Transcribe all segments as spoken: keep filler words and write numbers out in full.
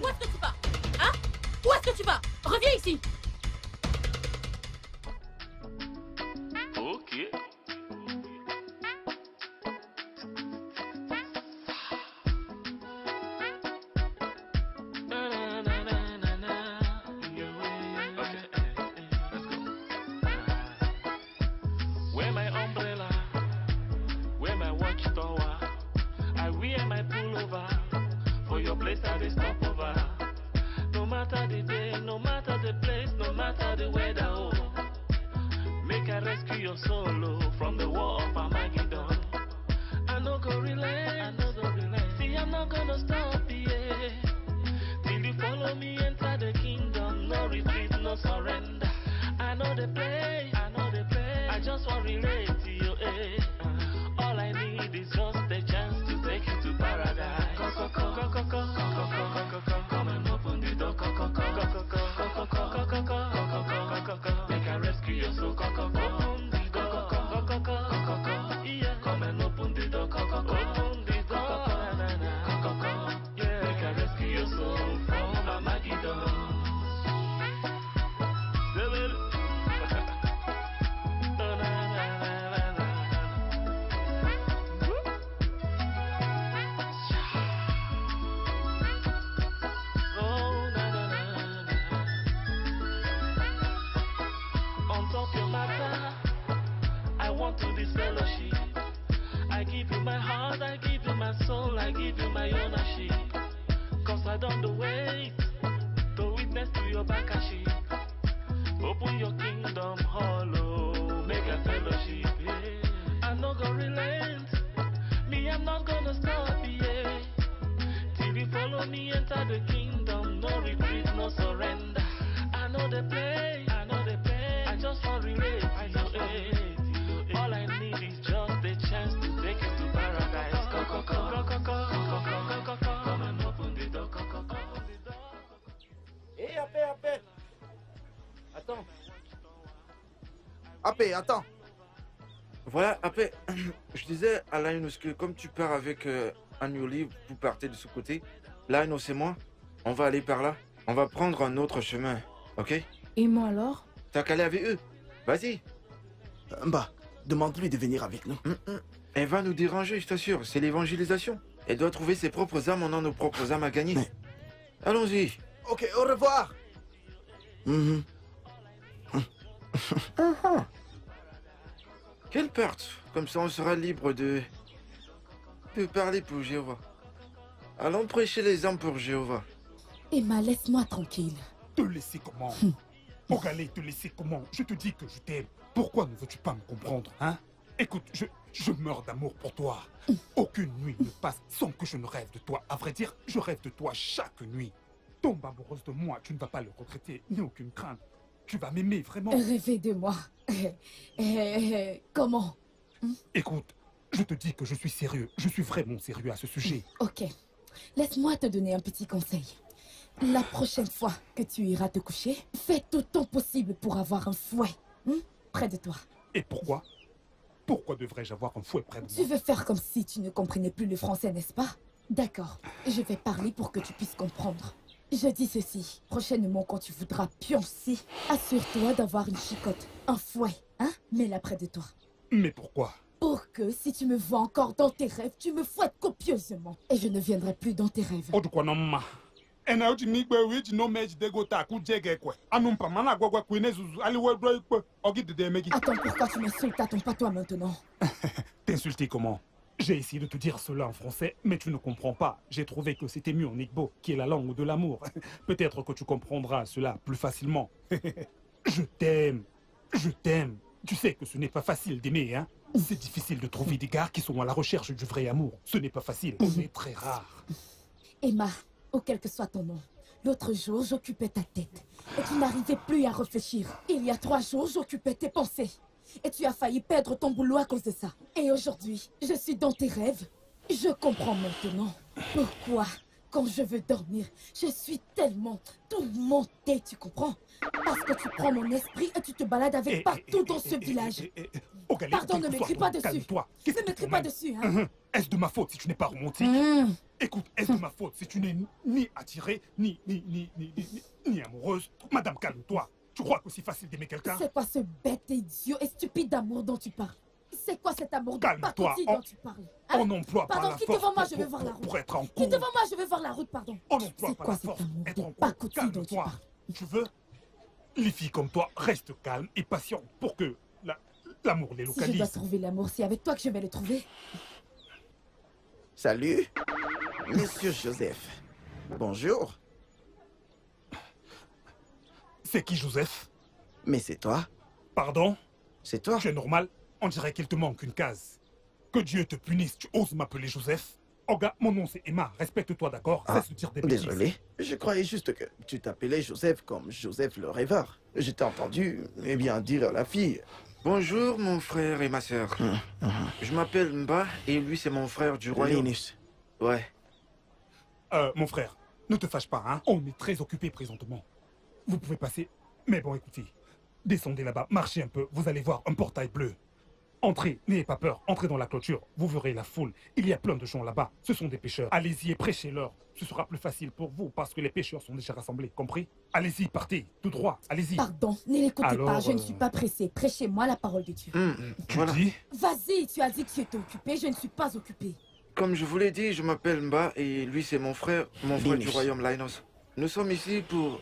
Où est-ce que tu vas? Hein? Où est-ce que tu vas? Reviens ici! Ok. Attends. Voilà, après, je disais à Linus que comme tu pars avec euh, Anwuli, vous partez de ce côté. Linus et moi, on va aller par là. On va prendre un autre chemin, ok? Et moi alors? T'as qu'à aller avec eux. Vas-y. Mba, demande-lui de venir avec nous. Mm-mm. Elle va nous déranger, je t'assure. C'est l'évangélisation. Elle doit trouver ses propres âmes, on a nos propres âmes à gagner. Mais... allons-y. Ok, au revoir. Mm-hmm. uh-huh. Qu'elle parte, comme ça on sera libre de... de parler pour Jéhovah. Allons prêcher les âmes pour Jéhovah. Emma, laisse-moi tranquille. Te laisser comment? Ogale, te laisser comment? Je te dis que je t'aime. Pourquoi ne veux-tu pas me comprendre, hein? Écoute, je, je meurs d'amour pour toi. Aucune nuit ne passe sans que je ne rêve de toi. À vrai dire, je rêve de toi chaque nuit. Tombe amoureuse de moi, tu ne vas pas le regretter, ni aucune crainte. Tu vas m'aimer, vraiment. Rêver de moi. Comment? Écoute, je te dis que je suis sérieux. Je suis vraiment sérieux à ce sujet. Ok. Laisse-moi te donner un petit conseil. La prochaine fois que tu iras te coucher, fais tout ton possible pour avoir un fouet hein, près de toi. Et pourquoi? Pourquoi devrais-je avoir un fouet près de moi? Tu veux faire comme si tu ne comprenais plus le français, n'est-ce pas? D'accord. Je vais parler pour que tu puisses comprendre. Je dis ceci, prochainement quand tu voudras pioncer, assure-toi d'avoir une chicotte, un fouet, hein? Mets-la près de toi. Mais pourquoi? Pour que si tu me vois encore dans tes rêves, tu me fouettes copieusement. Et je ne viendrai plus dans tes rêves. Attends, pourquoi tu m'insultes? Attends pas toi maintenant. T'insulter comment? J'ai essayé de te dire cela en français, mais tu ne comprends pas. J'ai trouvé que c'était mieux en Igbo, qui est la langue de l'amour. Peut-être que tu comprendras cela plus facilement. Je t'aime. Je t'aime. Tu sais que ce n'est pas facile d'aimer, hein? C'est difficile de trouver des gars qui sont à la recherche du vrai amour. Ce n'est pas facile. C'est très rare. Emma, ou quel que soit ton nom, l'autre jour, j'occupais ta tête. Et tu n'arrivais plus à réfléchir. Il y a trois jours, j'occupais tes pensées. Et tu as failli perdre ton boulot à cause de ça. Et aujourd'hui, je suis dans tes rêves. Je comprends maintenant pourquoi, quand je veux dormir, je suis tellement tourmentée, tu comprends? Parce que tu prends mon esprit et tu te balades avec partout dans ce village. Pardon, ne m'écris pas dessus. Ne m'écris pas dessus, hein? Est-ce de ma faute si tu n'es pas remontée? Écoute, est-ce de ma faute si tu n'es ni attirée, ni, ni, ni, ni, ni, ni amoureuse? Madame, calme-toi. Tu crois que c'est facile d'aimer quelqu'un? C'est quoi ce bête, idiot et stupide amour dont tu parles? C'est quoi cet amour de pathétique dont tu parles? On n'emploie pas la force pour être en couple. Qui devant moi, je vais voir la route, pardon. On n'emploie pas la force pour être en couple. Calme-toi. Tu veux? Les filles comme toi restent calmes et patientes pour que l'amour les localise. Si je dois trouver l'amour, c'est avec toi que je vais le trouver. Salut, Monsieur Joseph. Bonjour. C'est qui, Joseph? Mais c'est toi. Pardon? C'est toi? Tu es normal? On dirait qu'il te manque une case. Que Dieu te punisse, tu oses m'appeler Joseph? Oga, mon nom c'est Emma, respecte-toi, d'accord? Ah, cesse de dire des bêtises. Désolé, je croyais juste que tu t'appelais Joseph comme Joseph le rêveur. Je t'ai entendu, eh bien, dire à la fille. Bonjour mon frère et ma sœur. Mmh, mmh. Je m'appelle Mba et lui c'est mon frère du royaume. Linus. Ouais. Euh, mon frère, ne te fâche pas, hein. On est très occupé présentement. Vous pouvez passer, mais bon écoutez, descendez là-bas, marchez un peu, vous allez voir un portail bleu. Entrez, n'ayez pas peur, entrez dans la clôture, vous verrez la foule. Il y a plein de gens là-bas, ce sont des pêcheurs. Allez-y et prêchez-leur, ce sera plus facile pour vous parce que les pêcheurs sont déjà rassemblés, compris? Allez-y, partez, tout droit, allez-y. Pardon, ne l'écoutez pas, je euh... ne suis pas pressé, prêchez-moi la parole de Dieu. Mmh, tu voilà. dis? Vas-y, tu as dit que tu étais occupé, je ne suis pas occupé. Comme je vous l'ai dit, je m'appelle Mba et lui c'est mon frère, mon frère Linus. Du royaume Lainos. Nous sommes ici pour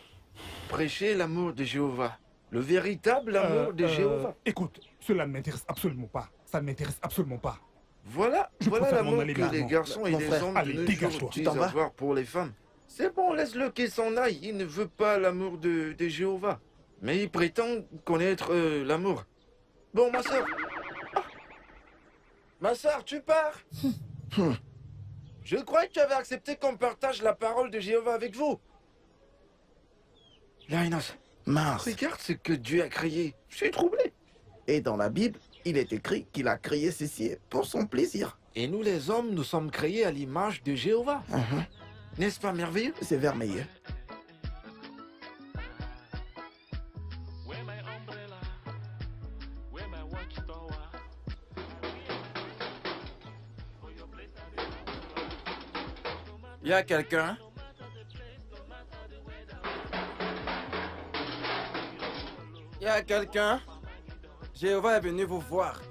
prêcher l'amour de Jéhovah. Le véritable amour euh, de Jéhovah. Euh, écoute, cela ne m'intéresse absolument pas. Ça ne m'intéresse absolument pas. Voilà, je voilà l'amour que là, les garçons et les hommes de nos jours disent avoir pour les femmes. C'est bon, laisse-le qu'il s'en aille. Il ne veut pas l'amour de, de Jéhovah. Mais il prétend connaître euh, l'amour. Bon, ma soeur. Ah. Ma soeur, tu pars. Je croyais que tu avais accepté qu'on partage la parole de Jéhovah avec vous. Linus. Mars. Regarde ce que Dieu a créé. Je suis troublé. Et dans la Bible, il est écrit qu'il a créé ceci pour son plaisir. Et nous les hommes, nous sommes créés à l'image de Jéhovah. Uh-huh. N'est-ce pas merveilleux? C'est merveilleux. Y a quelqu'un? Il y a quelqu'un? Jéhovah est venu vous voir.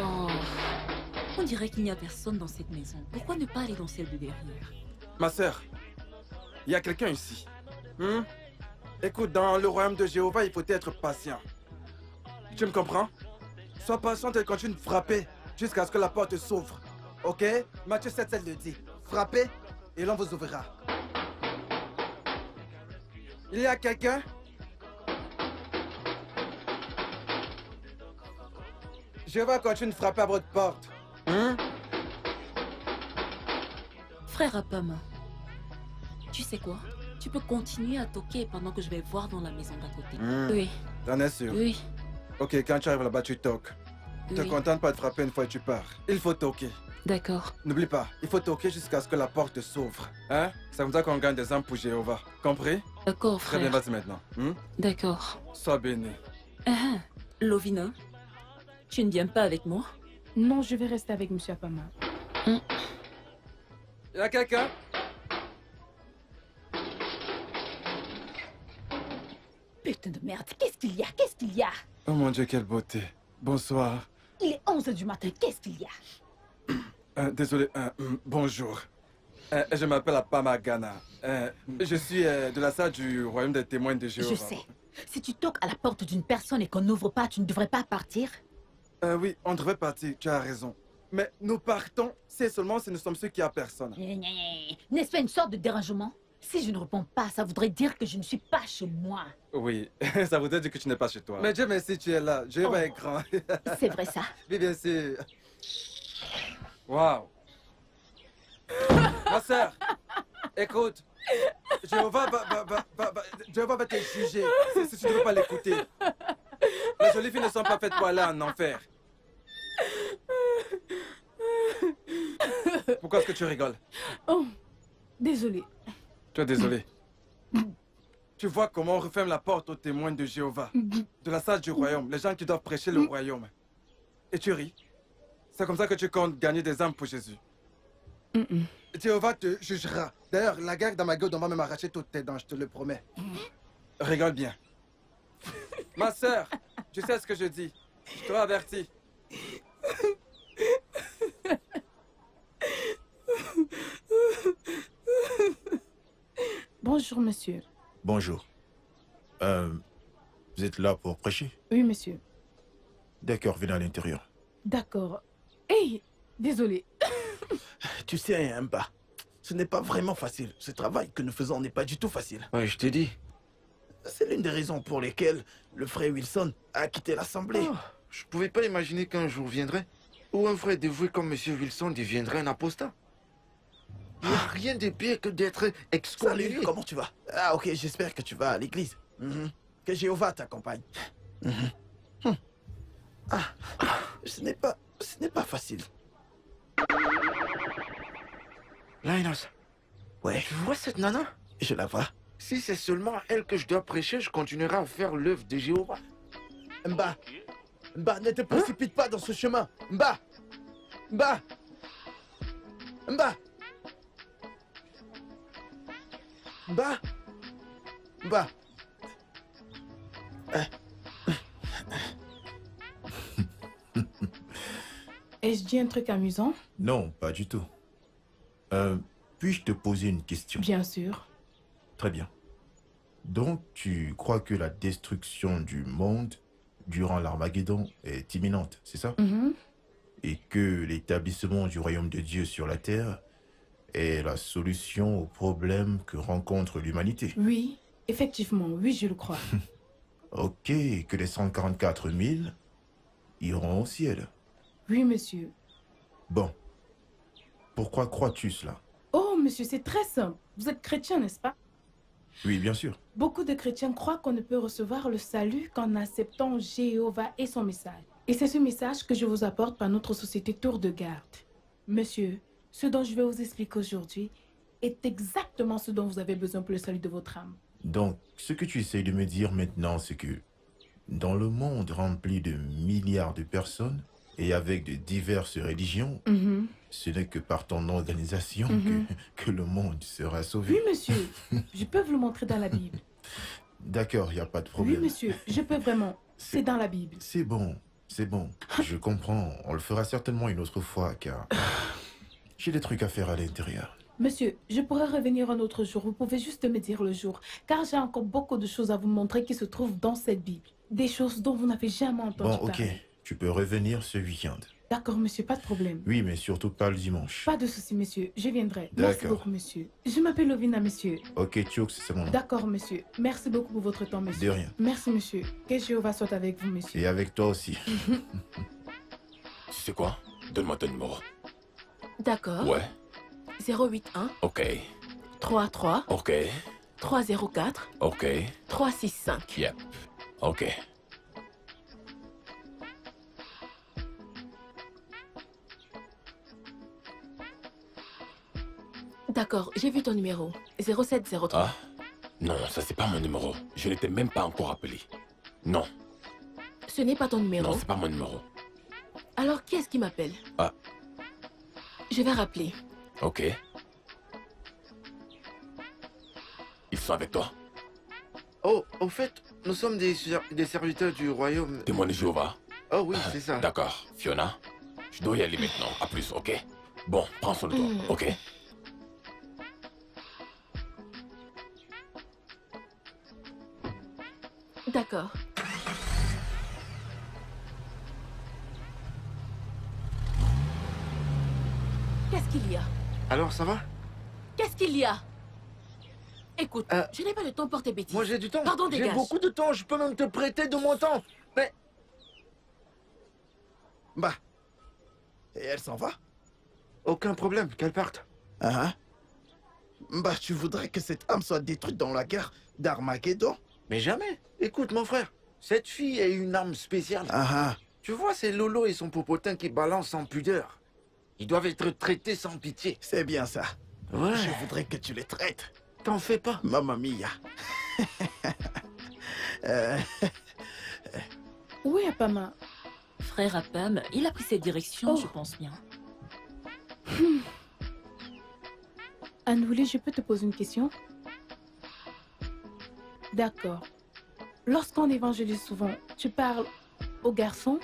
Oh, on dirait qu'il n'y a personne dans cette maison. Pourquoi ne pas aller dans celle de derrière? Ma sœur, il y a quelqu'un ici. Hmm? Écoute, dans le royaume de Jéhovah, il faut être patient. Tu me comprends? Sois patiente et continue de frapper jusqu'à ce que la porte s'ouvre. Ok? Matthieu sept, sept le dit. Frappez et l'on vous ouvrira. Il y a quelqu'un? Je vais continuer de frapper à votre porte. Hein? Frère Apama, tu sais quoi? Tu peux continuer à toquer pendant que je vais voir dans la maison d'à côté. Mmh. Oui. T'en es sûr? Oui. Ok, quand tu arrives là-bas, tu toques. Oui. Te contente pas de frapper une fois que tu pars. Il faut toquer. D'accord. N'oublie pas, il faut toquer jusqu'à ce que la porte s'ouvre. Hein? C'est comme ça qu'on gagne des âmes pour Jéhovah. Compris? D'accord, frère. Très bien, vas-y maintenant. Hein? D'accord. Sois béni. Ah, Lovina. Tu ne viens pas avec moi? Non, je vais rester avec Monsieur Apama. Mm. Y a quelqu'un? Putain de merde, qu'est-ce qu'il y a? Qu'est-ce qu'il y a? Oh mon Dieu, quelle beauté. Bonsoir. Il est onze heures du matin, qu'est-ce qu'il y a? euh, Désolé, euh, bonjour. Euh, je m'appelle Apama Ghana. Euh, je suis euh, de la salle du royaume des témoins de Jéhovah. Je sais. Si tu toques à la porte d'une personne et qu'on n'ouvre pas, tu ne devrais pas partir? Euh, oui, on devrait partir, tu as raison. Mais nous partons, c'est seulement si nous sommes ceux qui n'ont personne. N'est-ce pas une sorte de dérangement? Si je ne réponds pas, ça voudrait dire que je ne suis pas chez moi. Oui, ça voudrait dire que tu n'es pas chez toi. Mais Dieu merci, tu es là. Dieu oh. est grand. C'est vrai ça? Oui, bien sûr. Waouh. Ma soeur, écoute. Jéhovah va, va, va, va, va, Jéhovah va te juger si, si tu ne veux pas l'écouter. Les jolies filles ne sont pas faites pour aller en enfer. Pourquoi est-ce que tu rigoles? Oh, désolé. Tu es désolé. Tu vois comment on referme la porte aux témoins de Jéhovah, de la salle du royaume, les gens qui doivent prêcher le royaume. Et tu ris. C'est comme ça que tu comptes gagner des âmes pour Jésus. Mm-mm. Jéhovah te jugera. D'ailleurs, la guerre d'Amagot, on va même arracher toutes tes dents, je te le promets. Rigole bien. Ma sœur, tu sais ce que je dis. Je te avertis. Bonjour, monsieur. Bonjour. Euh, vous êtes là pour prêcher? Oui, monsieur. D'accord, venez à l'intérieur. D'accord. Hé, hey, désolé. Tu sais, Mba, ce n'est pas vraiment facile. Ce travail que nous faisons n'est pas du tout facile. Oui, je t'ai dit. C'est l'une des raisons pour lesquelles le frère Wilson a quitté l'Assemblée. Oh, je ne pouvais pas imaginer qu'un jour viendrait où un frère dévoué comme monsieur Wilson deviendrait un apostat. Il n'y a rien de pire que d'être excommunié. Salut, comment tu vas? Ah ok, j'espère que tu vas à l'église. Mm-hmm. Que Jéhovah t'accompagne. Mm-hmm. Hum. Ah, ce n'est pas, ce n'est pas facile. Linus. Ouais. Tu vois cette nana? Je la vois. Si c'est seulement elle que je dois prêcher, je continuerai à faire l'œuvre de Jéhovah. Mba, Mba, ne te précipite hein? pas dans ce chemin. Mba, Mba, Mba. Mba, Mba. Ai-je dit un truc amusant? Non, pas du tout. Euh, puis-je te poser une question? Bien sûr. Très bien. Donc, tu crois que la destruction du monde durant l'Armageddon est imminente, c'est ça? Mm-hmm. Et que l'établissement du royaume de Dieu sur la terre est la solution aux problèmes que rencontre l'humanité? Oui, effectivement, oui, je le crois. Ok, que les cent quarante-quatre mille iront au ciel. Oui, monsieur. Bon. Pourquoi crois-tu cela? Oh, monsieur, c'est très simple. Vous êtes chrétien, n'est-ce pas? Oui, bien sûr. Beaucoup de chrétiens croient qu'on ne peut recevoir le salut qu'en acceptant Jéhovah et son message. Et c'est ce message que je vous apporte par notre société tour de garde. Monsieur, ce dont je vais vous expliquer aujourd'hui est exactement ce dont vous avez besoin pour le salut de votre âme. Donc, ce que tu essayes de me dire maintenant, c'est que dans le monde rempli de milliards de personnes et avec de diverses religions, mm-hmm. ce n'est que par ton organisation mm-hmm. que, que le monde sera sauvé. Oui, monsieur. Je peux vous le montrer dans la Bible. D'accord, il n'y a pas de problème. Oui, monsieur. Je peux vraiment. C'est dans la Bible. C'est bon, c'est bon. Je comprends. On le fera certainement une autre fois, car j'ai des trucs à faire à l'intérieur. Monsieur, je pourrais revenir un autre jour. Vous pouvez juste me dire le jour, car j'ai encore beaucoup de choses à vous montrer qui se trouvent dans cette Bible. Des choses dont vous n'avez jamais entendu parler. Bon, ok. Parler. Tu peux revenir ce week-end. D'accord, monsieur, pas de problème. Oui, mais surtout pas le dimanche. Pas de souci, monsieur. Je viendrai. Merci beaucoup, monsieur. Je m'appelle Lovina, monsieur. Ok, Chuks, c'est mon nom. D'accord, monsieur. Merci beaucoup pour votre temps, monsieur. De rien. Merci, monsieur. Que Jéhovah soit avec vous, monsieur. Et avec toi aussi. Tu sais quoi? Donne-moi ton numéro. D'accord. Ouais. zéro huit un. Ok. trois trois. Ok. trois zéro quatre. Ok. trois six cinq. Yep. Ok. D'accord, j'ai vu ton numéro, zéro sept zéro trois. Ah, non, ça c'est pas mon numéro. Je ne t'ai même pas encore appelé. Non. Ce n'est pas ton numéro? Non, c'est pas mon numéro. Alors, qui est-ce qui m'appelle? Ah. Je vais rappeler. Ok. Ils sont avec toi? Oh, au fait, nous sommes des, des serviteurs du royaume... Témoin de Jéhovah? Oh oui, c'est ça. D'accord, Fiona, je dois y aller maintenant, à plus, ok? Bon, prends soin de toi, mmh. ok? D'accord. Qu'est-ce qu'il y a? Alors, ça va? Qu'est-ce qu'il y a? Écoute, euh, je n'ai pas le temps pour tes bêtises. Moi, j'ai du temps. Pardon, dégage. J'ai beaucoup de temps. Je peux même te prêter de mon temps. Mais... Bah. Et elle s'en va? Aucun problème, qu'elle parte. Ah uh-huh. Bah, tu voudrais que cette âme soit détruite dans la guerre d'Armageddon? Mais jamais. Écoute, mon frère, cette fille est une âme spéciale. Ah, ah. Tu vois, c'est Lolo et son popotin qui balancent sans pudeur. Ils doivent être traités sans pitié. C'est bien ça. Ouais. Je voudrais que tu les traites. T'en fais pas. Mamma mia. euh... Où est Apama? Frère Apam, il a pris cette direction, oh. je pense bien. Hmm. Anwuli, je peux te poser une question? D'accord. Lorsqu'on évangélise souvent, tu parles aux garçons?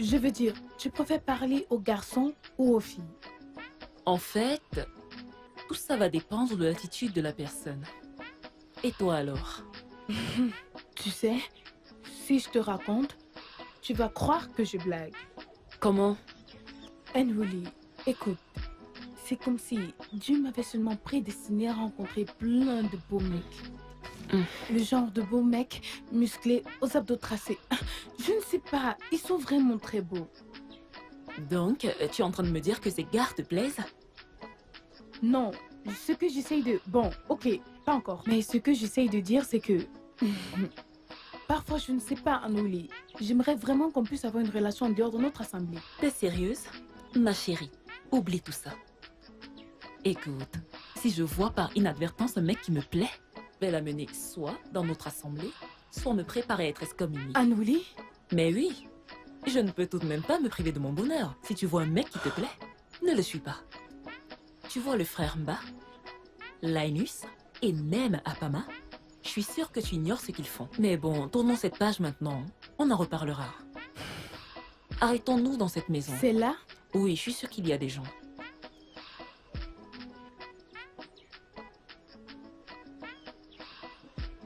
Je veux dire, tu préfères parler aux garçons ou aux filles? En fait, tout ça va dépendre de l'attitude de la personne. Et toi alors? Tu sais, si je te raconte, tu vas croire que je blague. Comment? Anwuli, écoute, c'est comme si Dieu m'avait seulement prédestiné à rencontrer plein de beaux mecs. Mmh. Le genre de beaux mecs musclés aux abdos tracés. Je ne sais pas, ils sont vraiment très beaux. Donc, tu es en train de me dire que ces gars te plaisent? Non, ce que j'essaye de... Bon, ok, pas encore. Mais ce que j'essaye de dire, c'est que... Parfois, je ne sais pas, Anwuli. J'aimerais vraiment qu'on puisse avoir une relation en dehors de notre assemblée. T'es sérieuse? Ma chérie, oublie tout ça. Écoute, si je vois par inadvertance un mec qui me plaît, je vais l'amener soit dans notre assemblée, soit me préparer à être excommunié. Anwuli? Mais oui, je ne peux tout de même pas me priver de mon bonheur. Si tu vois un mec qui te plaît, ne le suis pas. Tu vois le frère Mba, Linus et même Apama, je suis sûre que tu ignores ce qu'ils font. Mais bon, tournons cette page maintenant, on en reparlera. Arrêtons-nous dans cette maison. C'est là? Oui, je suis sûre qu'il y a des gens.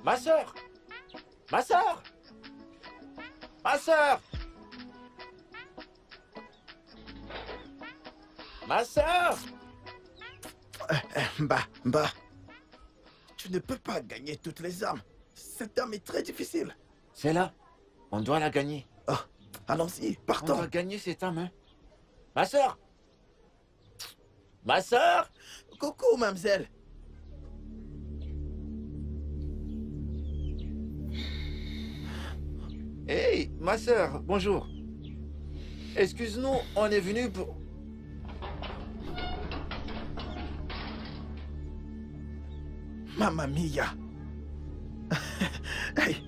Ma sœur! Ma sœur! Ma sœur! Ma sœur! Mba, Mba, tu ne peux pas gagner toutes les armes. Cette arme est très difficile. C'est là. On doit la gagner. Oh, allons-y, partons. On doit gagner cette arme, hein. Ma sœur! Ma sœur! Coucou, mademoiselle. Hey, ma sœur, bonjour. Excuse-nous, on est venu pour... Mamma mia. Hey,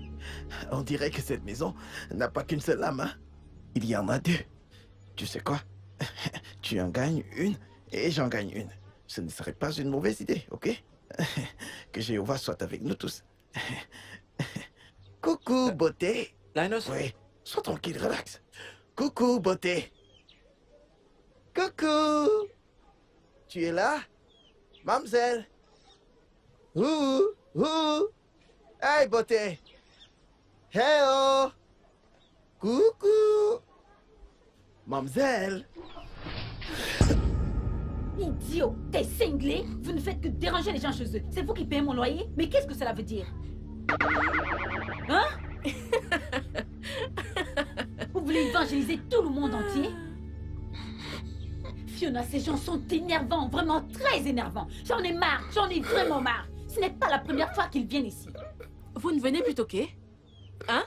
on dirait que cette maison n'a pas qu'une seule âme, hein? Il y en a deux. Tu sais quoi? Tu en gagnes une et j'en gagne une. Ce ne serait pas une mauvaise idée, ok? Que Jéhovah soit avec nous tous. Coucou, beauté. Lainos? Oui, sois tranquille, relax. Coucou, beauté. Coucou. Tu es là? Mamselle. Ouh, ouh. Hey, beauté. Hey, oh. Coucou. Mamselle. Idiot, t'es cinglé. Vous ne faites que déranger les gens chez eux. C'est vous qui payez mon loyer? Mais qu'est-ce que cela veut dire? Hein? Vous voulez évangéliser tout le monde entier? Fiona, ces gens sont énervants, vraiment très énervants. J'en ai marre, j'en ai vraiment marre. Ce n'est pas la première fois qu'ils viennent ici. Vous ne venez plus toquer? Hein?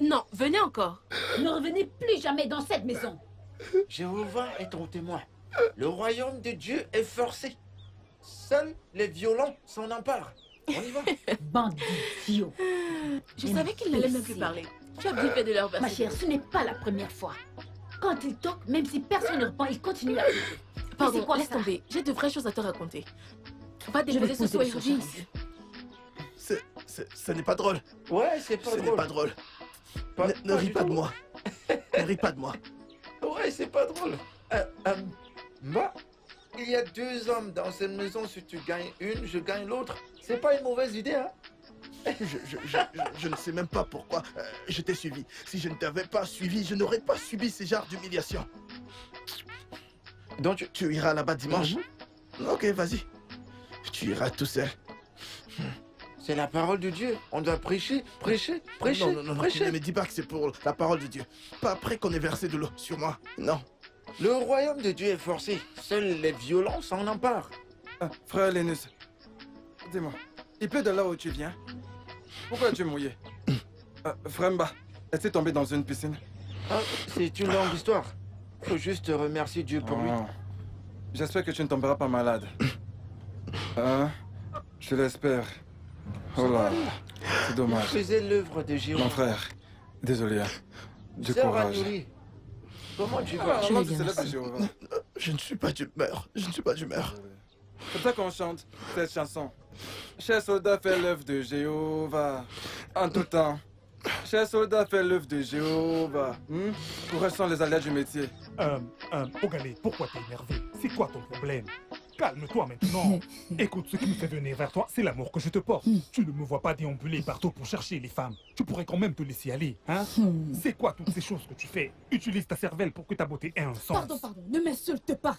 Non, venez encore. Ne revenez plus jamais dans cette maison. Jéhovah est ton témoin. Le royaume de Dieu est forcé. Seuls les violents s'en emparent. On y va. Bande d'idiot. Je savais qu'ils n'allaient même plus parler. Tu as griffé de leur verset. Ma chère, ce n'est pas la première fois. Quand ils toquent, même si personne ne répond, ils continuent à... Pardon, quoi, laisse tomber. J'ai de vraies choses à te raconter. Va déposer ce soir ici. Ce n'est pas drôle. Ouais, c'est pas drôle. Ce n'est pas drôle. Pas, ne ne pas ris pas de moi. Ne ris pas de moi. Ouais, c'est pas drôle. Euh, euh, bah, il y a deux hommes dans cette maison. Si tu gagnes une, je gagne l'autre. C'est pas une mauvaise idée, hein? je, je, je, je ne sais même pas pourquoi euh, je t'ai suivi. Si je ne t'avais pas suivi, je n'aurais pas subi ces genres d'humiliation. Donc tu, tu iras là-bas dimanche? Mm-hmm. Ok, vas-y. Tu iras tout seul. C'est la parole de Dieu. On doit prêcher, prêcher, prêcher, non, non, non, prêcher. Non, ne me dis pas que c'est pour la parole de Dieu. Pas après qu'on ait versé de l'eau sur moi, non. Le royaume de Dieu est forcé. Seuls les violents s'en emparent. Ah, frère Linus. Dis-moi, il pleut de là où tu viens. Pourquoi es-tu mouillé? euh, Frère Mba, est-ce tombé dans une piscine? Ah, c'est une longue histoire. Faut juste remercier Dieu pour oh. lui. J'espère que tu ne tomberas pas malade. Hein? Je l'espère. Oh là, c'est dommage. Je faisais l'œuvre de Jéhovah. Mon frère, désolé. Du courage. Anwuli, Comment tu vas? Je, bien je ne suis pas d'humeur. Je ne suis pas d'humeur. C'est pour ça qu'on chante cette chanson. Cher soldat, fais l'œuvre de Jéhovah. En tout temps. Cher soldat, fais l'œuvre de Jéhovah. Hmm? Pour ressent les aléas du métier. Euh, euh, Ogale, pourquoi t'es énervé? C'est quoi ton problème? Calme-toi maintenant. Écoute, ce qui me fait venir vers toi, c'est l'amour que je te porte. Tu ne me vois pas déambuler partout pour chercher les femmes. Tu pourrais quand même te laisser aller, hein? C'est quoi toutes ces choses que tu fais? Utilise ta cervelle pour que ta beauté ait un sens. Pardon, pardon, ne m'insulte pas.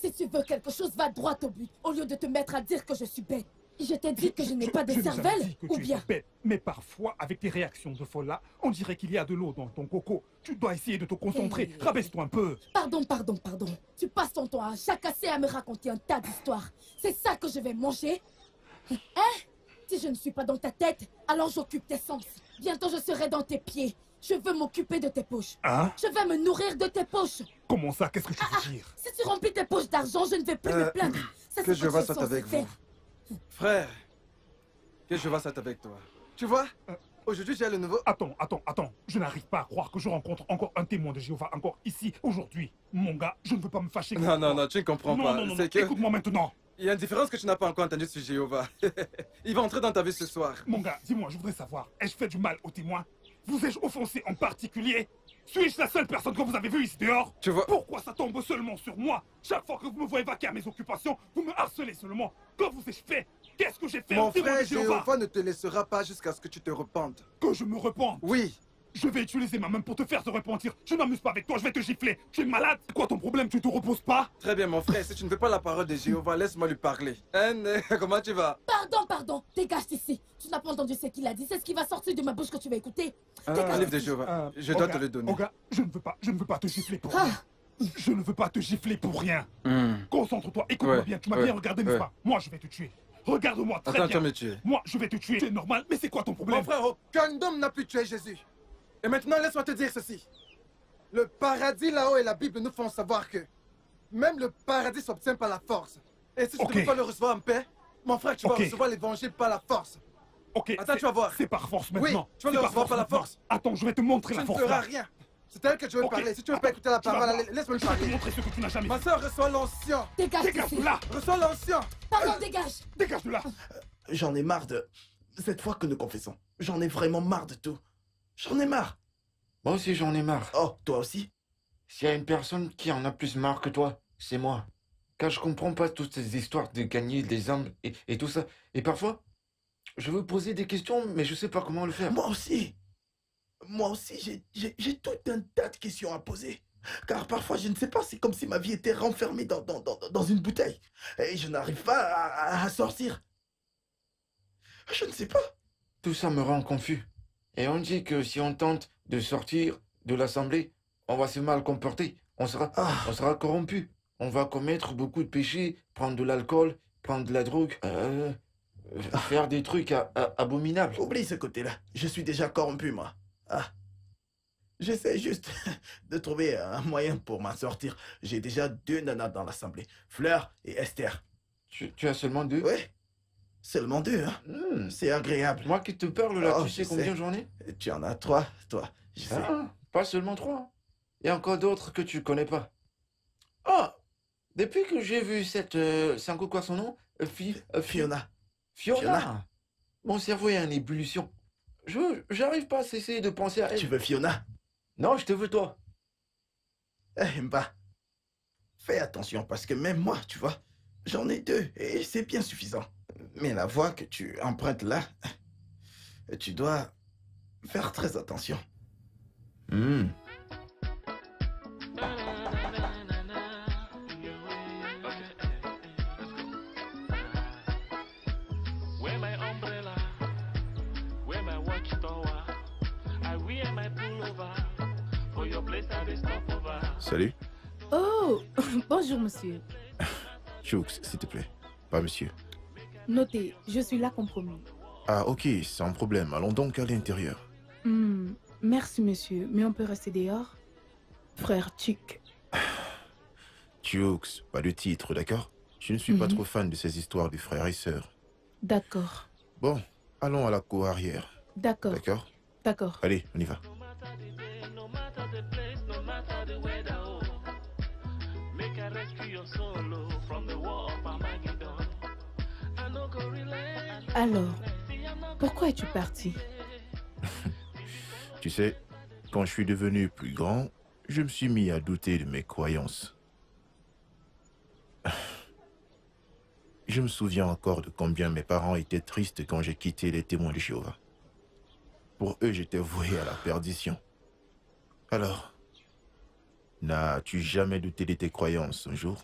Si tu veux quelque chose, va droit au but, au lieu de te mettre à dire que je suis bête. Je t'ai dit que je n'ai pas de je cervelle, dit que ou tu bien... es bête, mais parfois, avec tes réactions de folle là, on dirait qu'il y a de l'eau dans ton coco. Tu dois essayer de te concentrer, hey, rabaisse-toi un peu. Pardon, pardon, pardon. Tu passes ton temps à chacasser à me raconter un tas d'histoires. C'est ça que je vais manger? Hein? Si je ne suis pas dans ta tête, alors j'occupe tes sens. Bientôt, je serai dans tes pieds. Je veux m'occuper de tes poches. Hein? Je vais me nourrir de tes poches. Comment ça? Qu'est-ce que tu veux ah, dire? Si tu remplis tes poches d'argent, je ne vais plus euh, me plaindre. Ça, que je vais soit avec vous. Frère, que je vois ça avec toi. Tu vois, aujourd'hui j'ai le nouveau... Attends, attends, attends. Je n'arrive pas à croire que je rencontre encore un témoin de Jéhovah, encore ici, aujourd'hui. Mon gars, je ne veux pas me fâcher. Non, non, non, tu ne comprends pas. Non, non, non, écoute-moi maintenant. Il y a une différence que tu n'as pas encore entendue sur Jéhovah. Il va entrer dans ta vie ce soir. Mon gars, dis-moi, je voudrais savoir, ai-je fait du mal aux témoins? Vous ai-je offensé en particulier? Suis-je la seule personne que vous avez vue ici dehors? Tu vois... Pourquoi ça tombe seulement sur moi? Chaque fois que vous me voyez vaquer à mes occupations, vous me harcelez seulement. Que vous ai-je fait? Qu'est-ce que j'ai fait? Mon frère, Jéhovah ne te laissera pas jusqu'à ce que tu te repentes. Que je me repente? Oui. Je vais utiliser ma main pour te faire te repentir. Je n'amuse pas avec toi, je vais te gifler. Tu es malade? C'est quoi ton problème? Tu te reposes pas? Très bien, mon frère, si tu ne veux pas la parole de Jéhovah, laisse-moi lui parler. Hein, comment tu vas? Pardon, pardon, dégage d'ici. Tu n'as pas entendu ce qu'il a dit, c'est ce qui va sortir de ma bouche que tu vas écouter. Ah, le livre de Jéhovah, euh, je dois okay, te le donner. Okay, je ne veux pas, je ne veux pas te gifler pour ah. rien. Je ne veux pas te gifler pour rien. Mm. Concentre-toi, écoute-moi ouais, bien, tu m'as ouais, bien regardé, n'est-ce ouais. pas? Moi, je vais te tuer. Regarde-moi très Attends, bien. Tuer. Moi, je vais te tuer. Tu es normal, mais c'est quoi ton problème? Mon frère, aucun homme n'a pu tuer Jésus. Et maintenant, laisse-moi te dire ceci. Le paradis là-haut et la Bible nous font savoir que même le paradis s'obtient par la force. Et si tu okay. ne peux pas le recevoir en paix, mon frère, tu okay. vas recevoir l'évangile par la force. Ok. Attends, tu vas voir. C'est par force maintenant. Oui, tu vas le recevoir par la force. Attends, je vais te montrer la force. Tu ne feras rien. C'est elle que tu veux okay. parler. Si tu veux Attends, pas écouter la parole, laisse-moi le parler. Je vais te montrer ce que tu n'as jamais. Ma soeur, reçois l'ancien. Dégage, dégage de là. Reçois l'ancien. Pardon, euh, dégage. Dégage de là. J'en ai marre de cette fois que nous confessons. J'en ai vraiment marre de tout. J'en ai marre. Moi aussi, j'en ai marre. Oh, toi aussi? S'il y a une personne qui en a plus marre que toi, c'est moi. Car je comprends pas toutes ces histoires de gagner des hommes et, et tout ça. Et parfois, je veux poser des questions, mais je sais pas comment le faire. Moi aussi. Moi aussi, j'ai tout un tas de questions à poser. Car parfois, je ne sais pas, c'est comme si ma vie était renfermée dans, dans, dans, dans une bouteille. Et je n'arrive pas à, à, à sortir. Je ne sais pas. Tout ça me rend confus. Et on dit que si on tente de sortir de l'assemblée, on va se mal comporter, on sera, ah. on sera corrompu, on va commettre beaucoup de péchés, prendre de l'alcool, prendre de la drogue, euh, euh, ah. faire des trucs a, a, abominables. Oublie ce côté-là, je suis déjà corrompu, moi. Ah. J'essaie juste de trouver un moyen pour m'en sortir. J'ai déjà deux nanas dans l'assemblée, Fleur et Esther. Tu, tu as seulement deux? Oui. Seulement deux, hein? Mmh. C'est agréable. Moi qui te parle, là, oh, tu sais combien j'en ai? Tu en as trois, toi. Je ah, sais. Pas seulement trois. Il y a encore d'autres que tu connais pas. Ah! Oh, depuis que j'ai vu cette... Euh, c'est encore quoi son nom? euh, fi, euh, fi, Fiona. Fiona. Fiona. Mon cerveau est en ébullition. Je j'arrive pas à cesser de penser à elle. Tu veux Fiona? Non, je te veux toi. Eh, Mba, fais attention, parce que même moi, tu vois, j'en ai deux, et c'est bien suffisant. Mais la voix que tu empruntes là, tu dois faire très attention. Mmh. Salut. Oh, bonjour monsieur. Chuks, s'il te plaît. Pas monsieur. Notez, je suis là comme promis. Ah, ok, sans problème. Allons donc à l'intérieur. Mmh, merci, monsieur, mais on peut rester dehors? Frère Chuks. Chuks, pas de titre, d'accord? Je ne suis mmh. pas trop fan de ces histoires de frères et sœurs. D'accord. Bon, allons à la cour arrière. D'accord. D'accord. D'accord. Allez, on y va. Alors, pourquoi es-tu parti? Tu sais, quand je suis devenu plus grand, je me suis mis à douter de mes croyances. Je me souviens encore de combien mes parents étaient tristes quand j'ai quitté les témoins de Jéhovah. Pour eux, j'étais voué à la perdition. Alors, n'as-tu jamais douté de tes croyances un jour?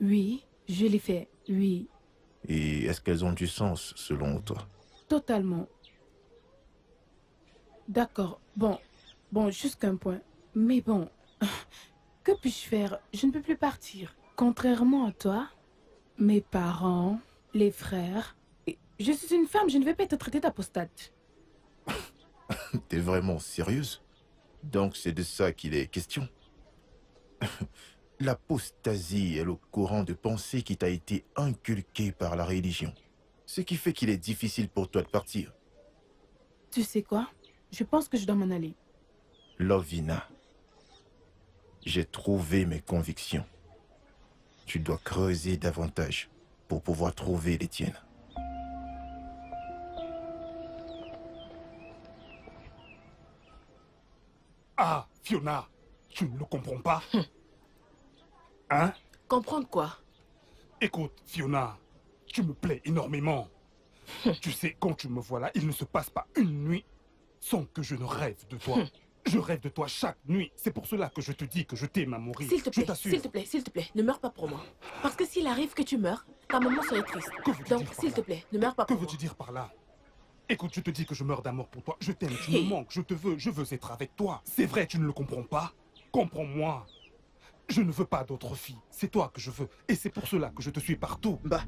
Oui, je l'ai fait, oui. Et est-ce qu'elles ont du sens, selon toi? Totalement. D'accord, bon, bon, jusqu'à un point. Mais bon, que puis-je faire? Je ne peux plus partir. Contrairement à toi, mes parents, les frères... Je suis une femme, je ne vais pas être traitée d'apostate. T'es vraiment sérieuse? Donc c'est de ça qu'il est question. L'apostasie est le courant de pensée qui t'a été inculqué par la religion. Ce qui fait qu'il est difficile pour toi de partir. Tu sais quoi? Je pense que je dois m'en aller. Lovina, j'ai trouvé mes convictions. Tu dois creuser davantage pour pouvoir trouver les tiennes. Ah, Fiona, tu ne le comprends pas? Hein? Comprendre quoi? Écoute, Fiona, tu me plais énormément. Tu sais, quand tu me vois là, il ne se passe pas une nuit sans que je ne rêve de toi. Je rêve de toi chaque nuit. C'est pour cela que je te dis que je t'aime à mourir. S'il te plaît, s'il te plaît, s'il te plaît, ne meurs pas pour moi. Parce que s'il arrive que tu meurs, ta maman serait triste. Donc, s'il te plaît, ne meurs pas pour moi. Que veux-tu dire par là? Écoute, je te dis que je meurs d'amour pour toi. Je t'aime, tu me manques, je te veux, je veux être avec toi. C'est vrai, tu ne le comprends pas? Comprends-moi. Je ne veux pas d'autres filles. C'est toi que je veux. Et c'est pour cela que je te suis partout. Bah,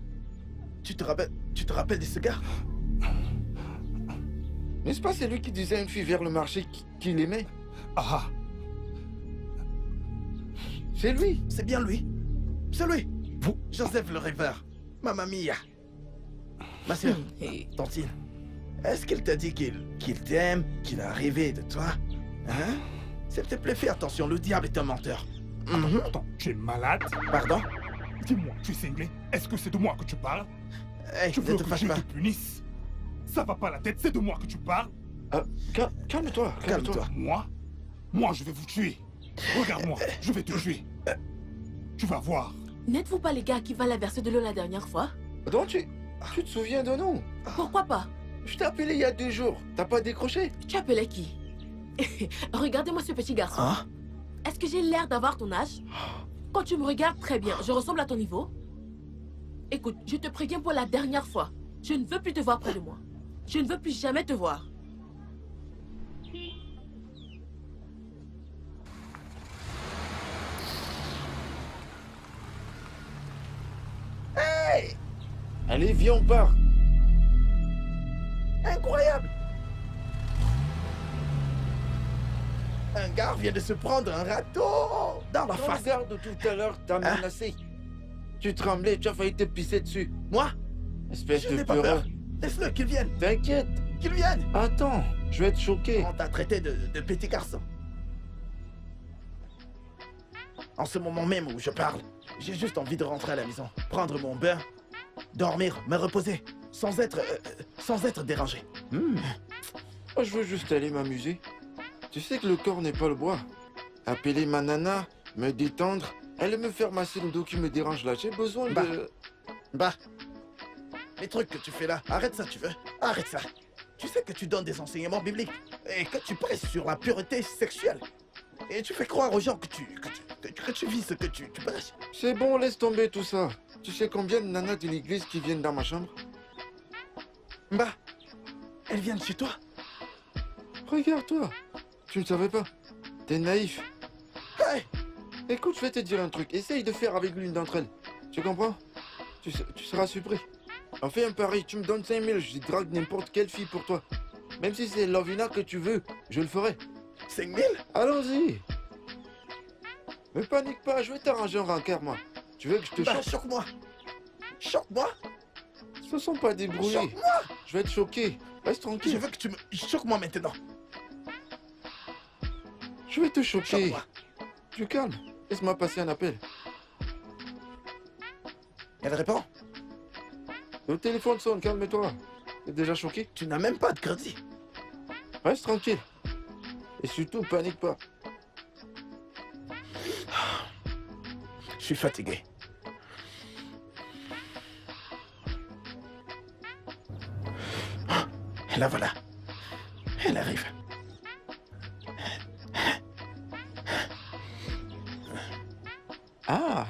tu te rappelles, tu te rappelles de ce gars? N'est-ce pas celui qui disait à une fille vers le marché qu'il aimait? Ah! C'est lui! C'est bien lui! C'est lui! Vous? Joseph le rêveur! Mamma mia! Ma soeur, Tantine, est-ce qu'il t'a dit qu'il qu'il t'aime, qu'il a rêvé de toi? Hein? S'il te plaît, fais attention, le diable est un menteur. Mm-hmm. Attends, tu es malade? Pardon? Dis-moi, tu es cinglé? Est-ce que c'est de moi que tu parles? Hey, tu veux que je te punisse? Ça va pas la tête, c'est de moi que tu parles? euh, cal Calme-toi, calme-toi. Calme moi Moi, je vais vous tuer. Regarde-moi, je vais te tuer. Tu vas voir. N'êtes-vous pas les gars qui vont la verser de l'eau la dernière fois? Donc tu... tu te souviens de nous? Pourquoi pas? Je t'ai appelé il y a deux jours. T'as pas décroché? Tu appelais qui? Regardez-moi ce petit garçon. Hein? Est-ce que j'ai l'air d'avoir ton âge? Quand tu me regardes très bien, je ressemble à ton niveau? Écoute, je te préviens pour la dernière fois. Je ne veux plus te voir près de moi. Je ne veux plus jamais te voir. Hey! Allez, viens, on part. Incroyable! Un gars vient de se prendre un râteau dans la Quand face. Regarde, tout à l'heure, t'as hein? menacé. Tu tremblais, tu as failli te pisser dessus. Moi? Espèce je de peureux. Peur. Laisse-le qu'il vienne. T'inquiète. Qu'il vienne. Attends, je vais être choqué. On t'a traité de, de petit garçon. En ce moment même où je parle, j'ai juste envie de rentrer à la maison, prendre mon bain, dormir, me reposer, sans être, euh, sans être dérangé. Mmh. Moi, je veux juste aller m'amuser. Tu sais que le corps n'est pas le bois. Appeler ma nana, me détendre, elle me faire masser le dos qui me dérange là. J'ai besoin bah. de... Bah. Les trucs que tu fais là, arrête ça, tu veux? Arrête ça. Tu sais que tu donnes des enseignements bibliques et que tu presses sur la pureté sexuelle. Et tu fais croire aux gens que tu, que tu, que, que tu vis ce que tu, tu prêches. C'est bon, laisse tomber tout ça. Tu sais combien de nanas de l'église qui viennent dans ma chambre? Bah, elles viennent chez toi. Regarde-toi. Tu ne savais pas. T'es naïf. Hey! Écoute, je vais te dire un truc. Essaye de faire avec l'une d'entre elles. Tu comprends? Tu, tu seras surpris. On fait un pari, tu me donnes cinq mille, je drague n'importe quelle fille pour toi. Même si c'est Lovina que tu veux, je le ferai. cinq mille? Allons-y. Ne panique pas, je vais t'arranger un rencard, moi. Tu veux que je te bah, choque? Choque-moi. Choque-moi. Ce sont pas des brouillés. Choque-moi. Je vais être choqué. Reste tranquille. Je veux que tu me... Choque-moi maintenant. Je vais te choquer. Choque-moi. Tu calmes. Laisse-moi passer un appel. Elle répond? Le téléphone sonne, calme-toi. T'es déjà choqué? Tu n'as même pas de crédit. Reste tranquille. Et surtout, panique pas. Je suis fatigué. Et là voilà. Elle arrive. Ah!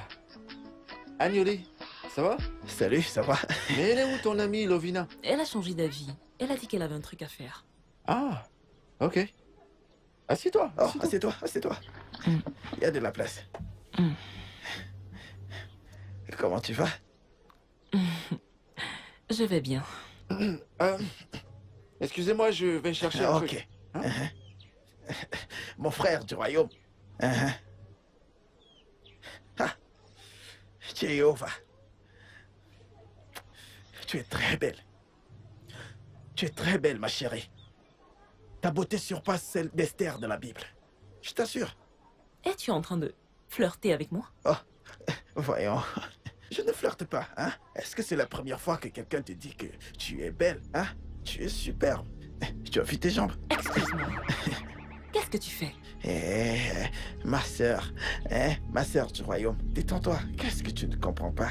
Agnoli, ça va? Salut, ça va? Mais elle est où ton amie, Lovina? Elle a changé d'avis. Elle a dit qu'elle avait un truc à faire. Ah, ok. Assieds-toi. Oh, assieds-toi, assieds-toi. Mm. Il y a de la place. Mm. Comment tu vas? Je vais bien. Euh, Excusez-moi, je vais chercher ah, un okay. truc. Hein? Uh-huh. Mon frère du royaume. Uh-huh. Ah. Jéhovah. Tu es très belle. Tu es très belle, ma chérie. Ta beauté surpasse celle d'Esther de la Bible. Je t'assure. Es-tu en train de flirter avec moi? Oh, voyons. Je ne flirte pas, hein? Est-ce que c'est la première fois que quelqu'un te dit que tu es belle, hein? Tu es superbe. Tu as vu tes jambes? Excuse-moi. Qu'est-ce que tu fais? Eh, ma sœur, hein, ma sœur du royaume, détends-toi. Qu'est-ce que tu ne comprends pas?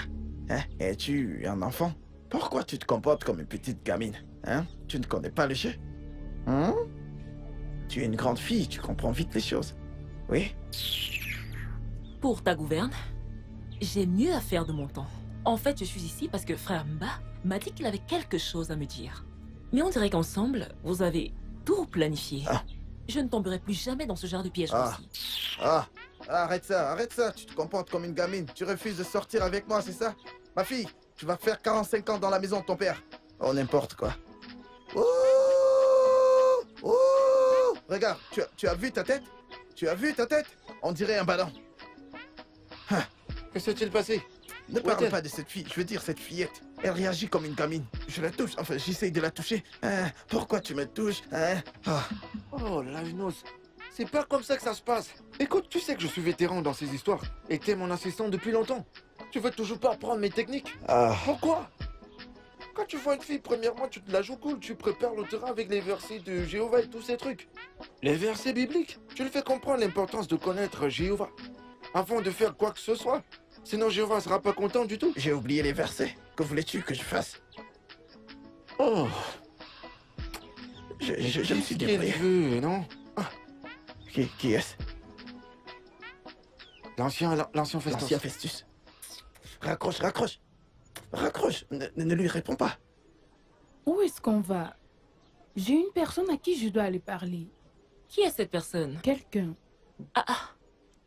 Hein? Es-tu un enfant? Pourquoi tu te comportes comme une petite gamine, hein? Tu ne connais pas le jeu, hein? Tu es une grande fille, tu comprends vite les choses. Oui? Pour ta gouverne, j'ai mieux à faire de mon temps. En fait, je suis ici parce que frère Mba m'a dit qu'il avait quelque chose à me dire. Mais on dirait qu'ensemble, vous avez tout planifié. Ah. Je ne tomberai plus jamais dans ce genre de piège aussi. Ah. Ah, arrête ça, arrête ça. Tu te comportes comme une gamine. Tu refuses de sortir avec moi, c'est ça? Ma fille, tu vas faire quarante-cinq ans dans la maison de ton père. Oh, n'importe quoi. Oh, oh. Regarde, tu as, tu as vu ta tête? Tu as vu ta tête? On dirait un ballon. Ah. Que s'est-il passé? Ne parle pas de cette fille, je veux dire cette fillette. Elle réagit comme une gamine. Je la touche, enfin j'essaye de la toucher. Hein? Pourquoi tu me touches, hein? Oh, oh Lainos, c'est pas comme ça que ça se passe. Écoute, tu sais que je suis vétéran dans ces histoires et t'es mon assistant depuis longtemps. Tu veux toujours pas apprendre mes techniques? Ah. Pourquoi? Quand tu vois une fille, premièrement, tu te la joues cool. Tu prépares le terrain avec les versets de Jéhovah et tous ces trucs. Les versets bibliques. Tu lui fais comprendre l'importance de connaître Jéhovah avant de faire quoi que ce soit. Sinon, Jéhovah ne sera pas content du tout. J'ai oublié les versets. Que voulais-tu que je fasse? Oh. Je, je, je me suis débrouillé. Qu'est-ce qu'il veut, non? Ah. Qui, qui est-ce? L'ancien, l'ancien Festus. L'ancien Festus. Raccroche, raccroche. Raccroche. Ne, ne lui réponds pas. Où est-ce qu'on va? J'ai une personne à qui je dois aller parler. Qui est cette personne? Quelqu'un. Ah, ah.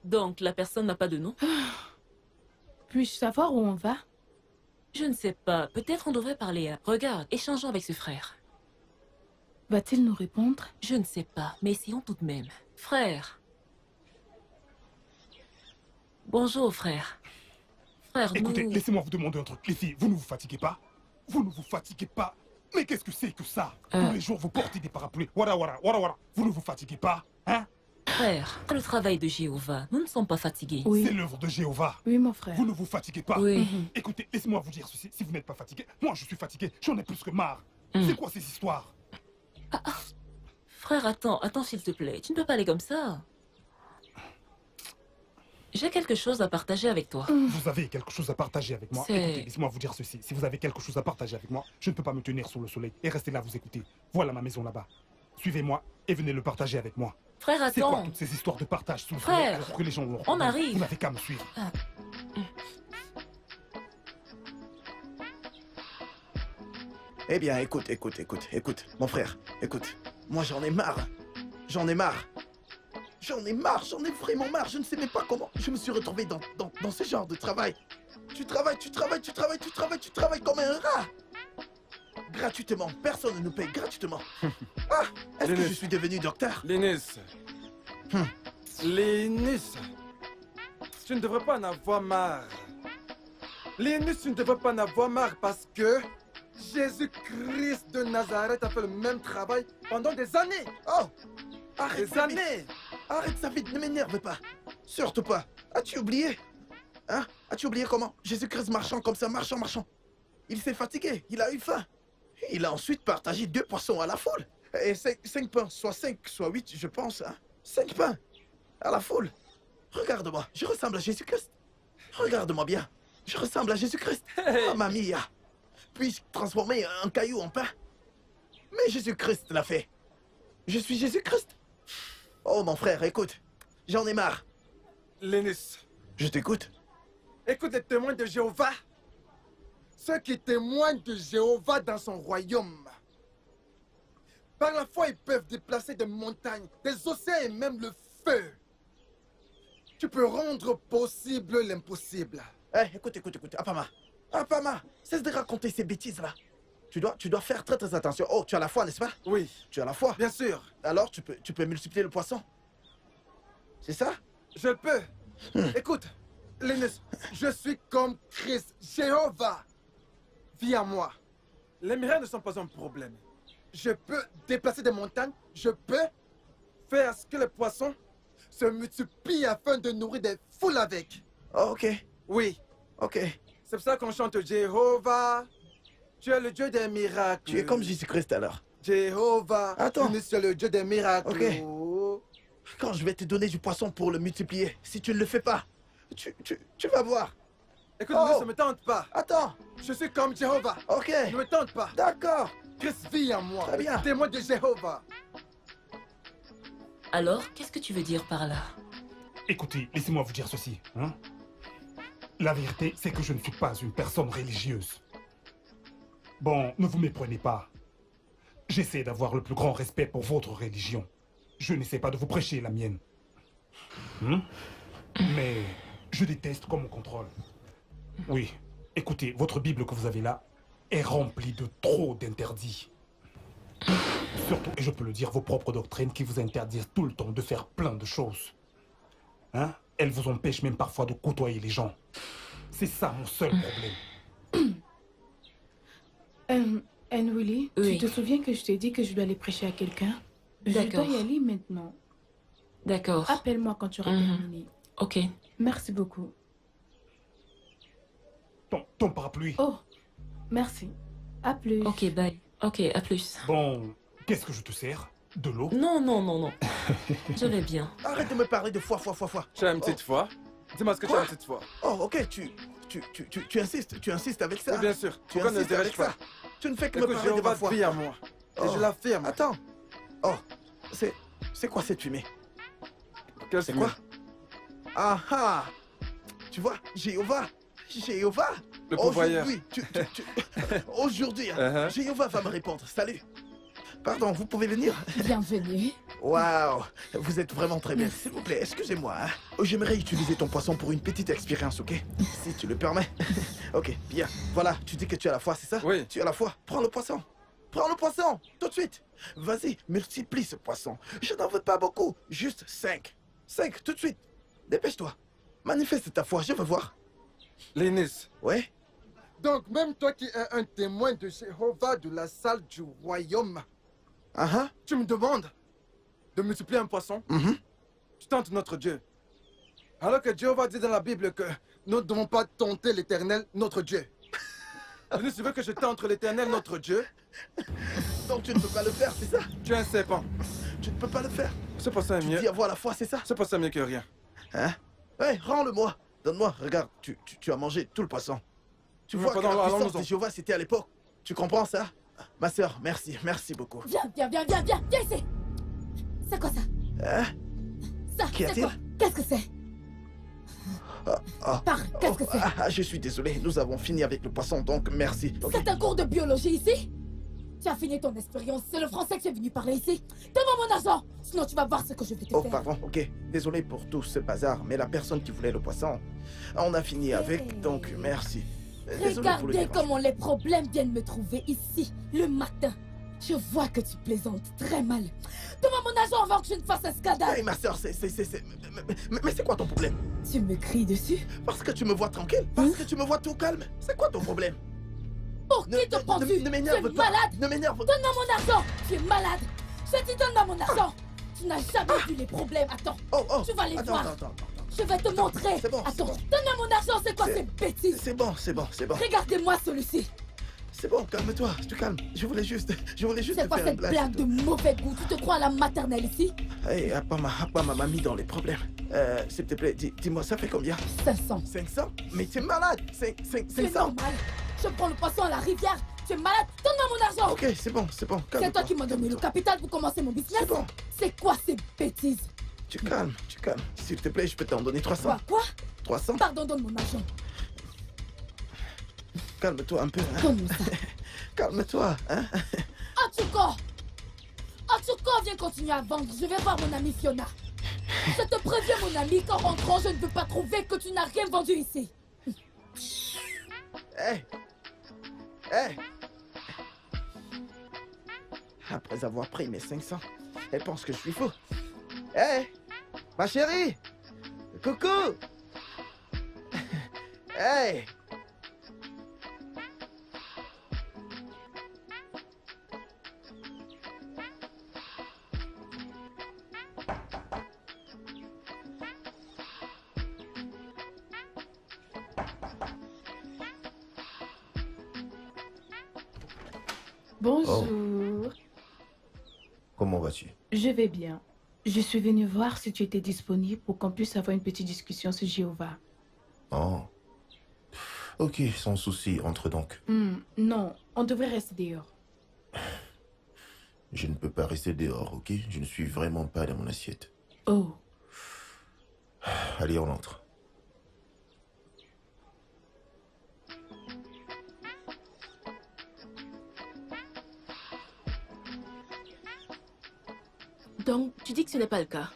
Donc, la personne n'a pas de nom? Puis-je savoir où on va? Je ne sais pas. Peut-être on devrait parler à... Regarde, échangeons avec ce frère. Va-t-il nous répondre? Je ne sais pas, mais essayons tout de même. Frère. Bonjour, frère. Frère, écoutez, nous... laissez-moi vous demander un truc. Les filles, vous ne vous fatiguez pas? Vous ne vous fatiguez pas? Mais qu'est-ce que c'est que ça? euh... Tous les jours, vous portez des parapluies. Wara, wara, wara, wara. Vous ne vous fatiguez pas, hein? Frère, le travail de Jéhovah, nous ne sommes pas fatigués. Oui. C'est l'œuvre de Jéhovah. Oui, mon frère. Vous ne vous fatiguez pas. Oui. Mm-hmm. Écoutez, laissez-moi vous dire ceci, si vous n'êtes pas fatigué, moi je suis fatigué, j'en ai plus que marre. Mm. C'est quoi ces histoires? Ah, ah. Frère, attends, attends s'il te plaît, tu ne peux pas aller comme ça. J'ai quelque chose à partager avec toi. Mm. Vous avez quelque chose à partager avec moi? Écoutez, laissez-moi vous dire ceci, si vous avez quelque chose à partager avec moi, je ne peux pas me tenir sous le soleil et rester là vous écouter. Voilà ma maison là-bas. Suivez-moi et venez le partager avec moi. Frère, attends. C'est quoi toutes ces histoires de partage sous le soleil alors que les gens ont... On arrive. Vous n'avez qu'à me suivre. Ah. Eh bien, écoute, écoute, écoute, écoute, mon frère, écoute. Moi, j'en ai marre. J'en ai marre. J'en ai marre, j'en ai vraiment marre. Je ne sais même pas comment je me suis retrouvé dans, dans, dans ce genre de travail. Tu travailles, tu travailles, tu travailles, tu travailles, tu travailles comme un rat. Gratuitement, personne ne nous paye gratuitement. Ah, est-ce que je suis devenu docteur? Linus. Hmm. Linus. Tu ne devrais pas en avoir marre. Linus, tu ne devrais pas en avoir marre parce que Jésus-Christ de Nazareth a fait le même travail pendant des années. Oh, arrête, des années. Arrête ça vite, ne m'énerve pas. Surtout pas. As-tu oublié? Hein? As-tu oublié comment Jésus-Christ marchant comme ça, marchant, marchant. Il s'est fatigué, il a eu faim. Il a ensuite partagé deux poissons à la foule. Et cinq, cinq pains, soit cinq, soit huit, je pense. Hein? Cinq pains à la foule. Regarde-moi, je ressemble à Jésus-Christ. Regarde-moi bien, je ressemble à Jésus-Christ. Oh, mamie, puis-je transformer un caillou en pain? Mais Jésus-Christ l'a fait. Je suis Jésus-Christ. Oh, mon frère, écoute, j'en ai marre. Linus. Je t'écoute. Écoute les témoins de Jéhovah. Ceux qui témoignent de Jéhovah dans son royaume. Par la foi, ils peuvent déplacer des montagnes, des océans et même le feu. Tu peux rendre possible l'impossible. Eh, hey, écoute, écoute, écoute, Apama. Apama, cesse de raconter ces bêtises-là. Tu dois, tu dois faire très très attention. Oh, tu as la foi, n'est-ce pas? Oui. Tu as la foi? Bien sûr. Alors, tu peux, tu peux multiplier le poisson. C'est ça? Je peux. Hum. Écoute, Linus, je suis comme Christ. Jéhovah vit à moi. Les miracles ne sont pas un problème. Je peux déplacer des montagnes. Je peux faire ce que les poissons se multiplient afin de nourrir des foules avec. Oh, ok. Oui. Ok. C'est pour ça qu'on chante Jéhovah. Tu es le Dieu des miracles. Tu es comme Jésus-Christ alors. Jéhovah. Attends. Tu es le Dieu des miracles. Okay. Quand je vais te donner du poisson pour le multiplier, si tu ne le fais pas, tu, tu, tu vas voir. Écoute, oh. Nous, ça ne me tente pas. Attends. Je suis comme Jéhovah. Ok. Ne me tente pas. D'accord. Christ vit en moi. Très bien. Témoin de Jéhovah. Alors, qu'est-ce que tu veux dire par là? Écoutez, laissez-moi vous dire ceci. Hein? La vérité, c'est que je ne suis pas une personne religieuse. Bon, ne vous méprenez pas. J'essaie d'avoir le plus grand respect pour votre religion. Je n'essaie pas de vous prêcher la mienne. Hmm? Mais je déteste comme on contrôle. Oui, écoutez, votre Bible que vous avez là est remplie de trop d'interdits. Surtout, et je peux le dire, vos propres doctrines qui vous interdisent tout le temps de faire plein de choses. Hein? Elles vous empêchent même parfois de côtoyer les gens. C'est ça mon seul problème. Euh, Anwuli, oui. Tu te souviens que je t'ai dit que je dois aller prêcher à quelqu'un? Je dois y aller maintenant. D'accord. Appelle-moi quand tu auras mm-hmm. terminé. Ok. Merci beaucoup. Ton, ton parapluie. Oh, merci. À plus. Ok, bye. Ok, à plus. Bon, qu'est-ce que je te sers? De l'eau? Non, non, non, non. Je vais bien. Arrête de me parler de foi, foi, foi, foi. Tu as une petite oh. foi? Dis-moi ce que tu as une petite foi. Oh, ok, tu... Tu, tu, tu, tu insistes, tu insistes avec ça. Oui, bien sûr. Tu Pourquoi insistes ne avec pas ça. Tu ne fais que Écoute, me parler de ma foi. Vie à moi. Oh. Et je l'affirme. Attends. Oh, c'est... C'est quoi cette fumée? C'est quoi? Ah ah. Tu vois, Jéhovah. Jéhovah. Le pourvoyeur. Aujourd'hui, tu, tu, tu... Aujourd'hui, hein, uh-huh. Jéhovah va me répondre. Salut. Pardon, vous pouvez venir? Bienvenue. Waouh, vous êtes vraiment très bien. S'il vous plaît, excusez-moi. Hein. J'aimerais utiliser ton poisson pour une petite expérience, ok? Si tu le permets. Ok, bien. Voilà, tu dis que tu as la foi, c'est ça? Oui. Tu as la foi. Prends le poisson. Prends le poisson, tout de suite. Vas-y, multiplie ce poisson. Je n'en veux pas beaucoup, juste cinq. Cinq, tout de suite. Dépêche-toi. Manifeste ta foi, je veux voir. Linus. Ouais? Donc, même toi qui es un témoin de Jéhovah de la salle du royaume, uh-huh. tu me demandes de multiplier un poisson, mm-hmm. tu tentes notre Dieu. Alors que Dieu va dire dans la Bible que nous ne devons pas tenter l'Éternel, notre Dieu. Linus, tu veux que je tente l'Éternel, notre Dieu? Donc tu ne peux pas le faire, c'est ça? Tu es un serpent. Tu ne peux pas le faire. C'est pas ça mieux. Tu dis avoir la foi, c'est ça? C'est pas ça mieux que rien. Hein? Hé, hey, rends-le-moi. Donne-moi, regarde, tu, tu, tu as mangé tout le poisson. Tu vois que la puissance de Jéhovah, c'était à l'époque. Tu comprends ça? Ma soeur, merci, merci beaucoup. Viens, viens, viens, viens, viens, viens ici. C'est quoi ça? Hein? Ça, c'est quoi? Qu'est-ce que c'est? Ah, ah, Parle, qu'est-ce oh, que c'est? Ah, je suis désolé, nous avons fini avec le poisson, donc merci. Okay. C'est un cours de biologie ici? Tu as fini ton expérience, c'est le français que tu es venu parler ici. Donne-moi mon argent, sinon tu vas voir ce que je vais te oh, faire. Oh, pardon, ok. Désolé pour tout ce bazar, mais la personne qui voulait le poisson, on a fini hey. avec, donc merci. Regardez comment les problèmes viennent me trouver ici, le matin. Je vois que tu plaisantes très mal. Demande mon agent avant que je ne fasse un scandale. Hey, ma soeur, c'est... Mais, mais c'est quoi ton problème? Tu me cries dessus? Parce que tu me vois tranquille, parce hein? que tu me vois tout calme. C'est quoi ton problème? Pour qui ne, te prends-tu? Ne m'énerve pas. Malade. Ne m'énerve pas. Donne-moi mon argent. Tu es malade. Je te dis, donne-moi mon argent. Ah. Tu n'as jamais ah. vu les problèmes. Attends. Oh, oh. Tu vas les attends, voir. Attends, attends, attends. Je vais te Attends, montrer. C'est bon. Attends, bon. Donne-moi mon argent, c'est quoi ces bêtises? C'est bon, c'est bon, c'est bon. Regardez-moi celui-ci. C'est bon, calme-toi, je te calme. Je voulais juste, je voulais juste te faire une blague. C'est quoi cette blague de mauvais goût? Tu te crois à la maternelle ici? Hey, Apama, Apama m'a mis dans les problèmes. Euh, s'il te plaît, dis-moi, ça fait combien? cinq cents. cinq cents? Mais t'es malade. cinq cents. C'est normal. Je prends le poisson à la rivière. Tu es malade. Donne-moi mon argent. Ok, c'est bon, c'est bon. C'est toi qui m'as donné le capital pour commencer mon business. C'est bon. C'est quoi ces bêtises? Tu calmes, tu calmes. S'il te plaît, je peux t'en donner trois cents. Quoi? Quoi? trois cents? Pardon, donne mon argent. Calme-toi un peu, hein. Donne-moi ça. Calme-toi, hein. Atsuko! Atsuko, viens continuer à vendre. Je vais voir mon amie Fiona. Je te préviens, mon ami, qu'en rentrant, je ne veux pas trouver que tu n'as rien vendu ici. Hé! Hey. Hé! Hey. Après avoir pris mes cinq cents, elle pense que je suis fou. Hé! Hey. Ma chérie! Coucou! Hé! Hey. Bonjour. Oh. Comment vas-tu? Je vais bien. Je suis venue voir si tu étais disponible pour qu'on puisse avoir une petite discussion sur Jéhovah. Oh. Ok, sans souci, entre donc. Mm, non, on devrait rester dehors. Je ne peux pas rester dehors, ok? Je ne suis vraiment pas dans mon assiette. Oh. Allez, on entre. Donc, tu dis que ce n'est pas le cas.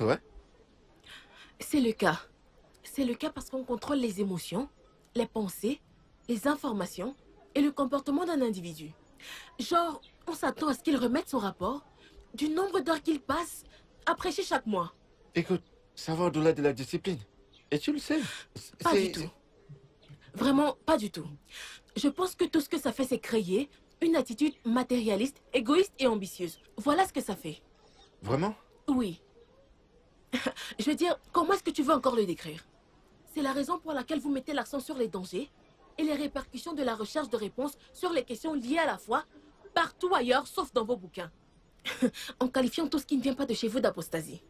Ouais. C'est le cas. C'est le cas parce qu'on contrôle les émotions, les pensées, les informations et le comportement d'un individu. Genre, on s'attend à ce qu'il remette son rapport du nombre d'heures qu'il passe à prêcher chaque mois. Écoute, ça va au-delà de la discipline. Et tu le sais. Pas du tout. Vraiment, pas du tout. Je pense que tout ce que ça fait, c'est créer une attitude matérialiste, égoïste et ambitieuse. Voilà ce que ça fait. Vraiment? Oui. Je veux dire, comment est-ce que tu veux encore le décrire? C'est la raison pour laquelle vous mettez l'accent sur les dangers et les répercussions de la recherche de réponses sur les questions liées à la foi partout ailleurs, sauf dans vos bouquins. En qualifiant tout ce qui ne vient pas de chez vous d'apostasie.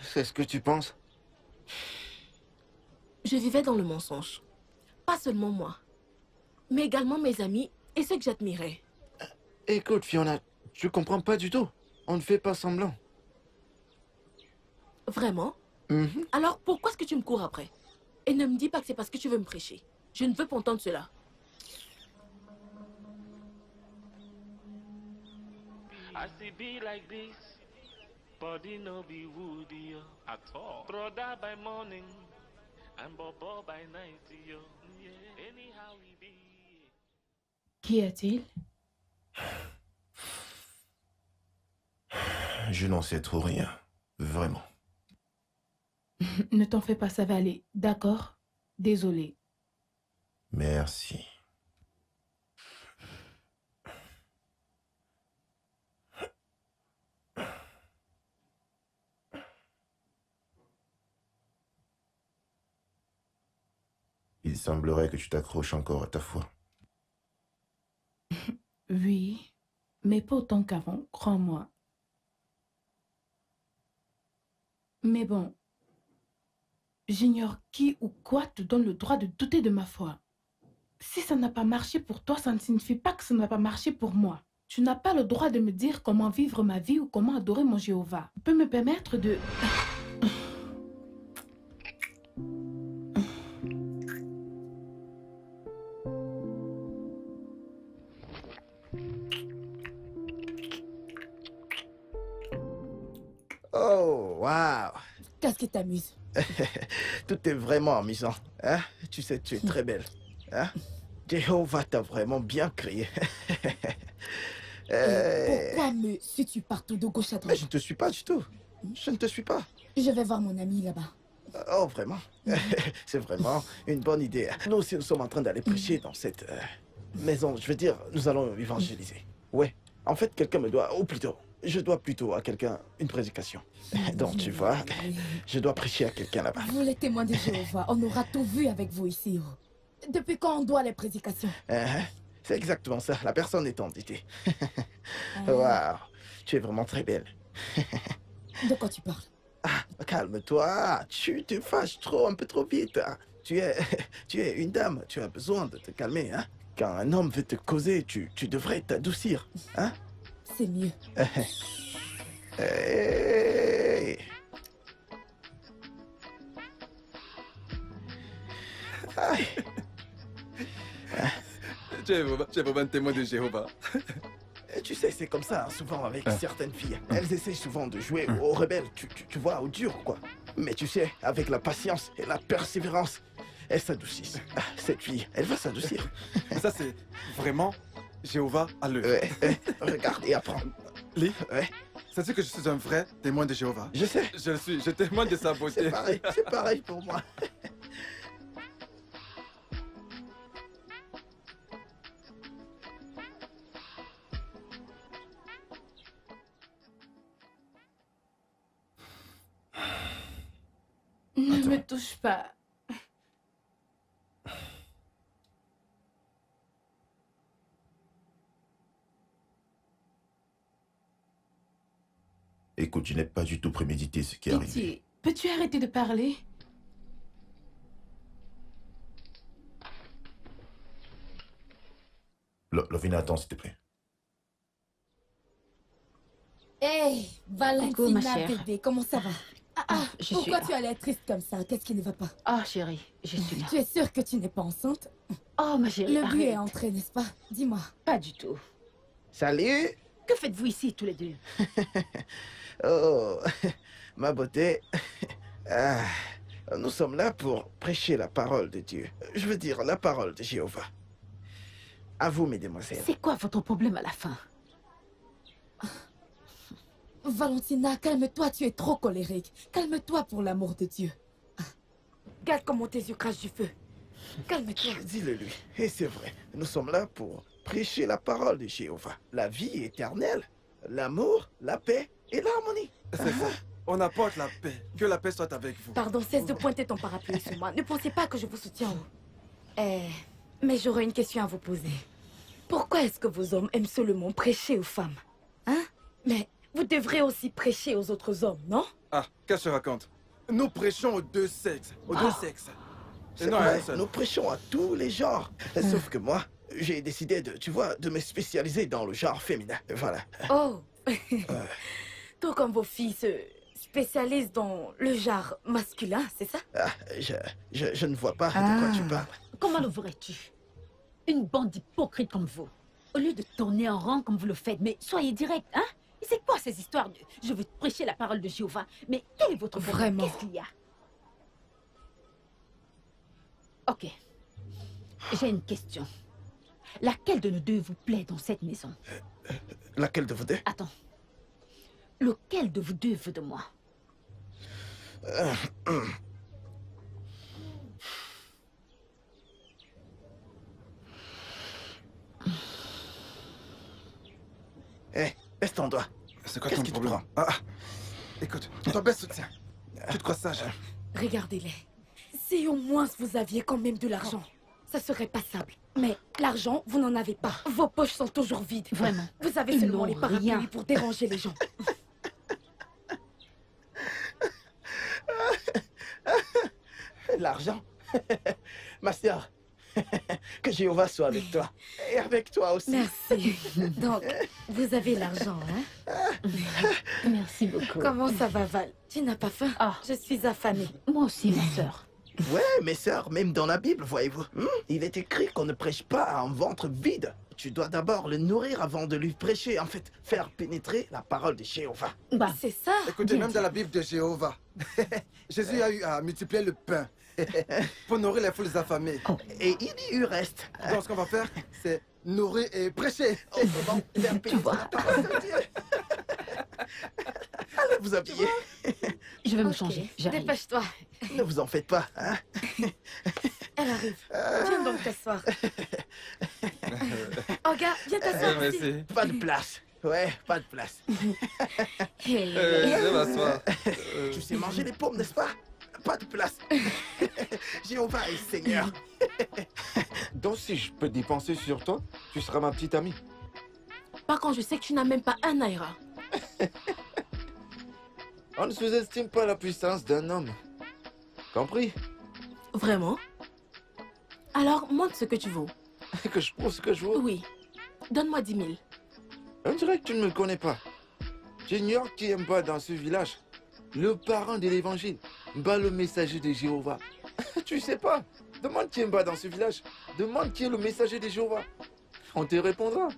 C'est ce que tu penses? Je vivais dans le mensonge. Pas seulement moi, mais également mes amis et ceux que j'admirais. Écoute, Fiona, tu comprends pas du tout. On ne fait pas semblant. Vraiment? Mm-hmm. Alors pourquoi est-ce que tu me cours après? Et ne me dis pas que c'est parce que tu veux me prêcher. Je ne veux pas entendre cela. Qu'y a-t-il? Je n'en sais trop rien, vraiment. Ne t'en fais pas, ça va aller, d'accord? Désolé. Merci. Il semblerait que tu t'accroches encore à ta foi. Oui, mais pas autant qu'avant, crois-moi. Mais bon, j'ignore qui ou quoi te donne le droit de douter de ma foi. Si ça n'a pas marché pour toi, ça ne signifie pas que ça n'a pas marché pour moi. Tu n'as pas le droit de me dire comment vivre ma vie ou comment adorer mon Jéhovah. Tu peux me permettre de... Qu'est-ce qui t'amuse? Tout est vraiment amusant. Hein? Tu sais, tu es très belle. Hein? Jéhovah t'a vraiment bien crié. euh... Pourquoi me suis-tu partout de gauche à droite? Mais je ne te suis pas du tout. Je ne te suis pas. Je vais voir mon ami là-bas. Oh, vraiment? Mm-hmm. C'est vraiment une bonne idée. Nous aussi, nous sommes en train d'aller prêcher dans cette euh, maison. Je veux dire, nous allons évangéliser. Ouais. En fait, quelqu'un me doit, ou plutôt, je dois plutôt à quelqu'un une prédication. Donc tu vois, je dois prêcher à quelqu'un là-bas. Vous les témoins de Jéhovah, on aura tout vu avec vous ici. Depuis quand on doit les prédications? euh, C'est exactement ça, la personne est entêtée. Waouh, wow. Tu es vraiment très belle. De quoi tu parles? Ah, calme-toi, tu te fâches trop, un peu trop vite. Hein. Tu es, tu es une dame, tu as besoin de te calmer. Hein. Quand un homme veut te causer, tu, tu devrais t'adoucir. Hein? C'est mieux. Hey. Aïe. Jéhovah, Jéhovah, témoin de Jéhovah. Tu sais, c'est comme ça, hein, souvent avec ah. certaines filles. Ah. Elles essaient souvent de jouer ah. aux rebelles, tu, tu, tu vois, aux durs, quoi. Mais tu sais, avec la patience et la persévérance, elles s'adoucissent. Ah, cette fille, elle va s'adoucir. Ça, c'est vraiment Jéhovah à l'œuvre. Ouais, ouais. Regarde et apprends. Lee, ouais. Sais-tu que je suis un vrai témoin de Jéhovah? Je sais. Je le suis, je témoigne de sa beauté. C'est pareil, c'est pareil pour moi. Ne Attends. me touche pas. Écoute, je n'ai pas du tout prémédité ce qui est arrivé. Peux-tu arrêter de parler? Lovina, attends, s'il te plaît. Hey, Valentina, bébé, comment ça va? Ah, ah, je pourquoi suis tu as l'air triste comme ça? Qu'est-ce qui ne va pas? Oh chérie, je suis là. Tu es sûre que tu n'es pas enceinte? Oh ma chérie, le but est entré, n'est-ce pas? Dis-moi. Pas du tout. Salut! Que faites-vous ici tous les deux? Oh, ma beauté. Ah, nous sommes là pour prêcher la parole de Dieu. Je veux dire la parole de Jéhovah. À vous, mesdemoiselles. C'est quoi votre problème à la fin? Valentina, calme-toi, tu es trop colérique. Calme-toi pour l'amour de Dieu. Regarde comment tes yeux crachent du feu. Calme-toi. Dis-le lui. Et c'est vrai, nous sommes là pour prêcher la parole de Jéhovah. La vie éternelle, l'amour, la paix et l'harmonie. C'est ça. On apporte la paix. Que la paix soit avec vous. Pardon, cesse de pointer ton parapluie sur moi. Ne pensez pas que je vous soutiens. Eh, mais j'aurais une question à vous poser. Pourquoi est-ce que vos hommes aiment seulement prêcher aux femmes? Hein? Mais... vous devrez aussi prêcher aux autres hommes, non? Ah, qu'est-ce que je raconte? Nous prêchons aux deux sexes. Aux ah. deux sexes. Et non, vrai, nous prêchons à tous les genres. Mmh. Sauf que moi, j'ai décidé de, tu vois, de me spécialiser dans le genre féminin. Voilà. Oh. euh. Tout comme vos filles se spécialisent dans le genre masculin, c'est ça? Ah, je, je, je ne vois pas ah. de quoi tu parles. Comment le verrais-tu? Une bande d'hypocrites comme vous. Au lieu de tourner en rang comme vous le faites, mais soyez direct, hein? C'est quoi ces histoires de... je veux prêcher la parole de Jéhovah, mais quel est votre problème? Qu'est-ce qu'il y a? Ok. J'ai une question. Laquelle de nous deux vous plaît dans cette maison? Euh, laquelle de vous deux? Attends. Lequel de vous deux veut de moi? euh, euh. Hey. Baisse ton doigt. C'est quoi ton problème? Ah, ah. Écoute, ton baisse soutien. Tu te crois sage? Regardez-les. Si au moins vous aviez quand même de l'argent, ça serait passable. Mais l'argent, vous n'en avez pas. Vos poches sont toujours vides. Vraiment. Vous avez seulement les parapluies pour déranger les gens. L'argent? Ma sœur, que Jéhovah soit avec toi. Et avec toi aussi. Merci. Donc, vous avez l'argent, hein? Merci beaucoup. Comment ça va, Val? Tu n'as pas faim? Ah, je suis affamée. Moi aussi, ma sœur. Ouais, mes sœurs, même dans la Bible, voyez-vous. Hmm? Il est écrit qu'on ne prêche pas à un ventre vide. Tu dois d'abord le nourrir avant de lui prêcher. En fait, faire pénétrer la parole de Jéhovah. Bah, c'est ça. Écoutez, même dit. dans la Bible de Jéhovah, Jésus euh... a eu à multiplier le pain. Pour nourrir les foules affamées. Oh. Et il y eut reste. Donc ce qu'on va faire, c'est nourrir et prêcher. Oh, bon, tu vois. Allez vous habiller. Je vais me okay. changer. Dépêche-toi. Ne vous en faites pas. Hein? Elle arrive. Euh... Viens donc t'asseoir. Oh gars, viens t'asseoir. Pas de place. Ouais, pas de place. euh, euh... Tu sais manger des pommes, n'est-ce pas? Pas de place. Jéhovah est Seigneur. Donc si je peux dépenser sur toi, tu seras ma petite amie. Pas quand je sais que tu n'as même pas un naira. On ne sous-estime pas la puissance d'un homme. Compris? Vraiment? Alors, montre ce que tu vaux. Que je prouve ce que je vaux? Oui. Donne-moi dix mille. On dirait que tu ne me connais pas. J'ignore qui est Mba dans ce village. Le parent de l'évangile. Mba le messager de Jéhovah. Tu sais pas. Demande qui est Mba dans ce village. Demande qui est le messager de Jéhovah. On te répondra.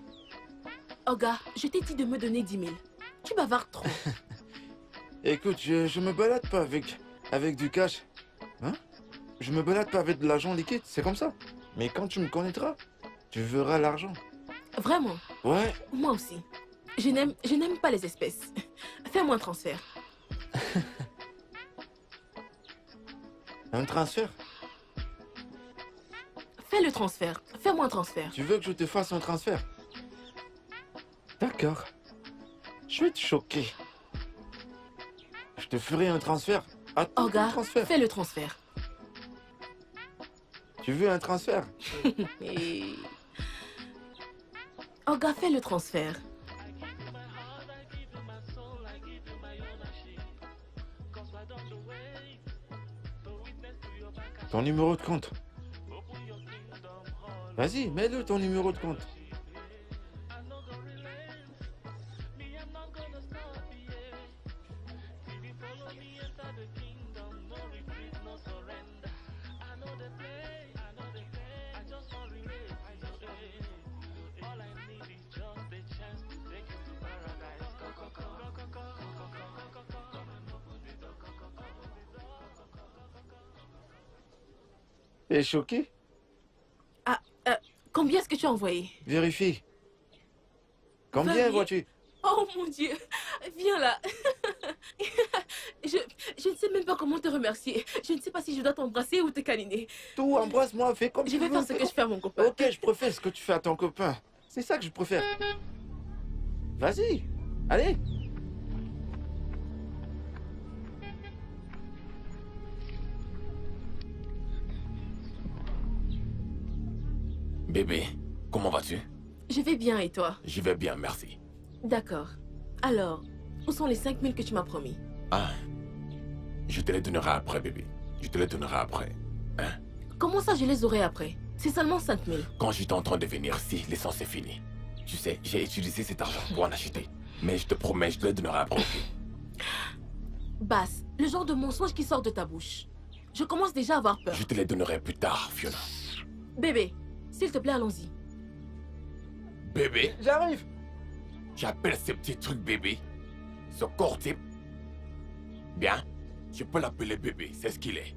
Oga, je t'ai dit de me donner dix mille. Tu bavardes trop. Écoute, je, je me balade pas avec, avec du cash. Hein? Je me balade pas avec de l'argent liquide, c'est comme ça. Mais quand tu me connaîtras, tu verras l'argent. Vraiment? Ouais. Moi aussi. Je n'aime, je n'aime pas les espèces. Fais-moi un transfert. Un transfert? Fais le transfert. Fais-moi un transfert. Tu veux que je te fasse un transfert? D'accord. Je vais te choquer. Je te ferai un transfert. Attends, Oga, transfert. Fais le transfert. Tu veux un transfert? Oga, fais le transfert. Ton numéro de compte. Vas-y, mets-le ton numéro de compte. T'es choqué? Ah, euh, combien est-ce que tu as envoyé? Vérifie. Combien vois-tu? Oh mon Dieu, viens là. je, je ne sais même pas comment te remercier. Je ne sais pas si je dois t'embrasser ou te câliner. Tout, embrasse-moi, fais comme je tu veux. Je vais faire ce que je fais à mon copain. Ok, je préfère ce que tu fais à ton copain. C'est ça que je préfère. Vas-y, allez. Bébé, comment vas-tu? Je vais bien, et toi? Je vais bien, merci. D'accord. Alors, où sont les cinq mille que tu m'as promis? Ah, je te les donnerai après, bébé. Je te les donnerai après. Hein? Comment ça, je les aurai après? C'est seulement cinq mille. Quand je t'entends de venir, si l'essence est finie. Tu sais, j'ai utilisé cet argent pour en acheter. Mais je te promets, je te les donnerai après. Basse, le genre de mensonge qui sort de ta bouche. Je commence déjà à avoir peur. Je te les donnerai plus tard, Fiona. Bébé. S'il te plaît, allons-y. Bébé? J'arrive. J'appelle ce petit truc bébé. Ce corps type. Bien. Je peux l'appeler bébé, c'est ce qu'il est.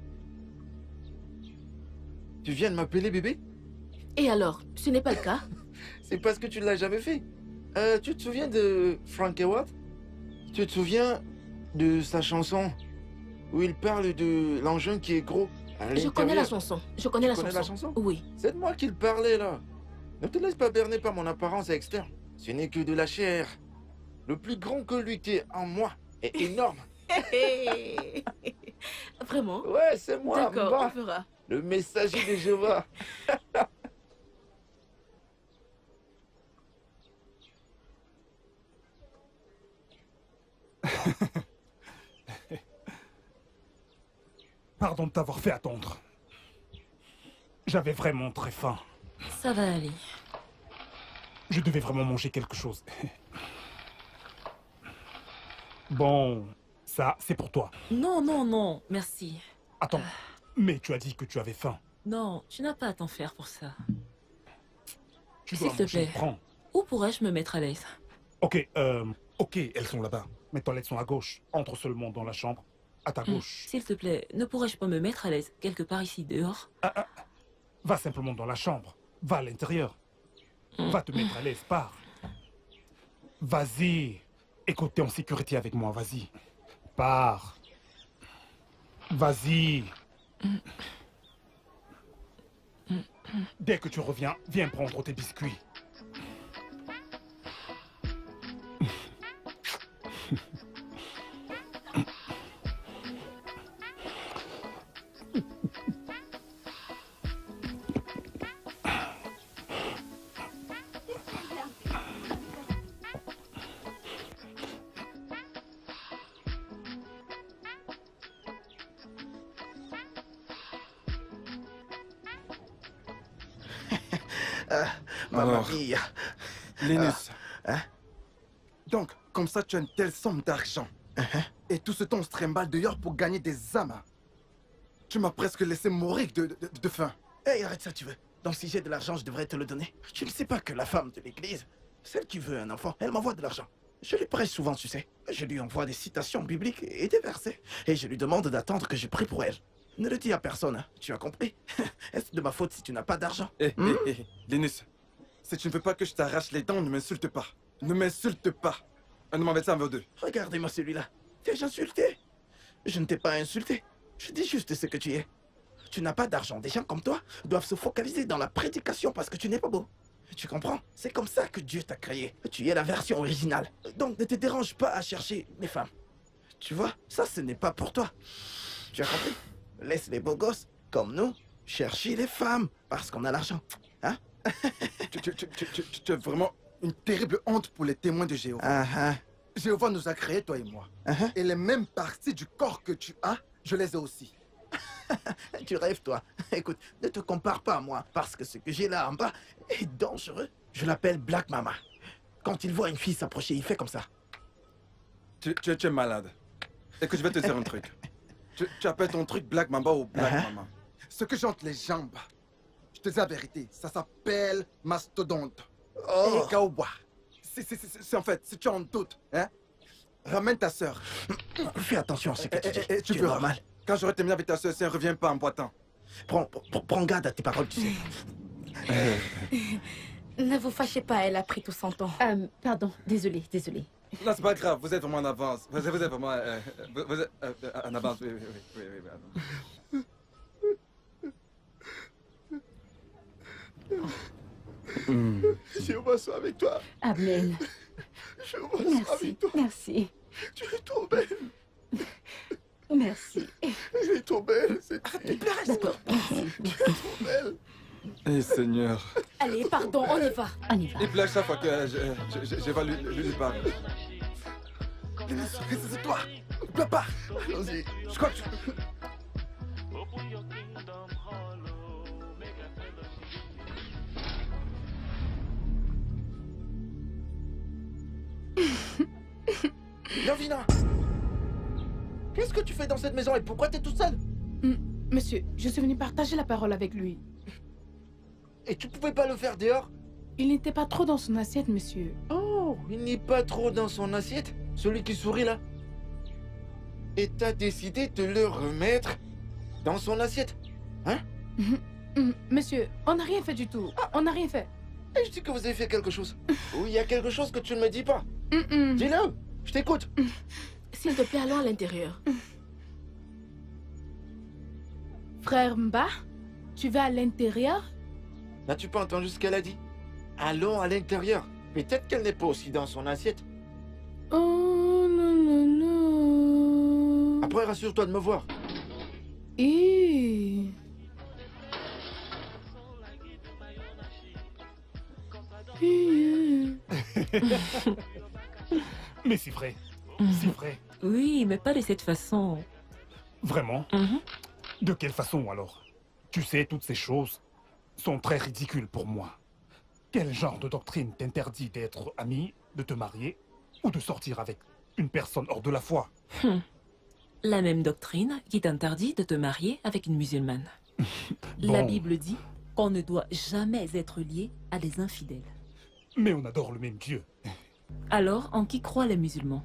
Tu viens de m'appeler bébé? Et alors, ce n'est pas le cas? C'est parce que tu ne l'as jamais fait. Euh, tu te souviens de Frank Ewart? Tu te souviens de sa chanson où il parle de l'engin qui est gros? Je connais la chanson. Je connais, la, connais chanson. la chanson. Oui. C'est de moi qu'il parlait là. Ne te laisse pas berner par mon apparence externe. Ce n'est que de la chair. Le plus grand que lui qui est en moi est énorme. Vraiment? Ouais, c'est moi. D'accord, on fera. Le messager de Jéhovah. Pardon de t'avoir fait attendre. J'avais vraiment très faim. Ça va aller. Je devais vraiment manger quelque chose. Bon, ça, c'est pour toi. Non, non, non, merci. Attends, euh... mais tu as dit que tu avais faim. Non, tu n'as pas à t'en faire pour ça. S'il te plaît, prends. Où pourrais-je me mettre à l'aise? Ok, euh, ok, elles sont là-bas. Mes toilettes sont à gauche. Entre seulement dans la chambre. À ta gauche. S'il te plaît, ne pourrais-je pas me mettre à l'aise quelque part ici, dehors? ah, ah. Va simplement dans la chambre. Va à l'intérieur. Mmh. Va te mettre à l'aise, pars. Vas-y. Écoute, t'es en sécurité avec moi, vas-y. Pars. Vas-y. Mmh. Mmh. Dès que tu reviens, viens prendre tes biscuits. euh, ma Alors, mamie... Linus. Euh, hein? Donc, comme ça, tu as une telle somme d'argent. Uh-huh. Et tout ce temps, on se trimballe dehors pour gagner des âmes. Tu m'as presque laissé mourir de, de, de faim. Hé, hey, arrête ça, tu veux. Donc, si j'ai de l'argent, je devrais te le donner. Tu ne sais pas que la femme de l'église, celle qui veut un enfant, elle m'envoie de l'argent. Je lui prêche souvent, tu sais. Je lui envoie des citations bibliques et des versets. Et je lui demande d'attendre que je prie pour elle. Ne le dis à personne, hein. Tu as compris? Est-ce de ma faute si tu n'as pas d'argent? Hé, hé, hé, Linus, si tu ne veux pas que je t'arrache les dents, ne m'insulte pas. Ne m'insulte pas. Un homme avec ça en veut deux. Regardez-moi celui-là. T'es-je insulté? Je ne t'ai pas insulté. Je dis juste ce que tu es. Tu n'as pas d'argent. Des gens comme toi doivent se focaliser dans la prédication parce que tu n'es pas beau. Tu comprends? C'est comme ça que Dieu t'a créé. Tu es la version originale. Donc ne te dérange pas à chercher mes femmes. Tu vois, ça ce n'est pas pour toi. Tu as compris? Laisse les beaux gosses, comme nous, chercher les femmes parce qu'on a l'argent. Hein? tu, tu, tu, tu, tu, tu es vraiment une terrible honte pour les témoins de Jéhovah. Uh-huh. Jéhovah nous a créés, toi et moi. Uh-huh. Et les mêmes parties du corps que tu as, je les ai aussi. Tu rêves, toi. Écoute, ne te compare pas à moi, parce que ce que j'ai là en bas est dangereux. Je l'appelle Black Mama. Quand il voit une fille s'approcher, il fait comme ça. Tu, tu, tu es malade. Écoute, je vais te dire un truc. Tu, tu appelles ton truc Black Mama ou Black uh-huh. Mama. Ce que j'entre les jambes, je te dis la vérité, ça s'appelle mastodonte. Oh. Et Kaoba. C'est en fait, si tu en doutes, hein, ramène ta soeur. Fais attention à ce que tu dis. Et, et, tu tu verras mal. Quand j'aurai terminé avec ta soeur, si elle ne revient pas en boitant. Prends, prends, prends garde à tes paroles, tu sais. Ne vous fâchez pas, elle a pris tout son temps. Euh, pardon, désolé, désolé. Non, c'est pas grave, vous êtes vraiment en avance. Vous êtes, vous êtes vraiment euh, vous, vous êtes, euh, en avance, oui, oui, oui. oui, oui, oui, oui. Mm. Jéhovah soit avec toi. Amen. Jéhovah Merci. soit avec toi. Merci. Tu es trop belle. Merci. Elle est trop belle. C'est D'accord. Tu es trop belle. Eh Seigneur. Allez, pardon, on y va. On y va. Il plaît chaque fois que je, je, je, je vais lui, lui parler. C'est toi. Ne pleure pas. Allons-y. Je crois que tu... Lovina, qu'est-ce que tu fais dans cette maison et pourquoi t'es toute seule? Mm, Monsieur, je suis venue partager la parole avec lui. Et tu pouvais pas le faire dehors? Il n'était pas trop dans son assiette, monsieur. Oh, il n'est pas trop dans son assiette? Celui qui sourit là? Et t'as décidé de le remettre dans son assiette? Hein? Mm, mm, monsieur, on n'a rien fait du tout. Ah, on n'a rien fait. Et je dis que vous avez fait quelque chose. Ou il y a quelque chose que tu ne me dis pas. Mm -mm. Dis-le, je t'écoute. S'il te plaît, allons à l'intérieur. Frère Mba, tu vas à l'intérieur? N'as-tu pas entendu ce qu'elle a dit? Allons à l'intérieur. Peut-être qu'elle n'est pas aussi dans son assiette. Oh non, non, non. Après, rassure-toi de me voir. Et... Mais c'est vrai, mmh. c'est vrai. Oui, mais pas de cette façon. Vraiment? Mmh. De quelle façon alors? Tu sais, toutes ces choses sont très ridicules pour moi. Quel genre de doctrine t'interdit d'être ami, de te marier ou de sortir avec une personne hors de la foi? Hum. La même doctrine qui t'interdit de te marier avec une musulmane. Bon. La Bible dit qu'on ne doit jamais être lié à des infidèles. Mais on adore le même Dieu. Alors, en qui croient les musulmans?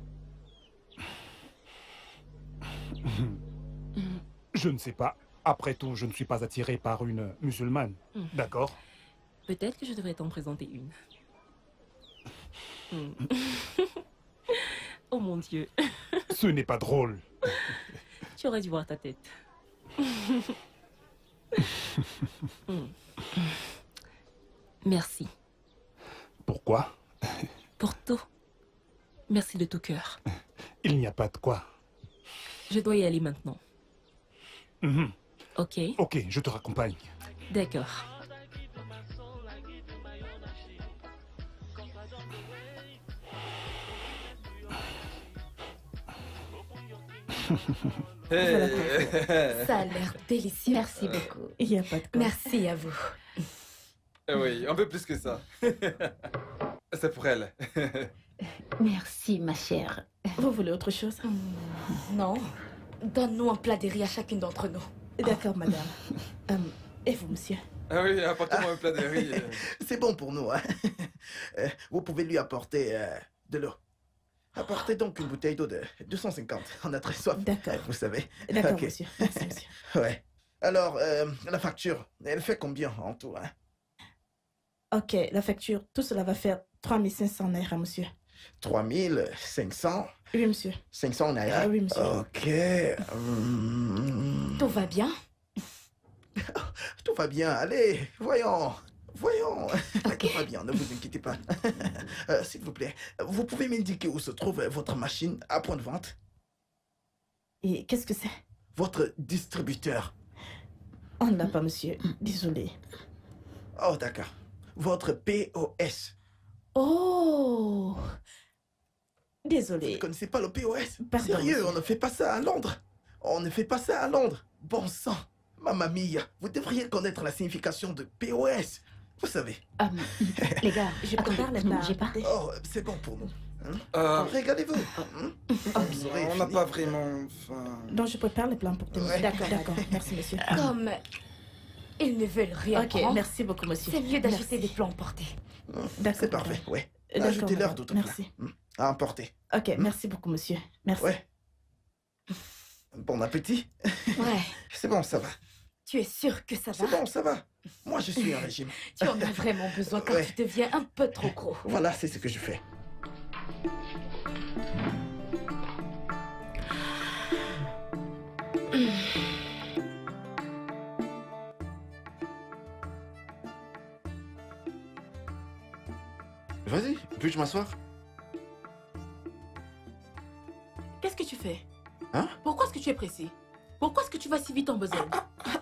Je ne sais pas. Après tout, je ne suis pas attiré par une musulmane. Mmh. D'accord? Peut-être que je devrais t'en présenter une. Mmh. Oh mon Dieu. Ce n'est pas drôle. Tu aurais dû voir ta tête. Mmh. Merci. Pourquoi? Pour tout. Merci de tout cœur. Il n'y a pas de quoi. Je dois y aller maintenant. Mm-hmm. Ok. Ok, je te raccompagne. D'accord. Voilà. Ça a l'air délicieux. Merci beaucoup. Il n'y a pas de quoi. Merci à vous. Oui, un peu plus que ça. C'est pour elle. Merci, ma chère. Vous voulez autre chose? Non. Donne-nous un plat de riz à chacune d'entre nous. D'accord, madame. euh, et vous, monsieur? Ah oui, apportez-moi ah. un plat de riz. C'est bon pour nous. Hein? Vous pouvez lui apporter euh, de l'eau. Apportez donc une bouteille d'eau de deux cent cinquante. On a très soif. D'accord. Vous savez. D'accord, okay. monsieur. Merci, monsieur. Ouais. Alors, euh, la facture, elle fait combien en tout? Hein? Ok, la facture, tout cela va faire trois mille cinq cents naira, monsieur. trois mille cinq cents? Oui, monsieur. cinq cents naira? Ah, oui, monsieur. Ok. Mmh. Tout va bien? Tout va bien, allez, voyons. Voyons. Okay. Tout va bien, ne vous inquiétez pas. euh, S'il vous plaît, vous pouvez m'indiquer où se trouve votre machine à point de vente? Et qu'est-ce que c'est? Votre distributeur. On ne l'a pas, monsieur. Désolé. Oh, d'accord. Votre P O S. Oh! Désolé. Vous ne connaissez pas le P O S? Pardon, sérieux, monsieur. On ne fait pas ça à Londres. On ne fait pas ça à Londres. Bon sang, mamma mia, vous devriez connaître la signification de P O S. Vous savez. Um, les gars, je prépare les plats. J'ai pas. Oh, c'est bon pour nous. Hein? Euh... Regardez-vous. Hein? Okay. On n'a pas vraiment. Enfin... Donc je prépare les plats pour tout le monde. D'accord, d'accord. Merci, monsieur. Comme. Ils ne veulent rien. Ok, merci beaucoup, monsieur. C'est mieux d'ajouter des plats emportés. D'accord. C'est parfait, oui. Ajoutez leur d'autres plats. Merci. À emporter. Ok, mmh. Merci beaucoup, monsieur. Merci. Ouais. Bon appétit. Ouais. C'est bon, ça va. Tu es sûr que ça va? C'est bon, ça va. Moi, je suis en régime. Tu en as vraiment besoin quand ouais. tu deviens un peu trop gros. Voilà, c'est ce que je fais. Vas-y, puis-je m'asseoir? Qu'est-ce que tu fais? Hein? Pourquoi est-ce que tu es pressé? Pourquoi est-ce que tu vas si vite en besogne? ah, ah, ah.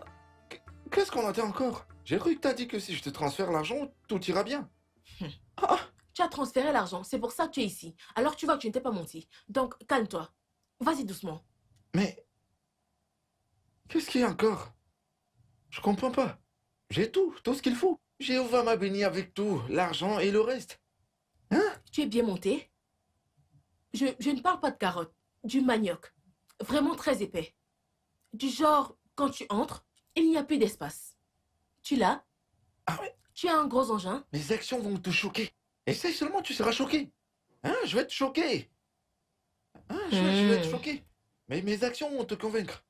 Qu'est-ce qu'on attend encore? J'ai cru que t'as dit que si je te transfère l'argent, tout ira bien. Hum. Ah. Tu as transféré l'argent, c'est pour ça que tu es ici. Alors tu vois que tu ne t'es pas menti. Donc, calme-toi. Vas-y doucement. Mais... Qu'est-ce qu'il y a encore? Je comprends pas. J'ai tout, tout ce qu'il faut. Jéhovah m'a béni avec tout, l'argent et le reste. Hein? Tu es bien monté. Je, je ne parle pas de carottes, du manioc. Vraiment très épais. Du genre, quand tu entres, il n'y a plus d'espace. Tu l'as? Ah ouais. Tu as un gros engin? Mes actions vont te choquer. Essaye seulement, tu seras choqué. Hein? Je vais te choquer. Hein? Je, vais, mmh. je vais te choquer. Mais mes actions vont te convaincre.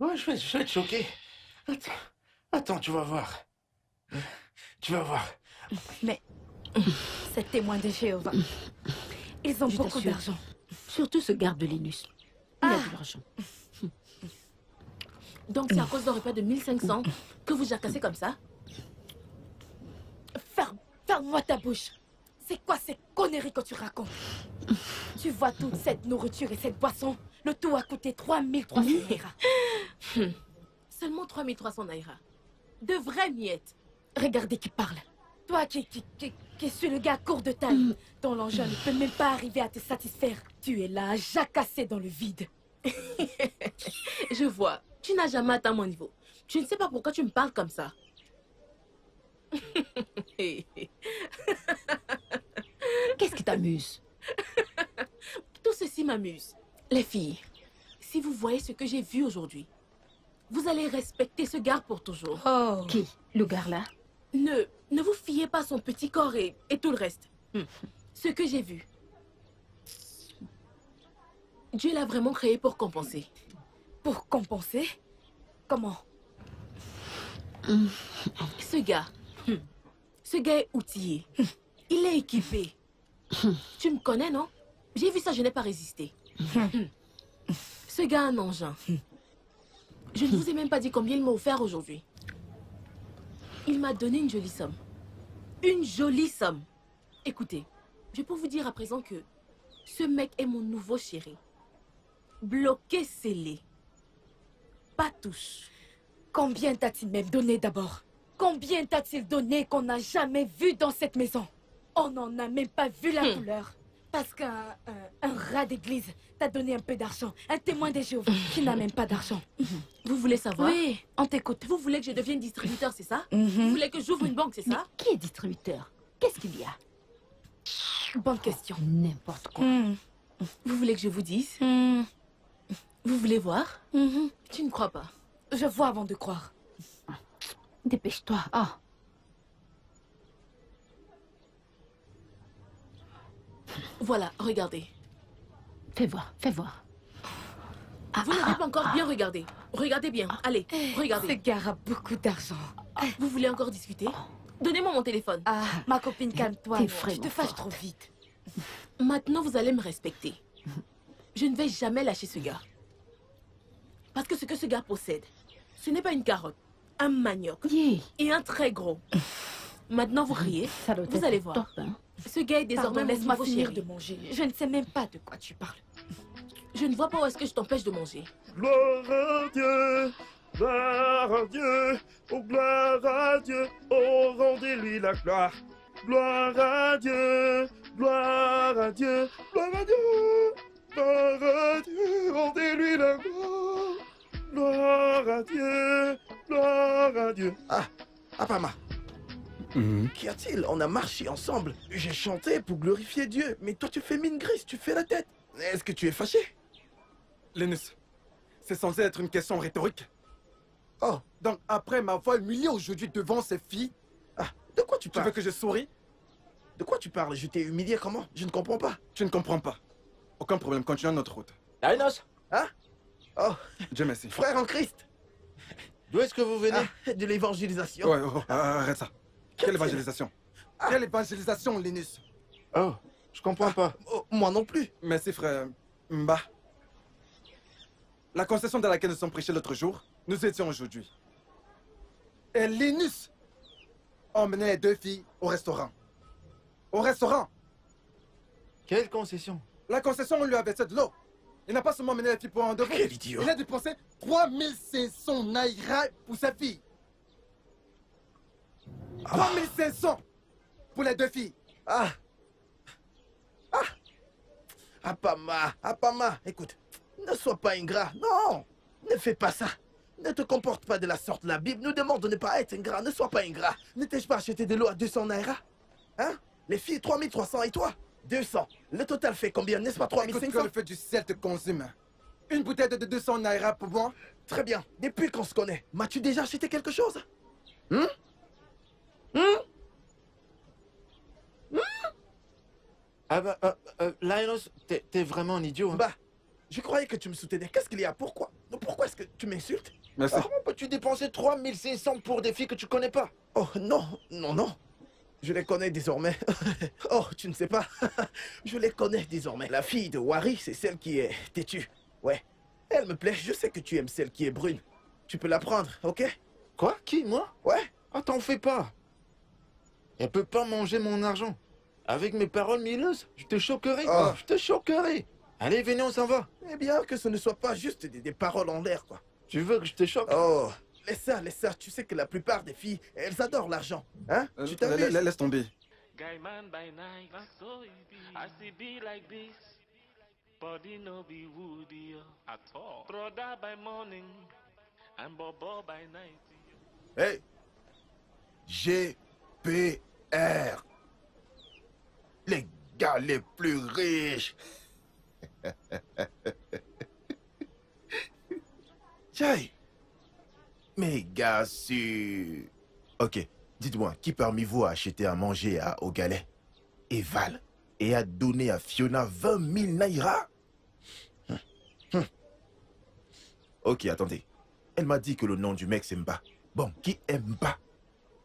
Ouais, je vais, je vais te choquer. Attends, attends, tu vas voir. Tu vas voir. Mais... Ces témoins de Jéhovah, ils ont Je beaucoup d'argent. Surtout ce garde de Linus. Il ah. a de l'argent. Donc c'est à cause d'un repas de mille cinq cents que vous jacassez comme ça? Ferme, ferme-moi ta bouche. C'est quoi ces conneries que tu racontes? Tu vois toute cette nourriture et cette boisson? Le tout a coûté trois mille trois cents naira. Seulement trois mille trois cents naira. De vraies miettes. Regardez qui parle. Toi qui, qui, qui, qui suis le gars court de taille, dont l'engin ne peut même pas arriver à te satisfaire. Tu es là à jacasser dans le vide. Je vois, tu n'as jamais atteint mon niveau. Tu ne sais pas pourquoi tu me parles comme ça. Qu'est-ce qui t'amuse? Tout ceci m'amuse. Les filles, si vous voyez ce que j'ai vu aujourd'hui, vous allez respecter ce gars pour toujours. Oh. Qui? Le gars là? Ne, ne vous fiez pas à son petit corps et, et tout le reste. Mmh. Ce que j'ai vu, Dieu l'a vraiment créé pour compenser. Pour compenser? Comment? Mmh. Ce gars, mmh. ce gars est outillé. Mmh. Il est équipé. Mmh. Tu me connais, non? J'ai vu ça, je n'ai pas résisté. Mmh. Mmh. Ce gars a un engin. Mmh. Je ne vous ai même pas dit combien il m'a offert aujourd'hui. Il m'a donné une jolie somme. Une jolie somme. Écoutez, je peux vous dire à présent que ce mec est mon nouveau chéri. Bloqué, scellé. Pas touche. Combien t'a-t-il même donné d'abord? Combien t'a-t-il donné qu'on n'a jamais vu dans cette maison? On n'en a même pas vu la hmm. couleur. parce qu'un euh, rat d'église t'a donné un peu d'argent. Un témoin de Jéhovah qui n'a même pas d'argent. Vous voulez savoir? Oui, on t'écoute. Vous voulez que je devienne distributeur, c'est ça? Mm-hmm. Vous voulez que j'ouvre une banque, c'est ça? Qui est distributeur? Qu'est-ce qu'il y a? Bonne question. Oh, n'importe quoi. Mm. Vous voulez que je vous dise? Mm. Vous voulez voir? Mm-hmm. Tu ne crois pas. Je vois avant de croire. Dépêche-toi. Ah. Oh. Voilà, regardez. Fais voir, fais voir. Vous n'avez pas encore bien regardé. Regardez bien, allez, regardez. Ce gars a beaucoup d'argent. Vous voulez encore discuter? Donnez-moi mon téléphone. Ah, ma copine, calme-toi. Je te fâche trop vite. Maintenant, vous allez me respecter. Je ne vais jamais lâcher ce gars. Parce que ce que ce gars possède, ce n'est pas une carotte, un manioc yeah. et un très gros. Maintenant, vous riez, vous allez voir. Top, hein? Ce gars est désormais... Laisse-moi finir de manger. Je ne sais même pas de quoi tu parles. Je ne vois pas où est-ce que je t'empêche de manger. Gloire à Dieu, gloire à Dieu, oh gloire à Dieu, oh rendez-lui la gloire. Gloire à Dieu, gloire à Dieu, gloire à Dieu, gloire à Dieu, rendez-lui la gloire. Gloire à Dieu, gloire à Dieu. Ah, Apama. Mmh. Qu'y a-t-il? On a marché ensemble. J'ai chanté pour glorifier Dieu. Mais toi, tu fais mine grise, tu fais la tête. Est-ce que tu es fâché? Linus, c'est censé être une question rhétorique. Oh. Donc, après m'avoir humilié aujourd'hui devant ces filles... Ah, de quoi tu parles? Tu veux que je souris? De quoi tu parles? Je t'ai humilié comment? Je ne comprends pas. Tu ne comprends pas. Aucun problème, continuons notre route. Lainos? Hein? Oh. Dieu merci. Frère en Christ. D'où est-ce que vous venez? Ah, de l'évangélisation. Ouais, oh, ah, arrête ça. Quelle évangélisation? ah. Quelle évangélisation, Linus? Oh, je comprends ah. pas. Oh, moi non plus. Merci, frère Mba. La concession dans laquelle nous sommes prêchés l'autre jour, nous étions aujourd'hui. Et Linus emmenait les deux filles au restaurant. Au restaurant? Quelle concession? La concession, on lui a versé de l'eau. Il n'a pas seulement emmené les filles pour un rendez-vous. Quel idiot! Il a dépensé trois mille cinq cents naira pour sa fille. trois mille cinq cents pour les deux filles. Ah. Ah. Apama, Apama, écoute, ne sois pas ingrat. Non, ne fais pas ça. Ne te comporte pas de la sorte. La Bible nous demande de ne pas être ingrat. Ne sois pas ingrat. Ne t'ai-je pas acheté de l'eau à deux cents naira? Hein? Les filles, trois mille trois cents et toi? deux cents. Le total fait combien, n'est-ce pas? trois mille cinq cents. Écoute, que le feu du ciel te consume. Une bouteille de deux cents naira pour moi? Très bien. Depuis qu'on se connaît, m'as-tu déjà acheté quelque chose? Hum? Hmm? Hmm? Ah bah, euh, euh, Linus, t'es vraiment un idiot. Hein? Bah, je croyais que tu me soutenais. Qu'est-ce qu'il y a? Pourquoi? Pourquoi est-ce que tu m'insultes? Merci. Ah, comment peux-tu dépenser trois mille cinq cents pour des filles que tu connais pas? Oh non, non, non. Je les connais désormais. Oh, tu ne sais pas. Je les connais désormais. La fille de Wari, c'est celle qui est têtue. Ouais. Elle me plaît. Je sais que tu aimes celle qui est brune. Tu peux la prendre, ok? Quoi? Qui? Moi? Ouais. Ah, t'en fais pas. Elle peut pas manger mon argent. Avec mes paroles mielleuses, je te choquerai. Oh. Je te choquerai. Allez, venez, on s'en va. Eh bien, que ce ne soit pas juste des, des paroles en l'air, quoi. Tu veux que je te choque? Oh, laisse ça, laisse ça. Tu sais que la plupart des filles, elles adorent l'argent. Hein? euh, Tu t'amuses? Laisse tomber. Hey, j'ai... P R. Les gars les plus riches. Chai. Mes gars sûrs. Ok, dites-moi, qui parmi vous a acheté à manger à Ogale et Val et a donné à Fiona vingt mille naira? hum. Hum. Ok, attendez. Elle m'a dit que le nom du mec c'est Mba. Bon, qui est Mba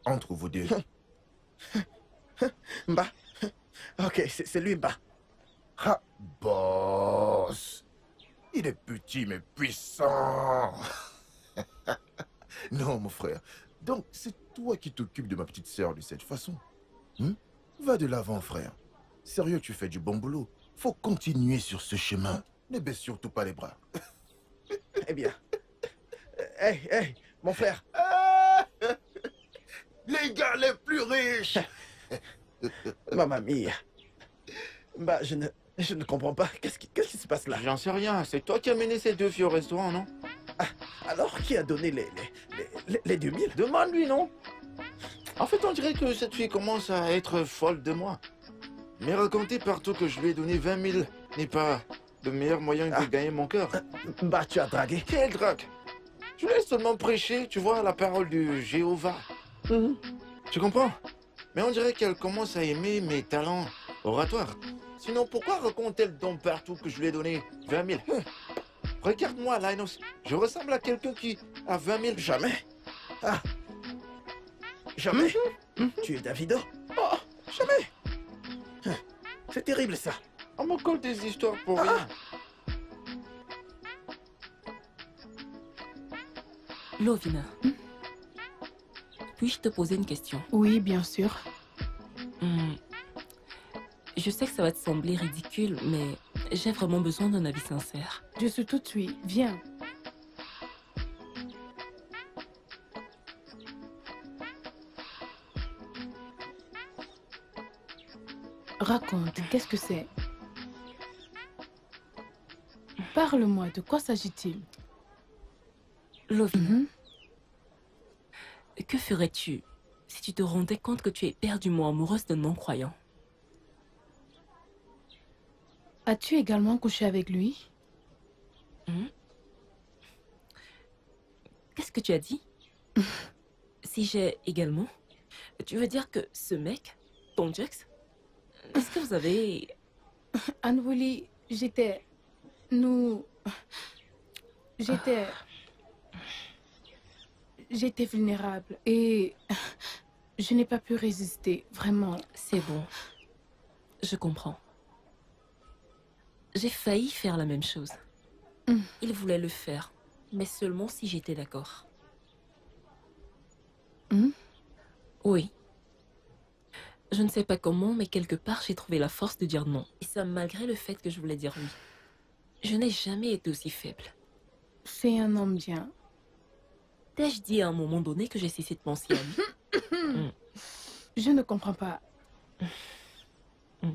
entre vous deux? hum. Mba? Ok, c'est lui Mba. Ah, boss. Il est petit mais puissant. Non, mon frère. Donc, c'est toi qui t'occupes de ma petite sœur de cette façon. Hmm? Va de l'avant, frère. Sérieux, tu fais du bon boulot. Faut continuer sur ce chemin. Ne baisse surtout pas les bras. Eh bien. Hey, hey, mon frère. Les gars les plus riches. Mamma mia. Bah, je ne Je ne comprends pas. Qu'est-ce qui, qu'est-ce qui se passe là? J'en sais rien. C'est toi qui as mené ces deux filles au restaurant, non? Ah, alors qui a donné les, les, les, les deux mille? Demande-lui, non? En fait, on dirait que cette fille commence à être folle de moi. Mais raconter partout que je lui ai donné vingt mille n'est pas le meilleur moyen ah. de gagner mon cœur. Bah, tu as dragué. Quelle drague? Je voulais seulement prêcher, tu vois, la parole de Jéhovah. Mm-hmm. Tu comprends? Mais on dirait qu'elle commence à aimer mes talents oratoires. Sinon, pourquoi raconte-t-elle donc partout que je lui ai donné vingt mille? Regarde-moi, Linus. Je ressemble à quelqu'un qui a vingt mille. Jamais. Ah. Jamais. Mm-hmm. Tu es Davido? Oh, jamais. C'est terrible, ça. On me colle des histoires pour ah. rien. Lovina, hmm? puis-je te poser une question? Oui, bien sûr. Hmm. Je sais que ça va te sembler ridicule, mais j'ai vraiment besoin d'un avis sincère. Je suis tout de suite. Viens. Raconte, qu'est-ce que c'est? Parle-moi, de quoi s'agit-il? Lovina, mm-hmm. que ferais-tu si tu te rendais compte que tu es éperdument amoureuse d'un non-croyant? As-tu également couché avec lui? Mmh. Qu'est-ce que tu as dit? Si j'ai également... Tu veux dire que ce mec, ton Chuks, est-ce que vous avez... Anwuli, j'étais... Nous... J'étais... Ah. J'étais vulnérable et... Je n'ai pas pu résister, vraiment. C'est bon. Je comprends. J'ai failli faire la même chose. Mmh. Il voulait le faire, mais seulement si j'étais d'accord. Mmh. Oui. Je ne sais pas comment, mais quelque part, j'ai trouvé la force de dire non. Et ça malgré le fait que je voulais dire oui. Je n'ai jamais été aussi faible. C'est un homme bien. T'ai-je dit à un moment donné que j'ai cessé de penser à lui? mmh. Je ne comprends pas. Mmh.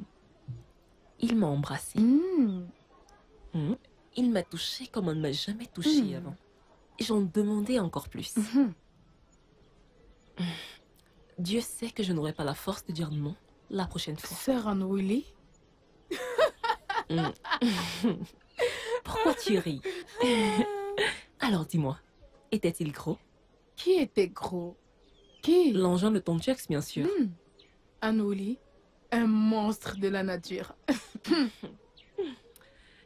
Il m'a embrassée. Mmh. Mmh. Il m'a touchée comme on ne m'a jamais touchée mmh. avant. J'en demandais encore plus. Mmh. Mmh. Dieu sait que je n'aurai pas la force de dire non la prochaine fois. Sarah Noélie. mmh. Pourquoi tu ris? Alors dis-moi, était-il gros? Qui était gros? Qui? L'engin de ton Chuks, bien sûr. Mmh. Anwuli, un monstre de la nature.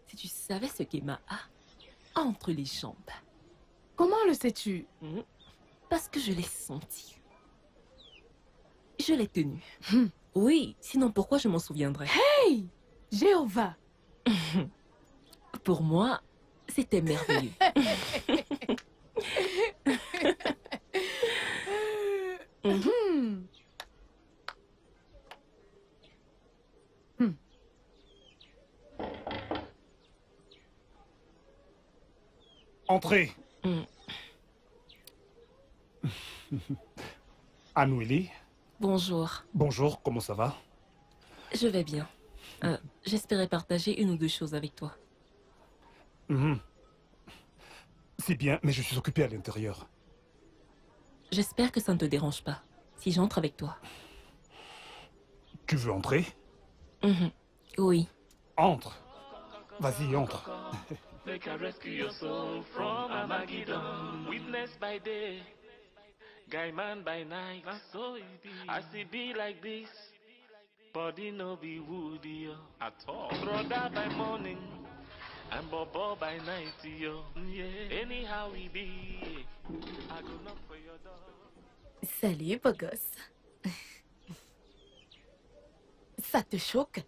Si tu savais ce qu'Emma a entre les jambes. Comment le sais-tu? Parce que je l'ai senti. Je l'ai tenu. Hmm. Oui, sinon pourquoi je m'en souviendrais? Hey! Jéhovah! Pour moi, c'était merveilleux. hmm. Entrez. Mm. Anwuli. Bonjour. Bonjour, comment ça va? Je vais bien. Euh, J'espérais partager une ou deux choses avec toi. Mm. C'est bien, mais je suis occupé à l'intérieur. J'espère que ça ne te dérange pas, si j'entre avec toi. Tu veux entrer? Mm-hmm. Oui. Entre. Vas-y, entre. They can rescue your soul from Armageddon. Witness by day, guy man by night. So it be. As it be like this, body no be woody at all. Brother by morning, and Bobo by night. Yo. Yeah. Anyhow it be, I go knock for your door. Salut, beau gosse. Ça te choque?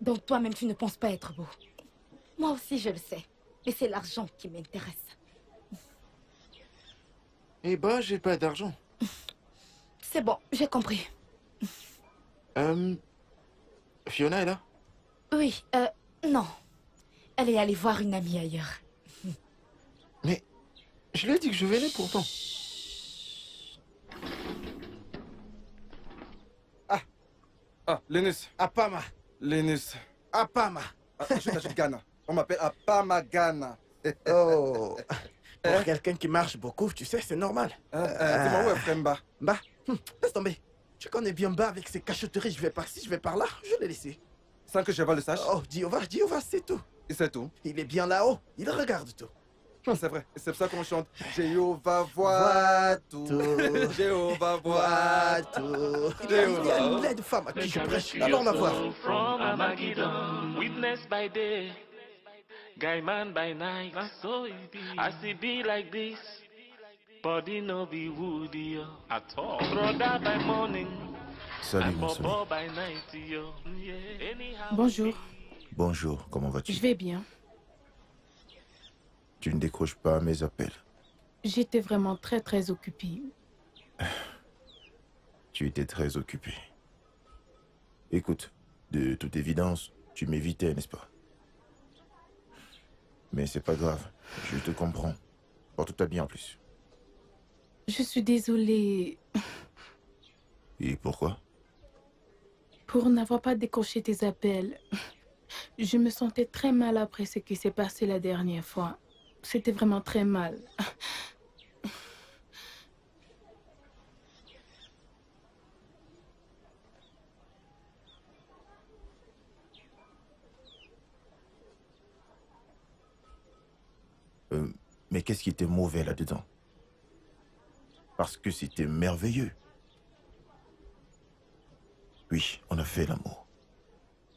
Donc toi-même tu ne penses pas être beau? Moi aussi, je le sais. Mais c'est l'argent qui m'intéresse. Eh ben, j'ai pas d'argent. C'est bon, j'ai compris. Euh... Fiona est là? Oui, euh... non. Elle est allée voir une amie ailleurs. Mais... je lui ai dit que je venais pourtant. Chut. Ah. Ah, Linus. Apama. Linus. Apama. Ah, je suis Ghana. On m'appelle Apama Ghana. Oh. Pour quelqu'un qui marche beaucoup, tu sais, c'est normal. Euh, euh, euh, c'est moi où est Mba. Mba. Hum, laisse tomber. Tu connais bien Mba avec ses cacheteries. Je vais par-ci, je vais par-là. Je l'ai laissé. Sans que Jéhovah le sache. Oh, Jéhovah, Jéhovah, c'est tout. Et c'est tout. Il est bien là-haut. Il regarde tout. C'est vrai, c'est pour ça qu'on chante. Jéhovah voit tout. Jéhovah voit tout. Il y a une laide femme à qui je prêche. Alors on va voir. Witness by day, guy man by night. So it be. As it be like this, body no be woody at all. Brother by morning, salut mon soeur. Bonjour. Bonjour, comment vas-tu? Je vais bien. Tu ne décroches pas à mes appels. J'étais vraiment très très occupée. Tu étais très occupée. Écoute, de toute évidence, tu m'évitais, n'est-ce pas? Mais c'est pas grave, je te comprends. Porte-toi bien en plus. Je suis désolée. Et pourquoi? Pour n'avoir pas décroché tes appels. Je me sentais très mal après ce qui s'est passé la dernière fois. C'était vraiment très mal. Euh, mais qu'est-ce qui était mauvais là-dedans? Parce que c'était merveilleux. Oui, on a fait l'amour.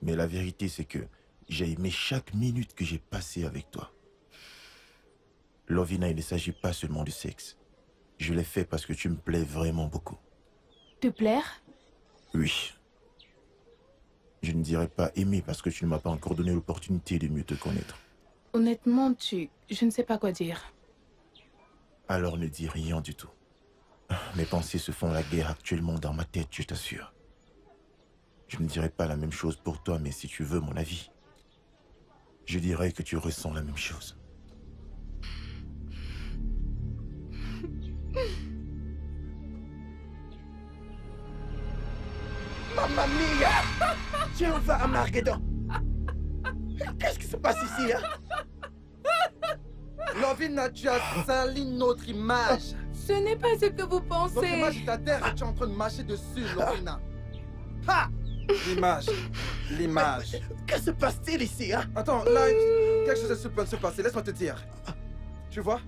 Mais la vérité, c'est que j'ai aimé chaque minute que j'ai passée avec toi. Lovina, il ne s'agit pas seulement du sexe. Je l'ai fait parce que tu me plais vraiment beaucoup. Te plaire? Oui. Je ne dirais pas aimer parce que tu ne m'as pas encore donné l'opportunité de mieux te connaître. Honnêtement, tu... je ne sais pas quoi dire. Alors ne dis rien du tout. Mes pensées se font la guerre actuellement dans ma tête, je t'assure. Je ne dirais pas la même chose pour toi, mais si tu veux mon avis, je dirais que tu ressens la même chose. Mamma mia! Jéhovah à Marguerite! Qu'est-ce qui se passe ici, hein? Lovina, tu as sali notre image. Ce n'est pas ce que vous pensez. Notre image est à terre et tu es en train de marcher dessus, Lovina. Ha! L'image. L'image. Qu'est-ce qui se passe-t-il ici, hein? Attends, là, quelque chose est se passer. Laisse-moi te dire. Tu vois?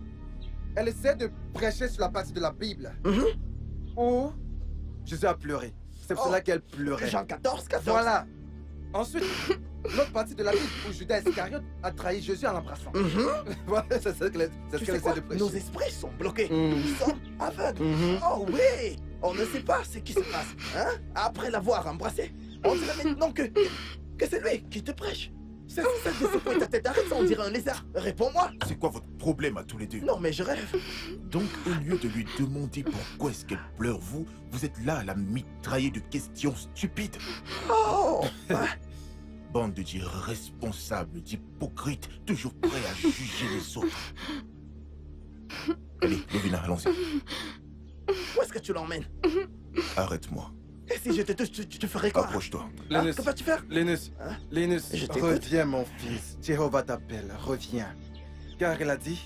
Elle essaie de prêcher sur la partie de la Bible. Mm-hmm. Où Jésus a pleuré. C'est pour oh, cela qu'elle pleurait. Jean quatorze, quatorze. Voilà. Ensuite, l'autre partie de la Bible où Judas Iscariote a trahi Jésus en l'embrassant. Mm-hmm. Voilà, c'est ce qu'elle ce qu essaie de prêcher. Nos esprits sont bloqués. Mm-hmm. Nous sommes aveugles. Mm-hmm. Oh oui, on ne sait pas ce qui se passe. Hein? Après l'avoir embrassé, on dirait maintenant que, que c'est lui qui te prêche. C'est ça, je secoue ta tête, arrête ça, on dirait un lézard. Réponds-moi. C'est quoi votre problème à tous les deux? Non, mais je rêve. Donc, au lieu de lui demander pourquoi est-ce qu'elle pleure, vous, vous êtes là à la mitrailler de questions stupides. Oh. Bande d'irresponsables, d'hypocrites, toujours prêts à juger les autres. Allez, Lovina, allons-y. Où est-ce que tu l'emmènes? Arrête-moi. Et si je te touche, tu, tu te ferais quoi? Approche-toi. Hein? Que vas-tu faire? Linus, hein? Linus, je reviens mon fils. Jéhovah t'appelle, reviens. Car il a dit,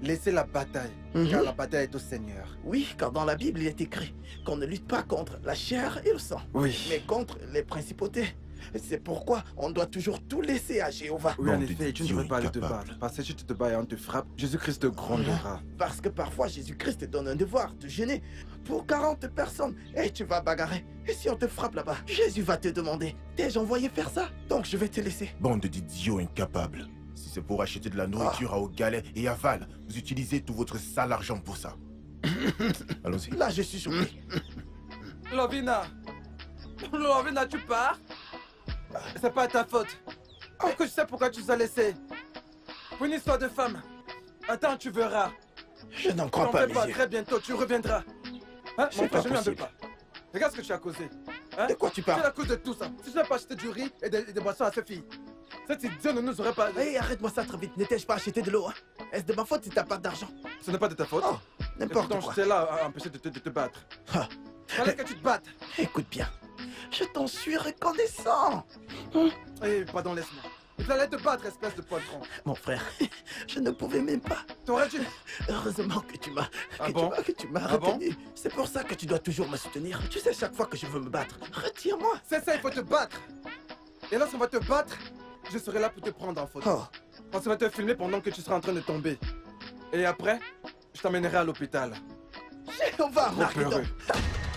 laissez la bataille, mm-hmm. car la bataille est au Seigneur. Oui, car dans la Bible, il est écrit qu'on ne lutte pas contre la chair et le sang, oui. mais contre les principautés. C'est pourquoi on doit toujours tout laisser à Jéhovah. Oui, en effet, tu ne devrais pas aller te battre. Parce que si tu te bats et on te frappe, Jésus-Christ te grondera. Parce que parfois, Jésus-Christ te donne un devoir de jeûner pour quarante personnes. Et tu vas bagarrer. Et si on te frappe là-bas, Jésus va te demander, t'ai-je envoyé faire ça? Donc je vais te laisser. Bande d'idiots incapables. Si c'est pour acheter de la nourriture à Ogale et à Val, vous utilisez tout votre sale argent pour ça. Allons-y. Là, je suis surpris. Lovina, Lovina, tu pars? C'est pas ta faute. Oh, que je sais pourquoi tu nous as laissés. Pour une histoire de femme. Attends, tu verras. Je n'en crois pas, pas. Très bientôt, tu reviendras. Hein, mon frère, je n'en veux pas. Regarde ce que tu as causé. Hein? De quoi tu parles? C'est la cause de tout ça. Si je n'avais pas acheté du riz et des, des boissons à cette fille, cette idiot ne nous aurait pas... Hé, hey, arrête-moi ça très vite. N'étais-je pas acheté de l'eau, hein? Est-ce de ma faute si t'as pas d'argent? Ce n'est pas de ta faute. Oh, n'importe quoi. Donc, j'étais là à empêcher de te, de te battre. Ah. Fallait que tu te battes. Écoute bien, je t'en suis reconnaissant. Eh, pardon, laisse-moi. Tu allais te battre, espèce de poltron. Mon frère, je ne pouvais même pas. T'aurais-tu... Heureusement que tu m'as... Ah que bon? tu m'as ah retenu. Bon? C'est pour ça que tu dois toujours me soutenir. Tu sais, chaque fois que je veux me battre, retire-moi. C'est ça, il faut te battre. Et lorsqu'on va te battre, je serai là pour te prendre en photo. Oh. On va te filmer pendant que tu seras en train de tomber. Et après, je t'emmènerai à l'hôpital. Jéhovah, heureux.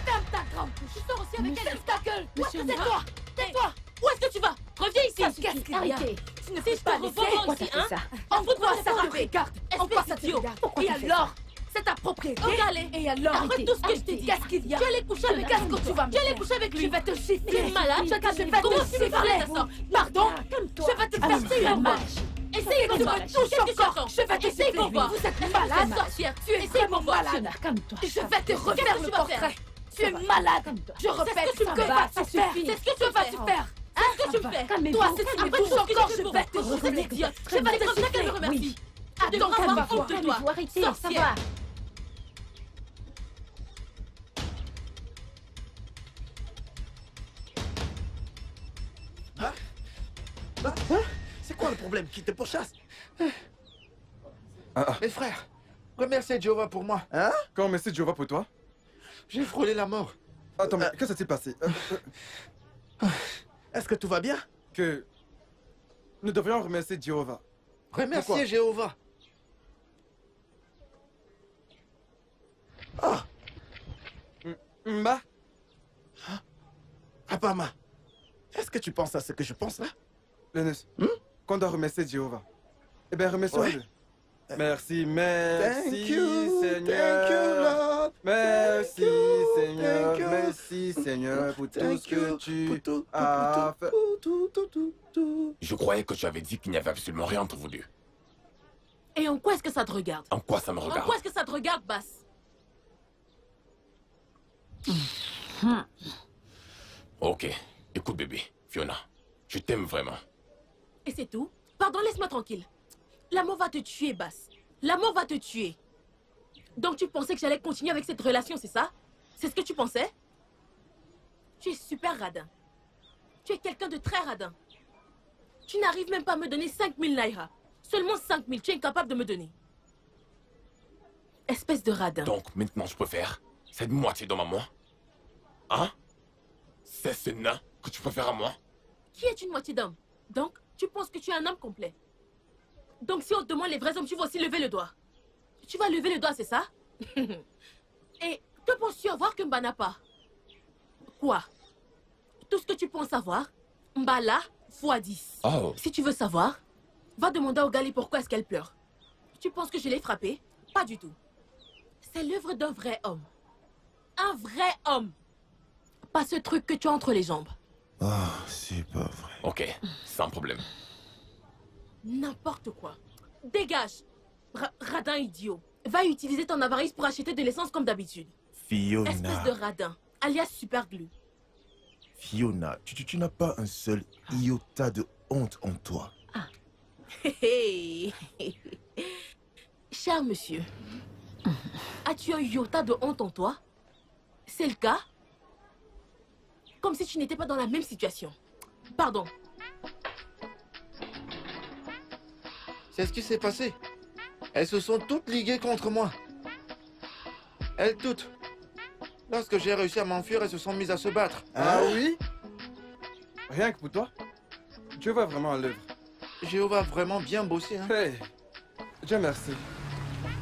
Ferme ta grande bouche. Tu sors aussi avec elle. Ferme ta gueule. Tais-toi. Tais-toi. Où est-ce que tu vas? Reviens ici! Parce que arrêtez! Tu ne fais pas les revendre ici, hein? En vous doit ça te regarde! Espèce d'idiot! Et alors? C'est ta propriété! Ogale! Et alors? Arrête tout ce que je t'ai dit! Qu'est-ce qu'il y a? Tu allais coucher avec lui! Tu vas aller coucher avec lui! Je vais te chiffrer! Tu es malade! Je vais te faire! Pardon? Je vais te faire une marche! Essayez de me toucher encore! Je vais t'essayer pour voir! Vous êtes malade! Tu essayes pour voir! Je vais te refaire le portrait! Tu es malade! Je refais ce que tu vas te faire! C'est ce que tu vas te faire! Qu'est-ce que tu me fais? Toi, c'est une bouche encore, je vais te remercier. Je vais te remercier qu'elle me remercie. Attends, on va foutre de toi. Sorcière. Hein? Hein? C'est quoi le problème? Qui te pourchasse? Mes frères, remerciez Jéhovah pour moi. Hein? Quand remerciez Jéhovah pour toi? J'ai frôlé la mort. Attends, mais qu'est-ce qui s'est passé? Est-ce que tout va bien? Que... Nous devrions remercier Jéhovah. Remercier Jéhovah? Oh! Mba? Hein? Apama, est-ce que tu penses à ce que je pense là? Linus, hmm? qu'on doit remercier Jéhovah. Eh bien, remercions-le. Ouais. Merci, merci, thank you, Seigneur. Thank you, Lord. Merci, you, Seigneur. Merci, Seigneur, pour tout ce que tu as fait. Je croyais que tu avais dit qu'il n'y avait absolument rien entre vous deux. Et en quoi est-ce que ça te regarde? En quoi ça me regarde? En quoi est-ce que ça te regarde, Bass? Ok. Écoute, bébé, Fiona, je t'aime vraiment. Et c'est tout? Pardon, laisse-moi tranquille. L'amour va te tuer, Bass. L'amour va te tuer. Donc tu pensais que j'allais continuer avec cette relation, c'est ça? C'est ce que tu pensais? Tu es super radin. Tu es quelqu'un de très radin. Tu n'arrives même pas à me donner cinq mille naira. Seulement cinq mille, tu es incapable de me donner. Espèce de radin. Donc maintenant je préfère cette moitié d'homme à moi. Hein? C'est ce nain que tu préfères à moi? Qui est une moitié d'homme? Donc tu penses que tu es un homme complet? Donc si on te demande les vrais hommes, tu vas aussi lever le doigt. Tu vas lever le doigt, c'est ça? Et que penses-tu avoir que Mba n'a pas? Quoi? Tout ce que tu penses savoir, Mba là, fois dix. Oh. Si tu veux savoir, va demander à Ogale pourquoi est-ce qu'elle pleure. Tu penses que je l'ai frappée? Pas du tout. C'est l'œuvre d'un vrai homme. Un vrai homme. Pas ce truc que tu as entre les jambes. Ah, oh, c'est pas vrai. Ok, sans problème. N'importe quoi. Dégage, Ra radin idiot. Va utiliser ton avarice pour acheter de l'essence comme d'habitude. Fiona. Espèce de radin, alias super glue. Fiona, tu, tu, tu n'as pas un seul iota de honte en toi. Ah. Cher monsieur, as-tu un iota de honte en toi? C'est le cas? Comme si tu n'étais pas dans la même situation. Pardon. C'est ce qui s'est passé. Elles se sont toutes liguées contre moi. Elles toutes. Lorsque j'ai réussi à m'enfuir, elles se sont mises à se battre. Ah, ah oui? Rien que pour toi. Dieu va vraiment à l'œuvre. Jéhovah a vraiment bien bossé, hein? Hey, Dieu merci.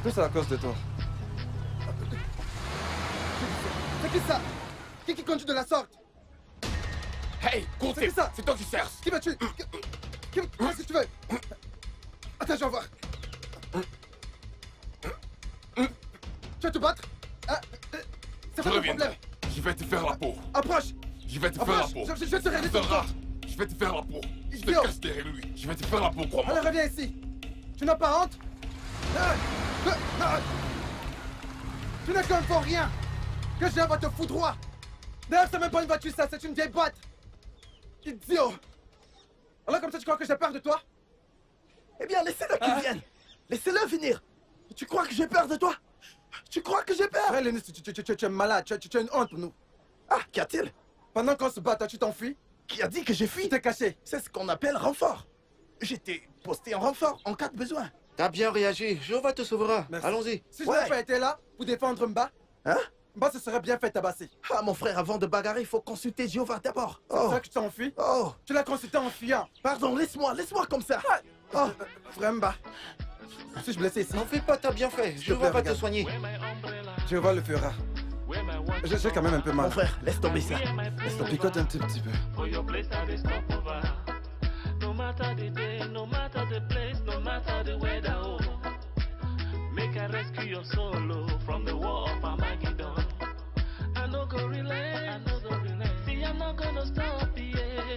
Tout ça à cause de toi. C'est qui ça? Qui qui conduit de la sorte? Hey, comptez! C'est qui ça? C'est toi qui cherches! Qui vas-tu? Qui vas-tu si tu veux? Attends, je vais voir. Tu vas te battre? Ah, c'est pas le problème. Je vais te faire la peau. Approche. Je vais te Approche. faire la peau. Je, je, je vais te régler ton compte. Je vais te faire la peau. Je te cache derrière lui. Je vais te faire la peau, crois-moi. Alors reviens ici. Tu n'as pas honte? Tu n'es qu'un faux rien. Que je vais te foutre droit. D'ailleurs, c'est même pas une voiture, ça. C'est une vieille boîte. Idiot. Alors comme ça, tu crois que j'ai peur de toi? Eh bien, laissez-le qu'il vienne. Laissez-le venir. Tu crois que j'ai peur de toi? Tu crois que j'ai peur? Frère Linus, tu, tu, tu, tu, tu es malade, tu, tu, tu as une honte pour nous. Ah, qu'y a-t-il? Pendant qu'on se bat, tu t'enfuis? Qui a dit que j'ai fui? Tu t'es caché. C'est ce qu'on appelle renfort. J'étais posté en renfort en cas de besoin. T'as bien réagi, Jéhovah te sauvera. Allons-y. Si ouais. je n'avais pas été là pour défendre Mba, hein? Mba se serait bien fait tabasser. Ah mon frère, avant de bagarrer, il faut consulter Jéhovah d'abord. C'est pour ça que tu t'enfuis? Oh. Tu l'as consulté en fuyant. Pardon, laisse-moi, laisse-moi comme ça. Ah. Oh, frère Mba. Si je me laissais ici. N'en fais pas, t'as bien fait. Jéhovah va te soigner. Jéhovah le fera. J'ai quand même un peu mal. Mon frère, laisse tomber ça. Laisse tomber. Picote un petit, petit peu. No matter the day, no matter the place, no matter the weather, oh, make I rescue your soul, oh, from the war of Armageddon. I no go relent, I no go relent. See, I'm not gonna stop, yeah.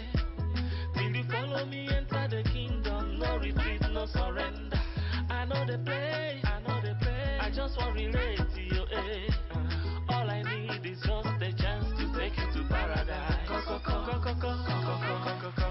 Till you follow me, enter the kingdom, no retreat, no surrender. I know the place, I know the place. I just want to relate to you, eh. All I need is just a chance to take you to paradise. Come, come, come, come, come, come, come, come, come.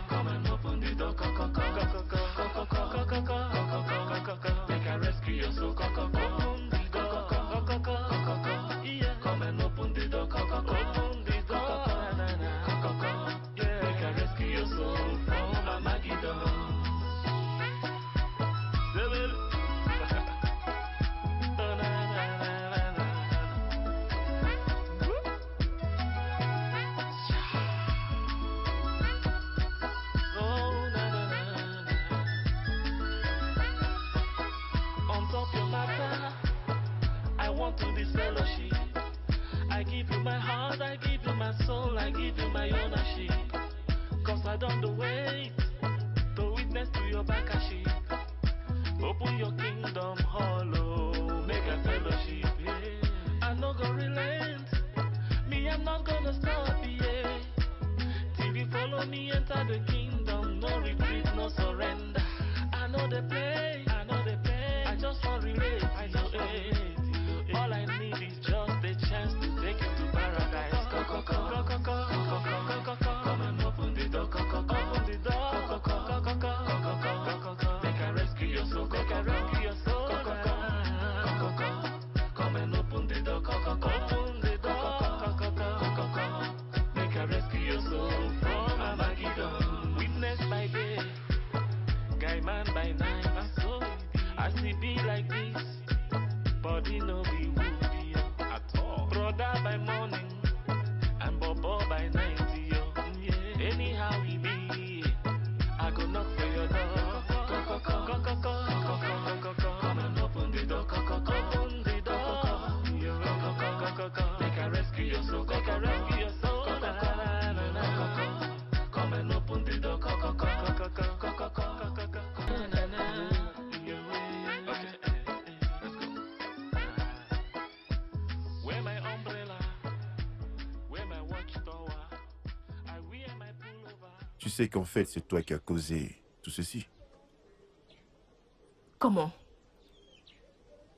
Tu sais qu'en fait, c'est toi qui as causé tout ceci. Comment?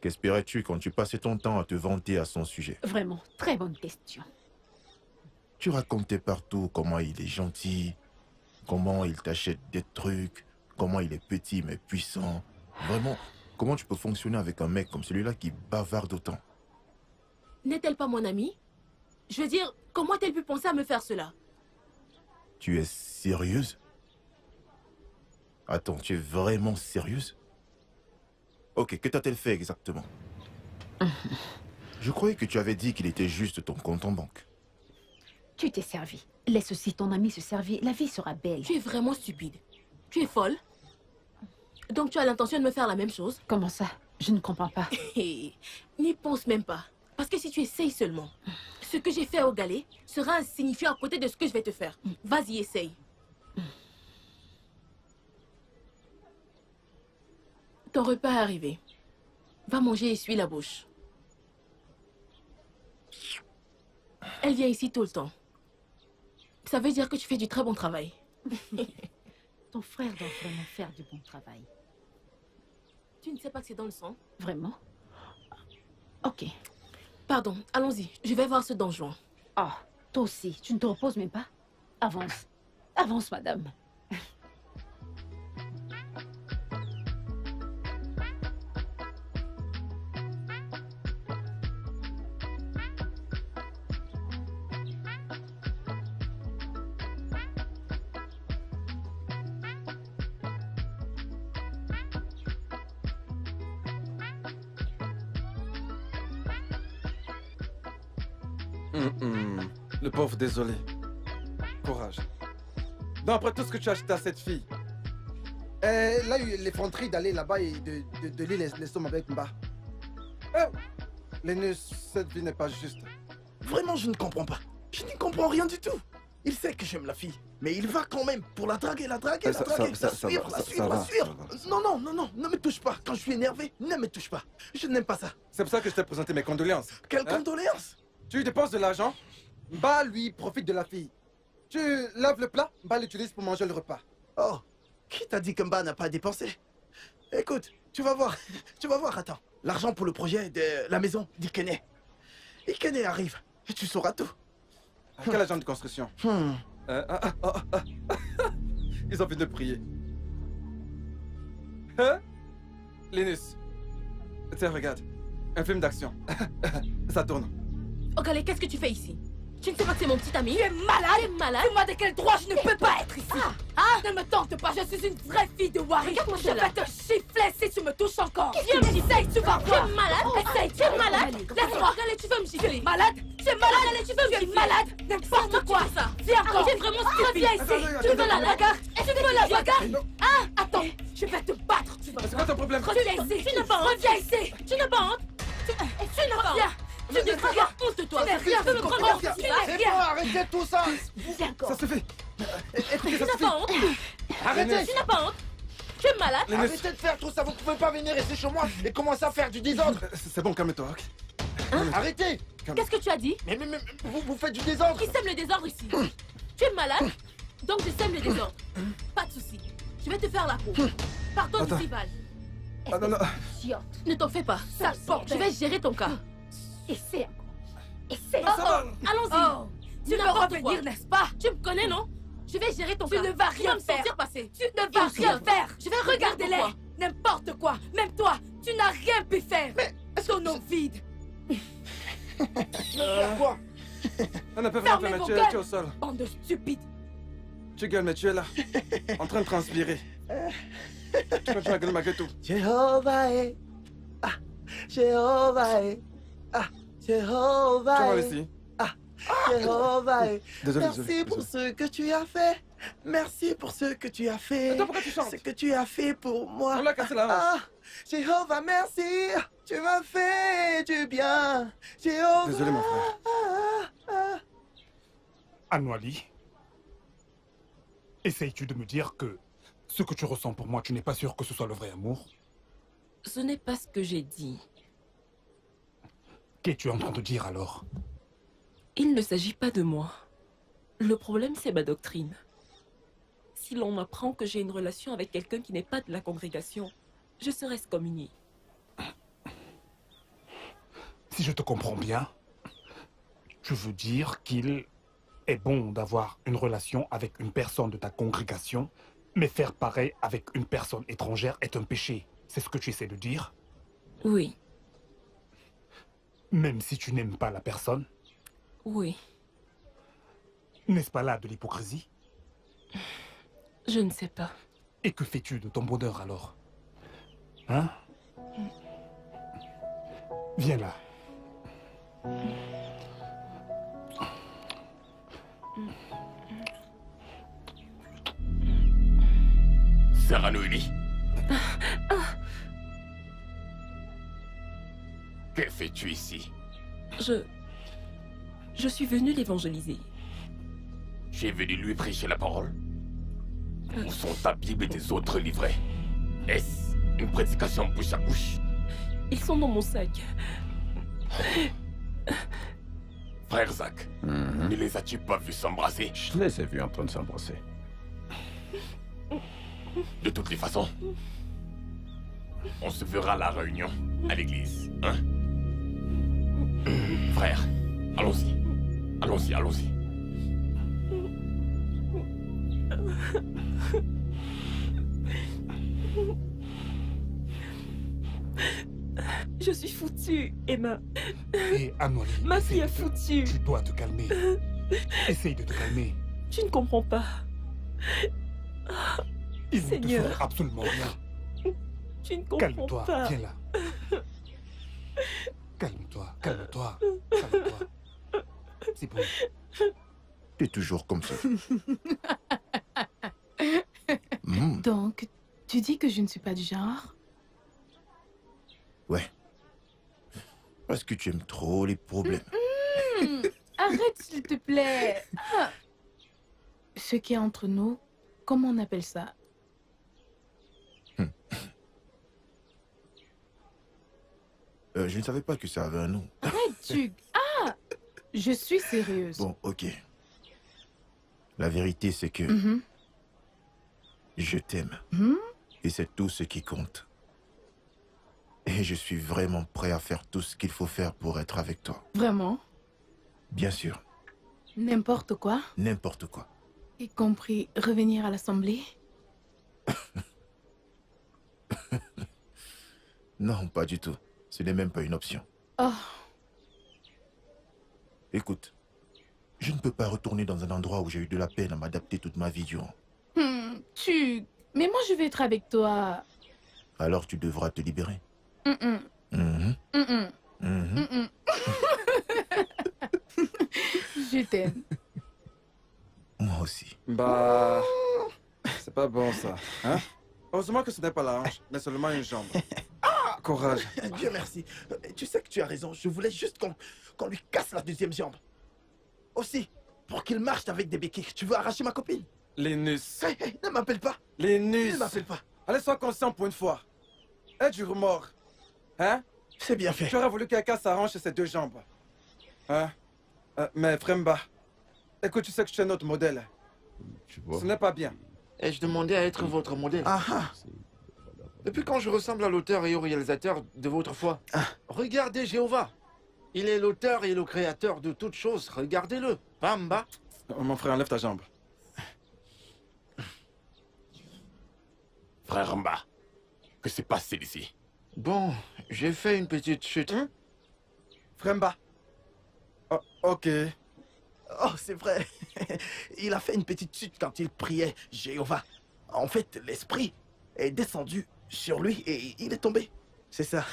Qu'espérais-tu quand tu passais ton temps à te vanter à son sujet? Vraiment, très bonne question. Tu racontais partout comment il est gentil, comment il t'achète des trucs, comment il est petit mais puissant. Vraiment, comment tu peux fonctionner avec un mec comme celui-là qui bavarde autant? N'est-elle pas mon amie? Je veux dire, comment a-t-elle pu penser à me faire cela? Tu es sérieuse? Attends, tu es vraiment sérieuse? Ok, que t'a-t-elle fait exactement? Je croyais que tu avais dit qu'il était juste ton compte en banque. Tu t'es servi. Laisse aussi ton ami se servir. La vie sera belle. Tu es vraiment stupide. Tu es folle. Donc tu as l'intention de me faire la même chose? Comment ça? Je ne comprends pas. N'y pense même pas. Parce que si tu essayes seulement, ce que j'ai fait au Ogale sera insignifiant à côté de ce que je vais te faire. Mm. Vas-y, essaye. Mm. Ton repas est arrivé. Va manger et essuie la bouche. Elle vient ici tout le temps. Ça veut dire que tu fais du très bon travail. Ton frère doit vraiment faire du bon travail. Tu ne sais pas que c'est dans le sang? Vraiment? Ok. Pardon, allons-y. Je vais voir ce donjon. Ah, oh, toi aussi. Tu ne te reposes même pas? Avance. Avance, madame. Mm-mm. Le pauvre désolé. Courage. Non, après tout ce que tu as acheté à cette fille. Euh, là, l'effronterie d'aller là-bas et de, de, de lire les, les sommes avec Mba. Euh, Linus, cette vie n'est pas juste. Vraiment, je ne comprends pas. Je n'y comprends rien du tout. Il sait que j'aime la fille, mais il va quand même pour la draguer, la draguer, la draguer, la suivre, la suivre, la suivre. Non, non, non, non, ne me touche pas. Quand je suis énervé, ne me touche pas. Je n'aime pas ça. C'est pour ça que je t'ai présenté mes condoléances. Quelles hein? condoléances? Tu lui dépenses de l'argent, Mba lui profite de la fille. Tu laves le plat, Mba l'utilise pour manger le repas. Oh, qui t'a dit que Mba n'a pas dépensé? Écoute, tu vas voir, tu vas voir, attends. L'argent pour le projet de la maison d'Ikené. Ikené arrive et tu sauras tout. À quel agent de construction? hmm. euh, ah, ah, ah, ah. Ils ont envie de prier. Hein? Linus, tiens, regarde. Un film d'action. Ça tourne. Ogale, qu'est-ce que tu fais ici? Tu ne sais pas que c'est mon petit ami? Tu es malade? Tu es malade? Dis-moi de quel droit je ne peux pas être ici. Ah, ah, ne me tente pas, je suis une vraie fille de Wari. Regarde-moi je vais te gifler si tu me touches encore. Viens, essaye, tu vas voir. Tu es malade? Oh, essaye, tu es malade. Laisse-moi, Ogale, tu veux me gifler? Malade? Tu es malade, Ogale, tu veux me gifler? Malade? N'importe quoi. Viens encore. Tu es vraiment stupide. Viens ici. Tu veux la bagarre? Tu veux la bagarre? Ah, attends, je vais te battre. C'est quoi ton problème? Reviens ici. Tu n'as pas honte. Reviens ici. Tu n'as pas honte. Tu n'as pas honte. Tu ne pas avoir honte de toi, tu n'es rien, tu ne prends pas honte, tu n'es rien. C'est bon, arrêtez tout ça. Ça suffit. Tu n'as pas honte. Arrêtez. Tu n'as pas honte. Tu es malade. Arrêtez de faire tout ça, vous ne pouvez pas venir ici chez moi et commencer à faire du désordre. C'est bon, calme-toi, ok? Arrêtez. Qu'est-ce que tu as dit? Mais vous faites du désordre. Qui sème le désordre ici? Tu es malade, donc je sème le désordre. Pas de soucis, je vais te faire la peau. Partons d'ici, Val. Ah non, non. Ne t'en fais pas, sale porte, je vais gérer ton cas. Essaie encore. Essaie. Oh oh. Allons-y. Oh. Tu vas revenir, n'est-ce pas? Tu me connais, non? Je vais gérer ton cas. Tu ne vas rien faire. Passer. Tu ne vas rien faire. Je vais regarder les. N'importe quoi. Même toi, tu n'as rien pu faire. Mais ton nom vide. Quoi? On ne peut pas faire, mais tu es au sol. Bande de stupides. Tu gueules, mais tu es là, en train de transpirer. Tu peux pas gueuler malgré tout. Jéhovah est. Ah, Jéhovah est. Ah, Jéhovah est. Ah, Jéhovah est. Merci pour ce que tu as fait. Merci pour ce que tu as fait. Attends, pourquoi tu chantes? Ce que tu as fait pour moi. On l'a cassé la hanche. Ah, Jéhovah, merci. Tu m'as fait du bien. Jéhovah. Désolé, mon frère. Anwuli, essayes-tu de me dire que ce que tu ressens pour moi, tu n'es pas sûr que ce soit le vrai amour? Ce n'est pas ce que j'ai dit. Qu'es-tu en train de dire alors? Il ne s'agit pas de moi. Le problème, c'est ma doctrine. Si l'on m'apprend que j'ai une relation avec quelqu'un qui n'est pas de la congrégation, je serai excommuniée. Si je te comprends bien, tu veux dire qu'il est bon d'avoir une relation avec une personne de ta congrégation, mais faire pareil avec une personne étrangère est un péché. C'est ce que tu essaies de dire? Oui. Même si tu n'aimes pas la personne? Oui. N'est-ce pas là de l'hypocrisie? Je ne sais pas. Et que fais-tu de ton bonheur alors? Hein? Mm. Viens là. Mm. Sarah Noélie. Ah, ah. Que fais-tu ici? Je... Je suis venu l'évangéliser. J'ai venu lui prêcher la parole. Euh... Où sont ta Bible et tes autres livrets? Est-ce une prédication bouche à bouche? Ils sont dans mon sac. Frère Zach, mm-hmm. ne les as-tu pas vus s'embrasser? Je les ai vus en train de s'embrasser. De toutes les façons, on se verra à la réunion, à l'église, hein? Frère, allons-y. Allons-y, allons-y. Je suis foutue, Emma. Et Anwuli, ma fille est foutue. Tu dois te calmer. Essaye de te calmer. Tu ne comprends pas. Ils ne te font absolument rien. Tu ne comprends pas. Calme-toi, viens là. Calme-toi, calme-toi, calme-toi. bon. T'es toujours comme ça. Mmh. Donc, tu dis que je ne suis pas du genre? Ouais. Parce que tu aimes trop les problèmes. Mmh, mmh. Arrête, s'il te plaît. Ah. Ce qui est entre nous, comment on appelle ça? Mmh. Euh, je ne savais pas que ça avait un nom. Arrête, tu... Ah! Je suis sérieuse. Bon, ok. La vérité, c'est que... Mm-hmm. Je t'aime. Mm-hmm. Et c'est tout ce qui compte. Et je suis vraiment prêt à faire tout ce qu'il faut faire pour être avec toi. Vraiment? Bien sûr. N'importe quoi? N'importe quoi. Y compris revenir à l'assemblée? Non, pas du tout. Ce n'est même pas une option. Oh. Écoute, je ne peux pas retourner dans un endroit où j'ai eu de la peine à m'adapter toute ma vie durant. Hmm, tu... Mais moi, je vais être avec toi. Alors, tu devras te libérer. Mm-mm. Mm-hmm. Mm-mm. Mm-hmm. Mm-mm. Je t'aime. Moi aussi. Bah... C'est pas bon, ça. Hein? Heureusement que ce n'est pas la hanche, mais seulement une jambe. Ah! Courage. Dieu merci. Tu sais que tu as raison. Je voulais juste qu'on qu'on lui casse la deuxième jambe. Aussi, pour qu'il marche avec des béquilles. Tu veux arracher ma copine? Linus. Hey, hey, ne m'appelle pas. Linus. Ne m'appelle pas. Allez, sois conscient pour une fois. Aie du remords. Hein? C'est bien fait. Tu aurais voulu qu'elle casse sa hanche et ses deux jambes. Hein? Euh, mais Fremba, écoute, tu sais que tu es notre modèle. Tu vois. Ce n'est pas bien. Et je demandais à être votre modèle. Ah, ah. Depuis quand je ressemble à l'auteur et au réalisateur de votre foi? Ah. Regardez Jéhovah. Il est l'auteur et le créateur de toutes choses. Regardez-le. Mba. Oh, mon frère, enlève ta jambe. Frère Mba, que s'est passé ici? Bon, j'ai fait une petite chute. Hein? Frère Mba. Oh, ok. Oh, c'est vrai. Il a fait une petite chute quand il priait Jéhovah. En fait, l'esprit est descendu sur lui et il est tombé. C'est ça.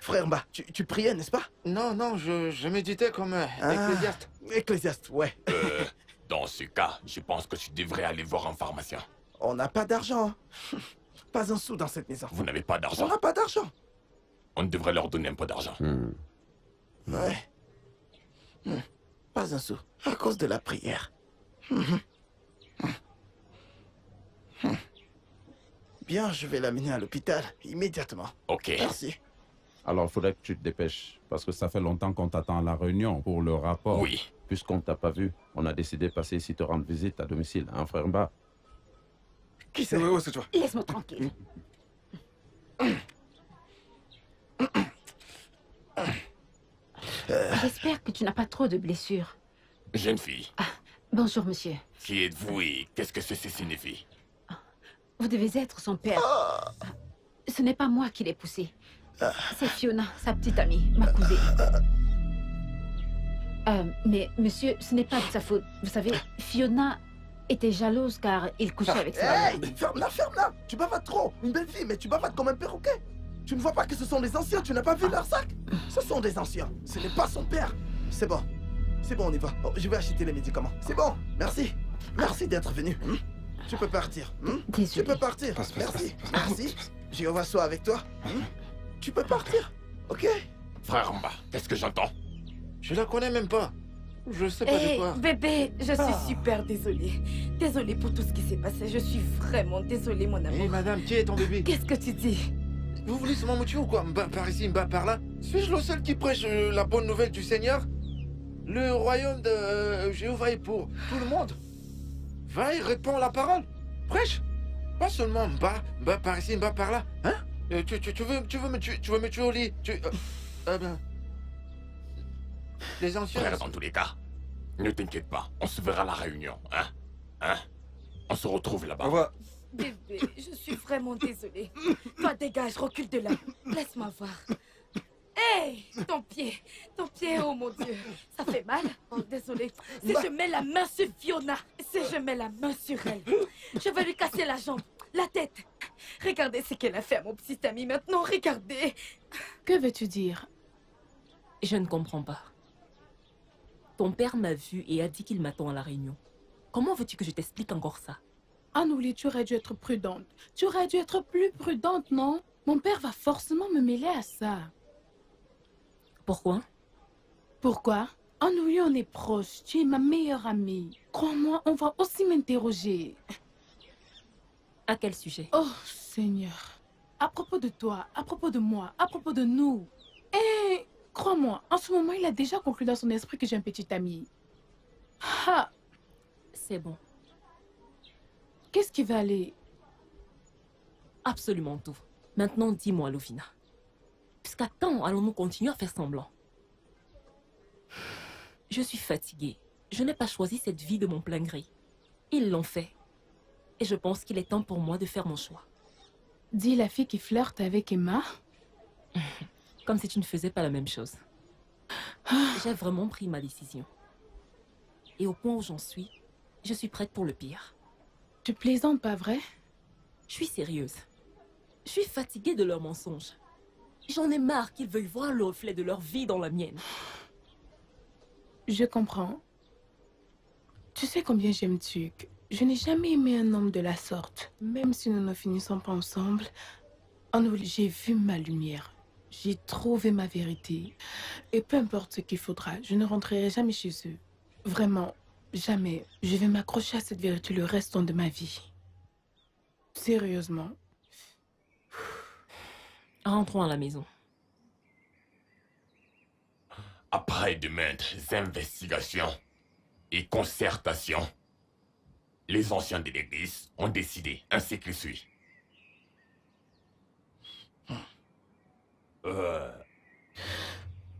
Frère Mba, tu, tu priais, n'est-ce pas? Non, non, je, je méditais comme euh, ah, ecclésiaste. Ecclésiaste, ouais. Euh, dans ce cas, je pense que tu devrais aller voir un pharmacien. On n'a pas d'argent. Pas un sou dans cette maison. Vous n'avez pas d'argent? On n'a pas d'argent. On devrait leur donner un peu d'argent. Hmm. Ouais. Hmm. Pas un sou, à cause de la prière. Bien, je vais l'amener à l'hôpital, immédiatement. Ok. Merci. Alors, il faudrait que tu te dépêches, parce que ça fait longtemps qu'on t'attend à la réunion pour le rapport. Oui. Puisqu'on ne t'a pas vu, on a décidé de passer ici te rendre visite à domicile, hein, frère Mba? Qui c'est? Oui, oui, c'est toi. Laisse-moi tranquille. Euh... J'espère que tu n'as pas trop de blessures. Jeune fille. Ah, bonjour, monsieur. Qui êtes-vous et qu'est-ce que ceci signifie? Vous devez être son père. Oh. Ce n'est pas moi qui l'ai poussé. Ah. C'est Fiona, sa petite amie, ma cousine. Ah. Euh, mais, monsieur, ce n'est pas de sa faute. Vous savez, Fiona était jalouse car il couchait ah. avec sa hey, ferme-la, ferme-la. Tu bavades trop. Une belle fille, mais tu bavades comme un perroquet. Tu ne vois pas que ce sont des anciens, tu n'as pas vu leur sac? Ce sont des anciens, ce n'est pas son père. C'est bon, c'est bon, on y va. Oh, je vais acheter les médicaments. C'est bon, merci. Merci d'être venu. Hmm? Tu peux partir. Hmm? Tu peux partir. Passe, passe, merci, passe, passe, passe. Merci. Jéhovah soit avec toi. Hmm? Tu peux partir, ok? Frère Mba, qu'est-ce que j'entends? Je la connais même pas. Je sais pas hey, de quoi. Bébé, je suis oh. super désolée. Désolée pour tout ce qui s'est passé. Je suis vraiment désolée, mon amour. Hé, hey, madame, qui est ton bébé? Qu'est-ce que tu dis? Vous voulez seulement me tuer ou quoi? Mba par ici, Mba par là. Suis-je le seul qui prêche euh, la bonne nouvelle du Seigneur? Le royaume de euh, Jéhovah est pour tout le monde. Va et réponds la parole. Prêche. Pas seulement Mba, Mba par ici, Mba par là. Hein? euh, tu, tu, tu, veux, tu, veux me tuer, tu veux me tuer au lit? Tu, euh, euh, ben, les anciens... Frère, dans tous les cas, ne t'inquiète pas. On se verra à la réunion. Hein? Hein? On se retrouve là-bas. Au revoir. Bébé, je suis vraiment désolée. Toi, dégage, recule de là. Laisse-moi voir. Hé, hey, ton pied, ton pied, oh mon Dieu. Ça fait mal? Oh, désolée. Si je mets la main sur Fiona, si je mets la main sur elle, je vais lui casser la jambe, la tête. Regardez ce qu'elle a fait à mon petit ami maintenant, regardez. Que veux-tu dire? Je ne comprends pas. Ton père m'a vu et a dit qu'il m'attend à la réunion. Comment veux-tu que je t'explique encore ça? Anwuli, tu aurais dû être prudente. Tu aurais dû être plus prudente, non? Mon père va forcément me mêler à ça. Pourquoi? Pourquoi? Anwuli, on est proches. Tu es ma meilleure amie. Crois-moi, on va aussi m'interroger. À quel sujet? Oh, Seigneur. À propos de toi, à propos de moi, à propos de nous. Et crois-moi, en ce moment, il a déjà conclu dans son esprit que j'ai un petit ami. Ha! C'est bon. Qu'est-ce qui va aller? Absolument tout. Maintenant, dis-moi, Lovina. Jusqu'à quand allons-nous continuer à faire semblant? Je suis fatiguée. Je n'ai pas choisi cette vie de mon plein gré. Ils l'ont fait. Et je pense qu'il est temps pour moi de faire mon choix. Dis la fille qui flirte avec Emma. Comme si tu ne faisais pas la même chose. J'ai vraiment pris ma décision. Et au point où j'en suis, je suis prête pour le pire. Tu plaisantes, pas vrai? Je suis sérieuse. Je suis fatiguée de leurs mensonges. J'en ai marre qu'ils veuillent voir le reflet de leur vie dans la mienne. Je comprends. Tu sais combien j'aime Chuks. Je n'ai jamais aimé un homme de la sorte. Même si nous ne finissons pas ensemble, j'ai vu ma lumière. J'ai trouvé ma vérité. Et peu importe ce qu'il faudra, je ne rentrerai jamais chez eux. Vraiment, jamais. Je vais m'accrocher à cette vérité le restant de ma vie. Sérieusement. Rentrons à la maison. Après de maintes investigations et concertations, les anciens de l'église ont décidé ainsi que suit. Euh,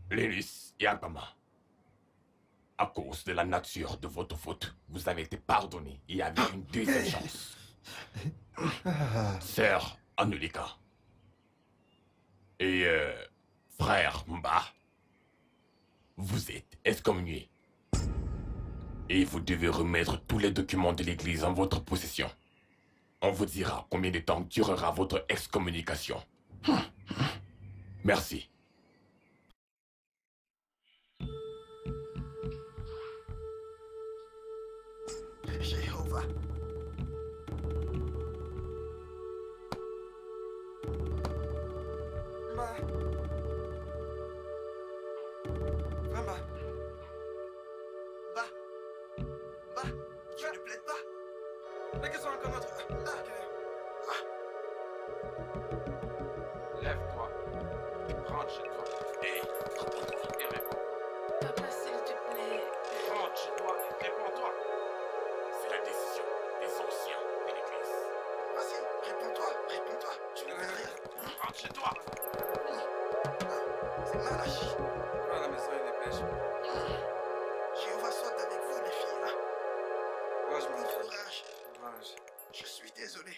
Linus et Apama, à cause de la nature de votre faute, vous avez été pardonnés et avez une deuxième chance. Sœur Anwulika et euh, frère Mba, vous êtes excommuniés. Et vous devez remettre tous les documents de l'église en votre possession. On vous dira combien de temps durera votre excommunication. Merci. Jéhovah. Ma... Lève-toi, rentre chez toi. Hey, réponds-toi et réponds. Papa, s'il te plaît. Rentre chez toi et réponds-toi. C'est la décision des anciens de l'église. Vas-y, réponds-toi, réponds-toi. Tu ne veux rien. Rentre chez toi. C'est mal agi. Va à la maison et dépêche. Jéhovah soit avec vous, les filles. Hein? Courage, mon frère. Courage. Courage. Je suis désolé.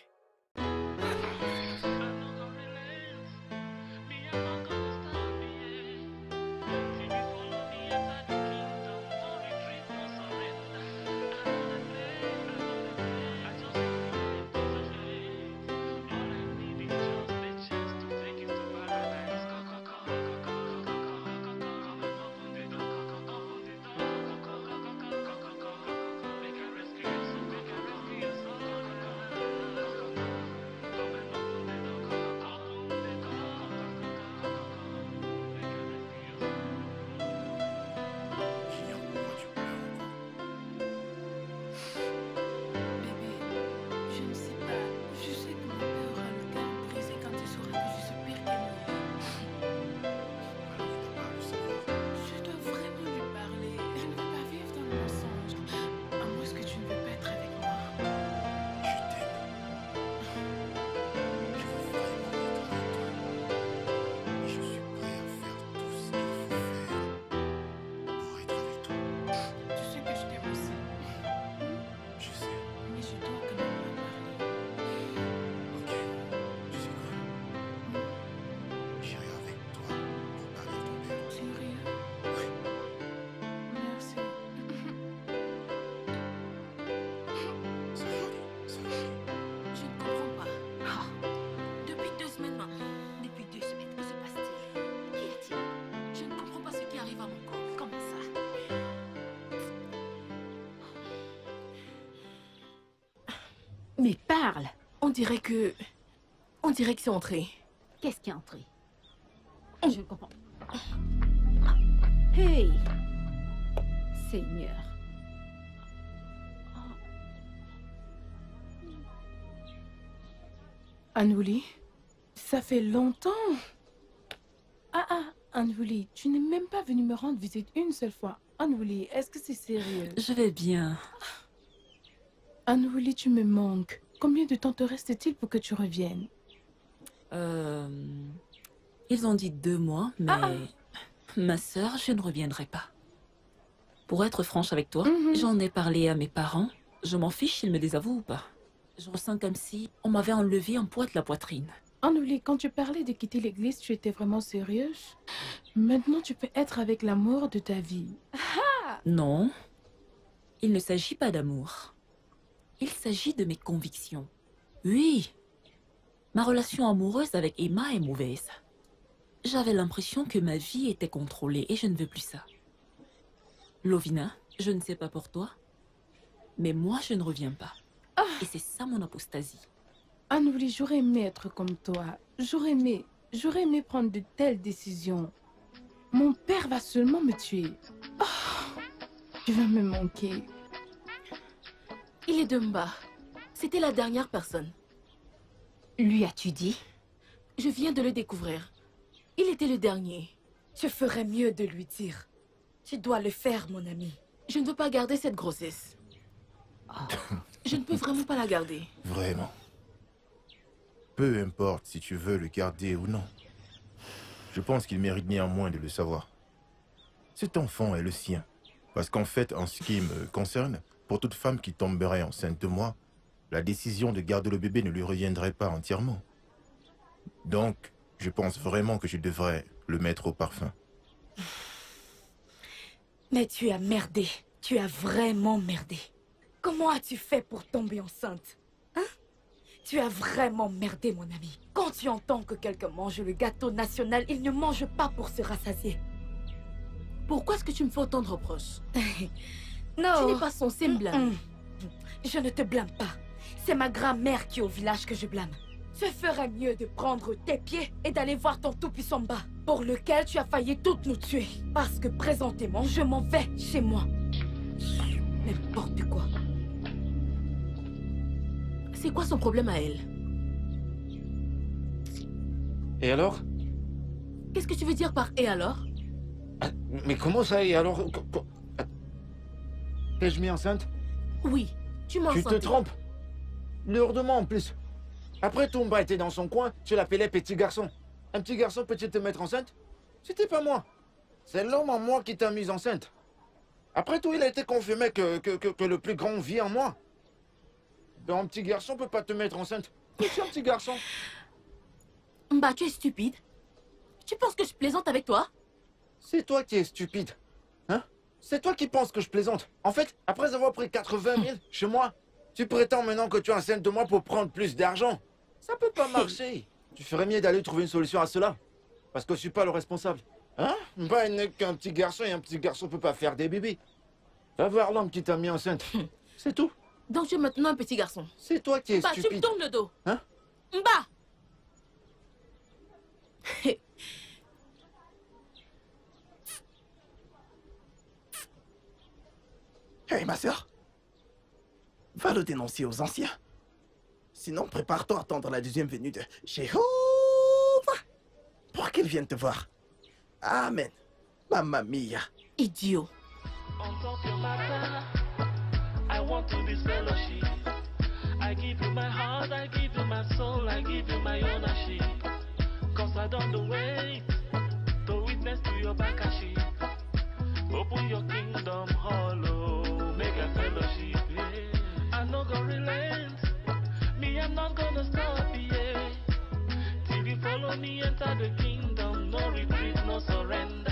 Mais parle. On dirait que... On dirait que c'est entré. Qu'est-ce qui est entré? Je ne comprends pas. Hey! Seigneur. Anwuli, ça fait longtemps. Ah ah, Anwuli, tu n'es même pas venue me rendre visite une seule fois. Anwuli, est-ce que c'est sérieux? Je vais bien. Anwuli, tu me manques. Combien de temps te reste-t-il pour que tu reviennes? Euh... Ils ont dit deux mois, mais... Ah, ah. Ma sœur, je ne reviendrai pas. Pour être franche avec toi, mm-hmm. j'en ai parlé à mes parents. Je m'en fiche s'ils me désavouent ou pas. Je ressens comme si on m'avait enlevé un poids de la poitrine. Anwuli, quand tu parlais de quitter l'église, tu étais vraiment sérieuse? Maintenant, tu peux être avec l'amour de ta vie. Ah. Non. Il ne s'agit pas d'amour. Il s'agit de mes convictions. Oui, ma relation amoureuse avec Emma est mauvaise. J'avais l'impression que ma vie était contrôlée et je ne veux plus ça. Lovina, je ne sais pas pour toi, mais moi je ne reviens pas. Ah. Et c'est ça mon apostasie. Anwuli, j'aurais aimé être comme toi. J'aurais aimé, j'aurais aimé prendre de telles décisions. Mon père va seulement me tuer. Oh, tu vas me manquer. Il est de Mba. C'était la dernière personne. Lui as-tu dit? Je viens de le découvrir. Il était le dernier. Je ferais mieux de lui dire. Tu dois le faire, mon ami. Je ne veux pas garder cette grossesse. Oh. Je ne peux vraiment pas la garder. Vraiment. Peu importe si tu veux le garder ou non. Je pense qu'il mérite néanmoins de le savoir. Cet enfant est le sien. Parce qu'en fait, en ce qui me concerne... Pour toute femme qui tomberait enceinte de moi, la décision de garder le bébé ne lui reviendrait pas entièrement. Donc, je pense vraiment que je devrais le mettre au parfum. Mais tu as merdé. Tu as vraiment merdé. Comment as-tu fait pour tomber enceinte? Hein? Tu as vraiment merdé, mon ami. Quand tu entends que quelqu'un mange le gâteau national, il ne mange pas pour se rassasier. Pourquoi est-ce que tu me fais autant de reproches? Non. Tu n'es pas censé me blâmer. Je ne te blâme pas. C'est ma grand-mère qui est au village que je blâme. Je ferais mieux de prendre tes pieds et d'aller voir ton tout-puissant Mba, pour lequel tu as failli toutes nous tuer. Parce que présentément, je m'en vais chez moi. N'importe quoi. C'est quoi son problème à elle? Et alors? Qu'est-ce que tu veux dire par « et alors » ? Mais comment ça « et alors » ? T'es-je mis enceinte? Oui, tu m'as enceinte. Tu te trompes. Lourdement en plus. Après tout, Mba était dans son coin, tu l'appelais petit garçon. Un petit garçon peut-il te mettre enceinte? C'était pas moi. C'est l'homme en moi qui t'a mise enceinte. Après tout, il a été confirmé que, que, que, que le plus grand vit en moi. Donc, un petit garçon peut pas te mettre enceinte. Tu es un petit garçon. Mba, tu es stupide. Tu penses que je plaisante avec toi? C'est toi qui es stupide. Hein? C'est toi qui penses que je plaisante. En fait, après avoir pris quatre-vingt mille chez moi, tu prétends maintenant que tu es enceinte de moi pour prendre plus d'argent. Ça peut pas marcher. Tu ferais mieux d'aller trouver une solution à cela. Parce que je suis pas le responsable. Hein? Bah, il n'est qu'un petit garçon et un petit garçon peut pas faire des bébés. Va voir l'homme qui t'a mis enceinte. C'est tout. Donc tu es maintenant un petit garçon. C'est toi qui es stupide. Bah, tu me tournes le dos. Hein? Bah. Hey, ma sœur, va le dénoncer aux anciens. Sinon, prépare-toi à attendre la deuxième venue de Jéhovah pour qu'il vienne te voir. Amen. Mamma mia. Idiot. Open your kingdom, hollow, make a fellowship, yeah. I'm not gonna relent, me, I'm not gonna stop, yeah. Till you follow me, enter the kingdom, no retreat, no surrender.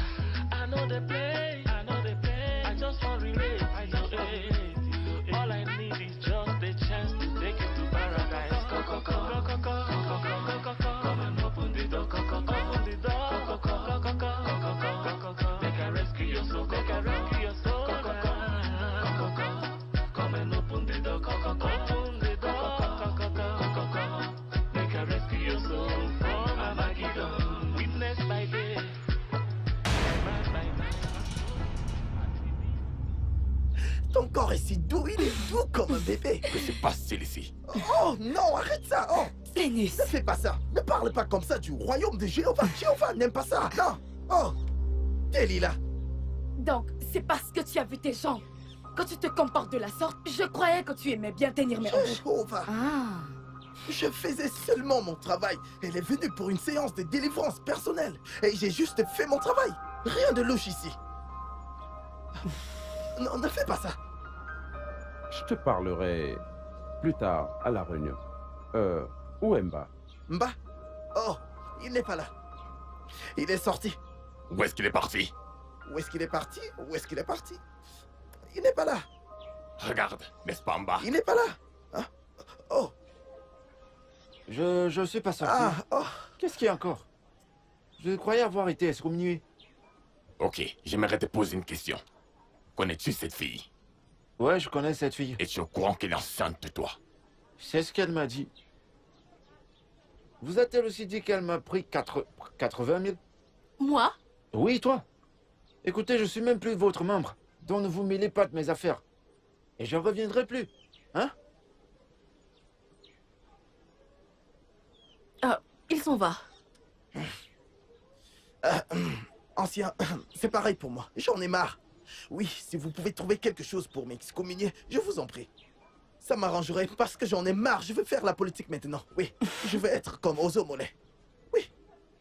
I know the place, I know the place, I just want to relate, I know it. All I need is just the chance to take it to paradise. Go, go, go, go, go, go, go, go, go, go. Come and open the door, go, go, go, open the door, go, go, go, go, go, go, go, go, go, go. Rescue your soul, go, go, go. Your soul, go, go, go. Go, go, go. Come and open the door, go, go, go. Open the door, go, go, go. Ton corps est si doux, il est doux comme un bébé. Que c'est facile ici. Oh non, arrête ça. Oh Linus. Ne fais pas ça. Ne parle pas comme ça du royaume de Jéhovah. Jéhovah n'aime pas ça. Non. Oh Delilah. Donc, c'est parce que tu as vu tes gens. Quand tu te comportes de la sorte, je croyais que tu aimais bien tenir mes ordres. Jéhovah. Ah. Je faisais seulement mon travail. Elle est venue pour une séance de délivrance personnelle. Et j'ai juste fait mon travail. Rien de louche ici. Non, ne fais pas ça. Je te parlerai plus tard à la réunion. Euh, où est Mba? Mba? Oh, il n'est pas là. Il est sorti. Où est-ce qu'il est parti? Où est-ce qu'il est parti? Où est-ce qu'il est parti? Il n'est pas là. Regarde, n'est-ce pas Mba? Il n'est pas là. Hein? Oh. Je, je suis pas sorti. Ah, oh. Qu'est-ce qu'il y a encore? Je croyais avoir été excommunié. Ok, j'aimerais te poser une question. Connais-tu cette fille? Ouais, je connais cette fille. Et tu es au courant qu'elle est enceinte de toi? C'est ce qu'elle m'a dit. Vous a-t-elle aussi dit qu'elle m'a pris quatre-vingt mille? Moi? Oui, toi. Écoutez, je suis même plus votre membre, donc ne vous mêlez pas de mes affaires. Et je reviendrai plus, hein? Euh, il s'en va. Euh, ancien, c'est pareil pour moi. J'en ai marre. Oui, si vous pouvez trouver quelque chose pour m'excommunier, je vous en prie. Ça m'arrangerait parce que j'en ai marre. Je veux faire la politique maintenant. Oui, je veux être comme Ozo Mollet. Oui,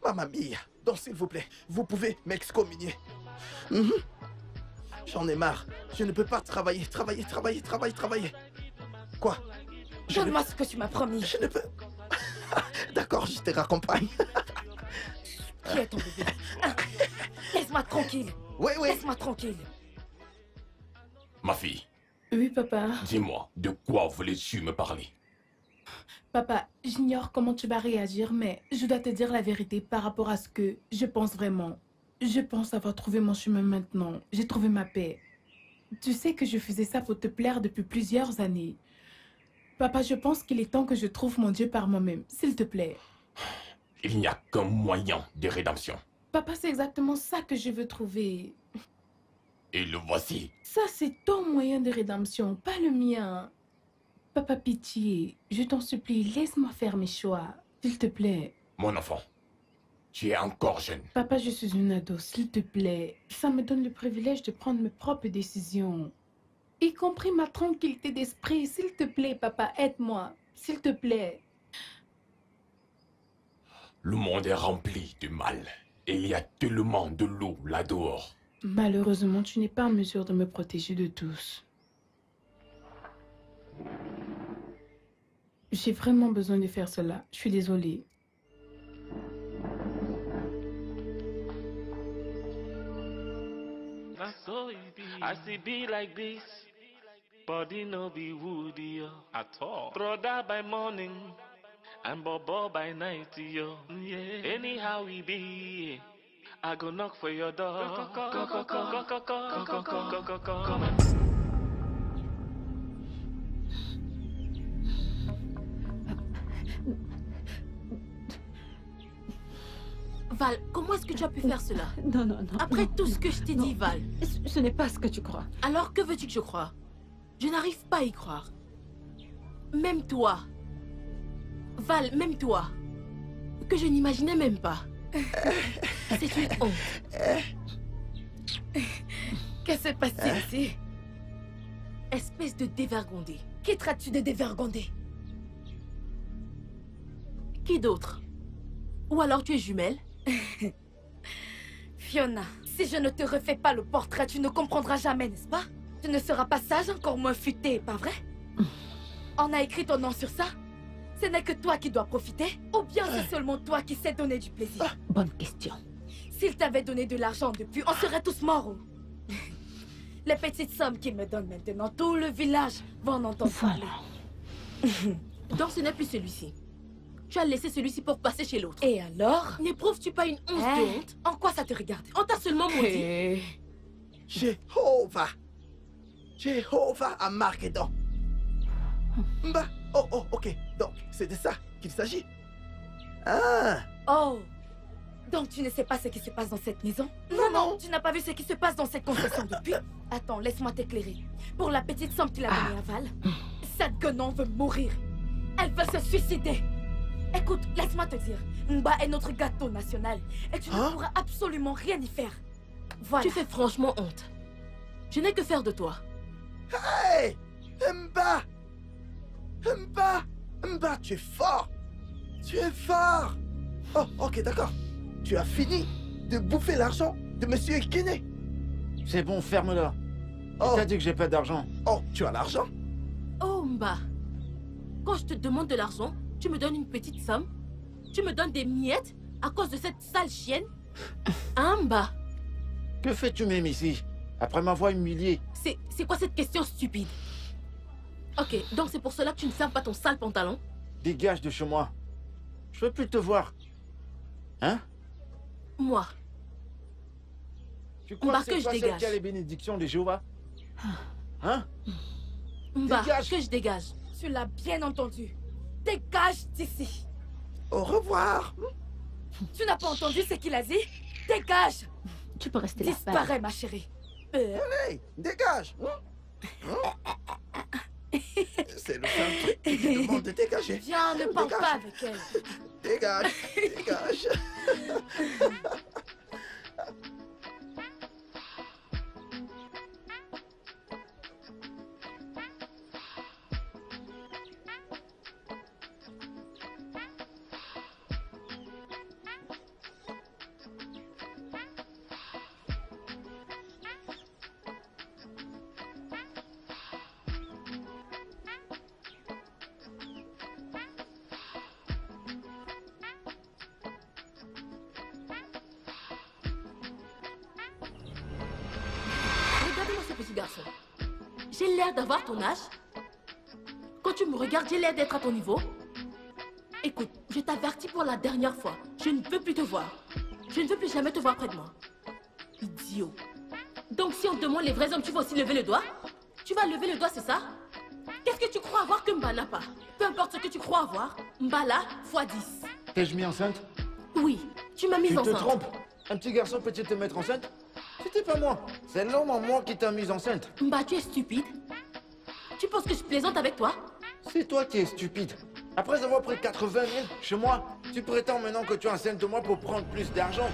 Mamma Mia. Donc, s'il vous plaît, vous pouvez m'excommunier. Mm-hmm. J'en ai marre. Je ne peux pas travailler, travailler, travailler, travailler, travailler. Quoi? Donne-moi ne... ce que tu m'as promis. Je ne peux... D'accord, je te raccompagne. Qui est ton bébé? Laisse-moi tranquille. Oui, oui. Laisse-moi tranquille. Ma fille. Oui, papa. Dis-moi, de quoi voulais-tu me parler? Papa, j'ignore comment tu vas réagir, mais je dois te dire la vérité par rapport à ce que je pense vraiment. Je pense avoir trouvé mon chemin maintenant. J'ai trouvé ma paix. Tu sais que je faisais ça pour te plaire depuis plusieurs années. Papa, je pense qu'il est temps que je trouve mon Dieu par moi-même, s'il te plaît. Il n'y a qu'un moyen de rédemption. Papa, c'est exactement ça que je veux trouver. Et le voici. Ça, c'est ton moyen de rédemption, pas le mien. Papa, pitié, je t'en supplie, laisse-moi faire mes choix, s'il te plaît. Mon enfant, tu es encore jeune. Papa, je suis une ado, s'il te plaît. Ça me donne le privilège de prendre mes propres décisions. Y compris ma tranquillité d'esprit. S'il te plaît, papa, aide-moi. S'il te plaît. Le monde est rempli de mal. Et il y a tellement de loups là-dehors. Malheureusement, tu n'es pas en mesure de me protéger de tous. J'ai vraiment besoin de faire cela. Je suis désolée. My soul be, I see be like this, body no be woody yo, at all. Brother by morning, and Bobo by night yo. Yeah. Anyhow we be, I go knock for your door. Val, comment est-ce que tu as pu faire cela? Non, non, non. Après non, tout ce que je t'ai dit, Val. Ce, ce n'est pas ce que tu crois. Alors que veux-tu que je croie? Je n'arrive pas à y croire. Même toi. Val, même toi. Que je n'imaginais même pas. C'est une honte. Qu'est-ce qui se passe ici? Espèce de dévergondé. Qui traites-tu de dévergondé? Qui d'autre? Ou alors tu es jumelle? Fiona, si je ne te refais pas le portrait, tu ne comprendras jamais, n'est-ce pas? Tu ne seras pas sage, encore moins futée, pas vrai? On a écrit ton nom sur ça? Ce n'est que toi qui dois profiter? Ou bien c'est seulement toi qui sais donner du plaisir? Bonne question. S'il t'avait donné de l'argent depuis, on serait tous morts. Les petites sommes qu'il me donne maintenant, tout le village va en entendre parler. Voilà. Donc ce n'est plus celui-ci. Tu as laissé celui-ci pour passer chez l'autre. Et alors? N'éprouves-tu pas une once hey. de honte? En quoi ça te regarde? On t'a seulement maudit. Hey. Jéhovah. Jéhovah a marqué donc. Mba. Oh, oh, ok. Donc, c'est de ça qu'il s'agit. Ah. Oh. Donc tu ne sais pas ce qui se passe dans cette maison? Non, non, non. Tu n'as pas vu ce qui se passe dans cette concession depuis? Attends, laisse-moi t'éclairer. Pour la petite somme qu'il a donnée à Val, cette guenon veut mourir. Elle veut se suicider. Écoute, laisse-moi te dire, Mba est notre gâteau national et tu hein? ne pourras absolument rien y faire. Voilà. Tu fais franchement honte. Je n'ai que faire de toi. Hey! Mba! Mba! Mba, tu es fort! Tu es fort! Oh, ok, d'accord. Tu as fini de bouffer l'argent de Monsieur Ikené. C'est bon, ferme-le. Oh. T'as dit que j'ai pas d'argent. Oh, tu as l'argent? Oh, Mba. Quand je te demande de l'argent, tu me donnes une petite somme. Tu me donnes des miettes à cause de cette sale chienne. Hein, Mba? Que fais-tu même ici, après m'avoir humilié? C'est quoi cette question stupide? Ok, donc c'est pour cela que tu ne serves pas ton sale pantalon? Dégage de chez moi. Je veux plus te voir. Hein? Moi. Tu crois Mba, que, que je pas dégage. Celle qui a les bénédictions de Jéhovah? Hein? Mba, dégage. Que je dégage. Tu l'as bien entendu. Dégage d'ici. Au revoir. Tu n'as pas entendu ce qu'il a dit? Dégage. Tu peux rester là. Disparais, ma chérie. Euh... Allez, dégage. Hein? C'est le seul truc qui te demande de dégager. Viens, ne parle pas avec elle. Dégage, dégage. D'avoir ton âge? Quand tu me regardes, j'ai l'air d'être à ton niveau. Écoute, je t'avertis pour la dernière fois. Je ne veux plus te voir. Je ne veux plus jamais te voir près de moi. Idiot. Donc si on te demande les vrais hommes, tu vas aussi lever le doigt? Tu vas lever le doigt, c'est ça? Qu'est-ce que tu crois avoir que Mba n'a pas? Peu importe ce que tu crois avoir, Mba là, fois dix. T'es-je mis enceinte? Oui, tu m'as mise enceinte. Tu te trompes. Un petit garçon peut-il te mettre enceinte? C'était pas moi. C'est l'homme en moi qui t'a mise enceinte. Mba, tu es stupide. Tu penses que je plaisante avec toi? C'est toi qui es stupide. Après avoir pris quatre-vingt mille chez moi, tu prétends maintenant que tu es enceinte de moi pour prendre plus d'argent.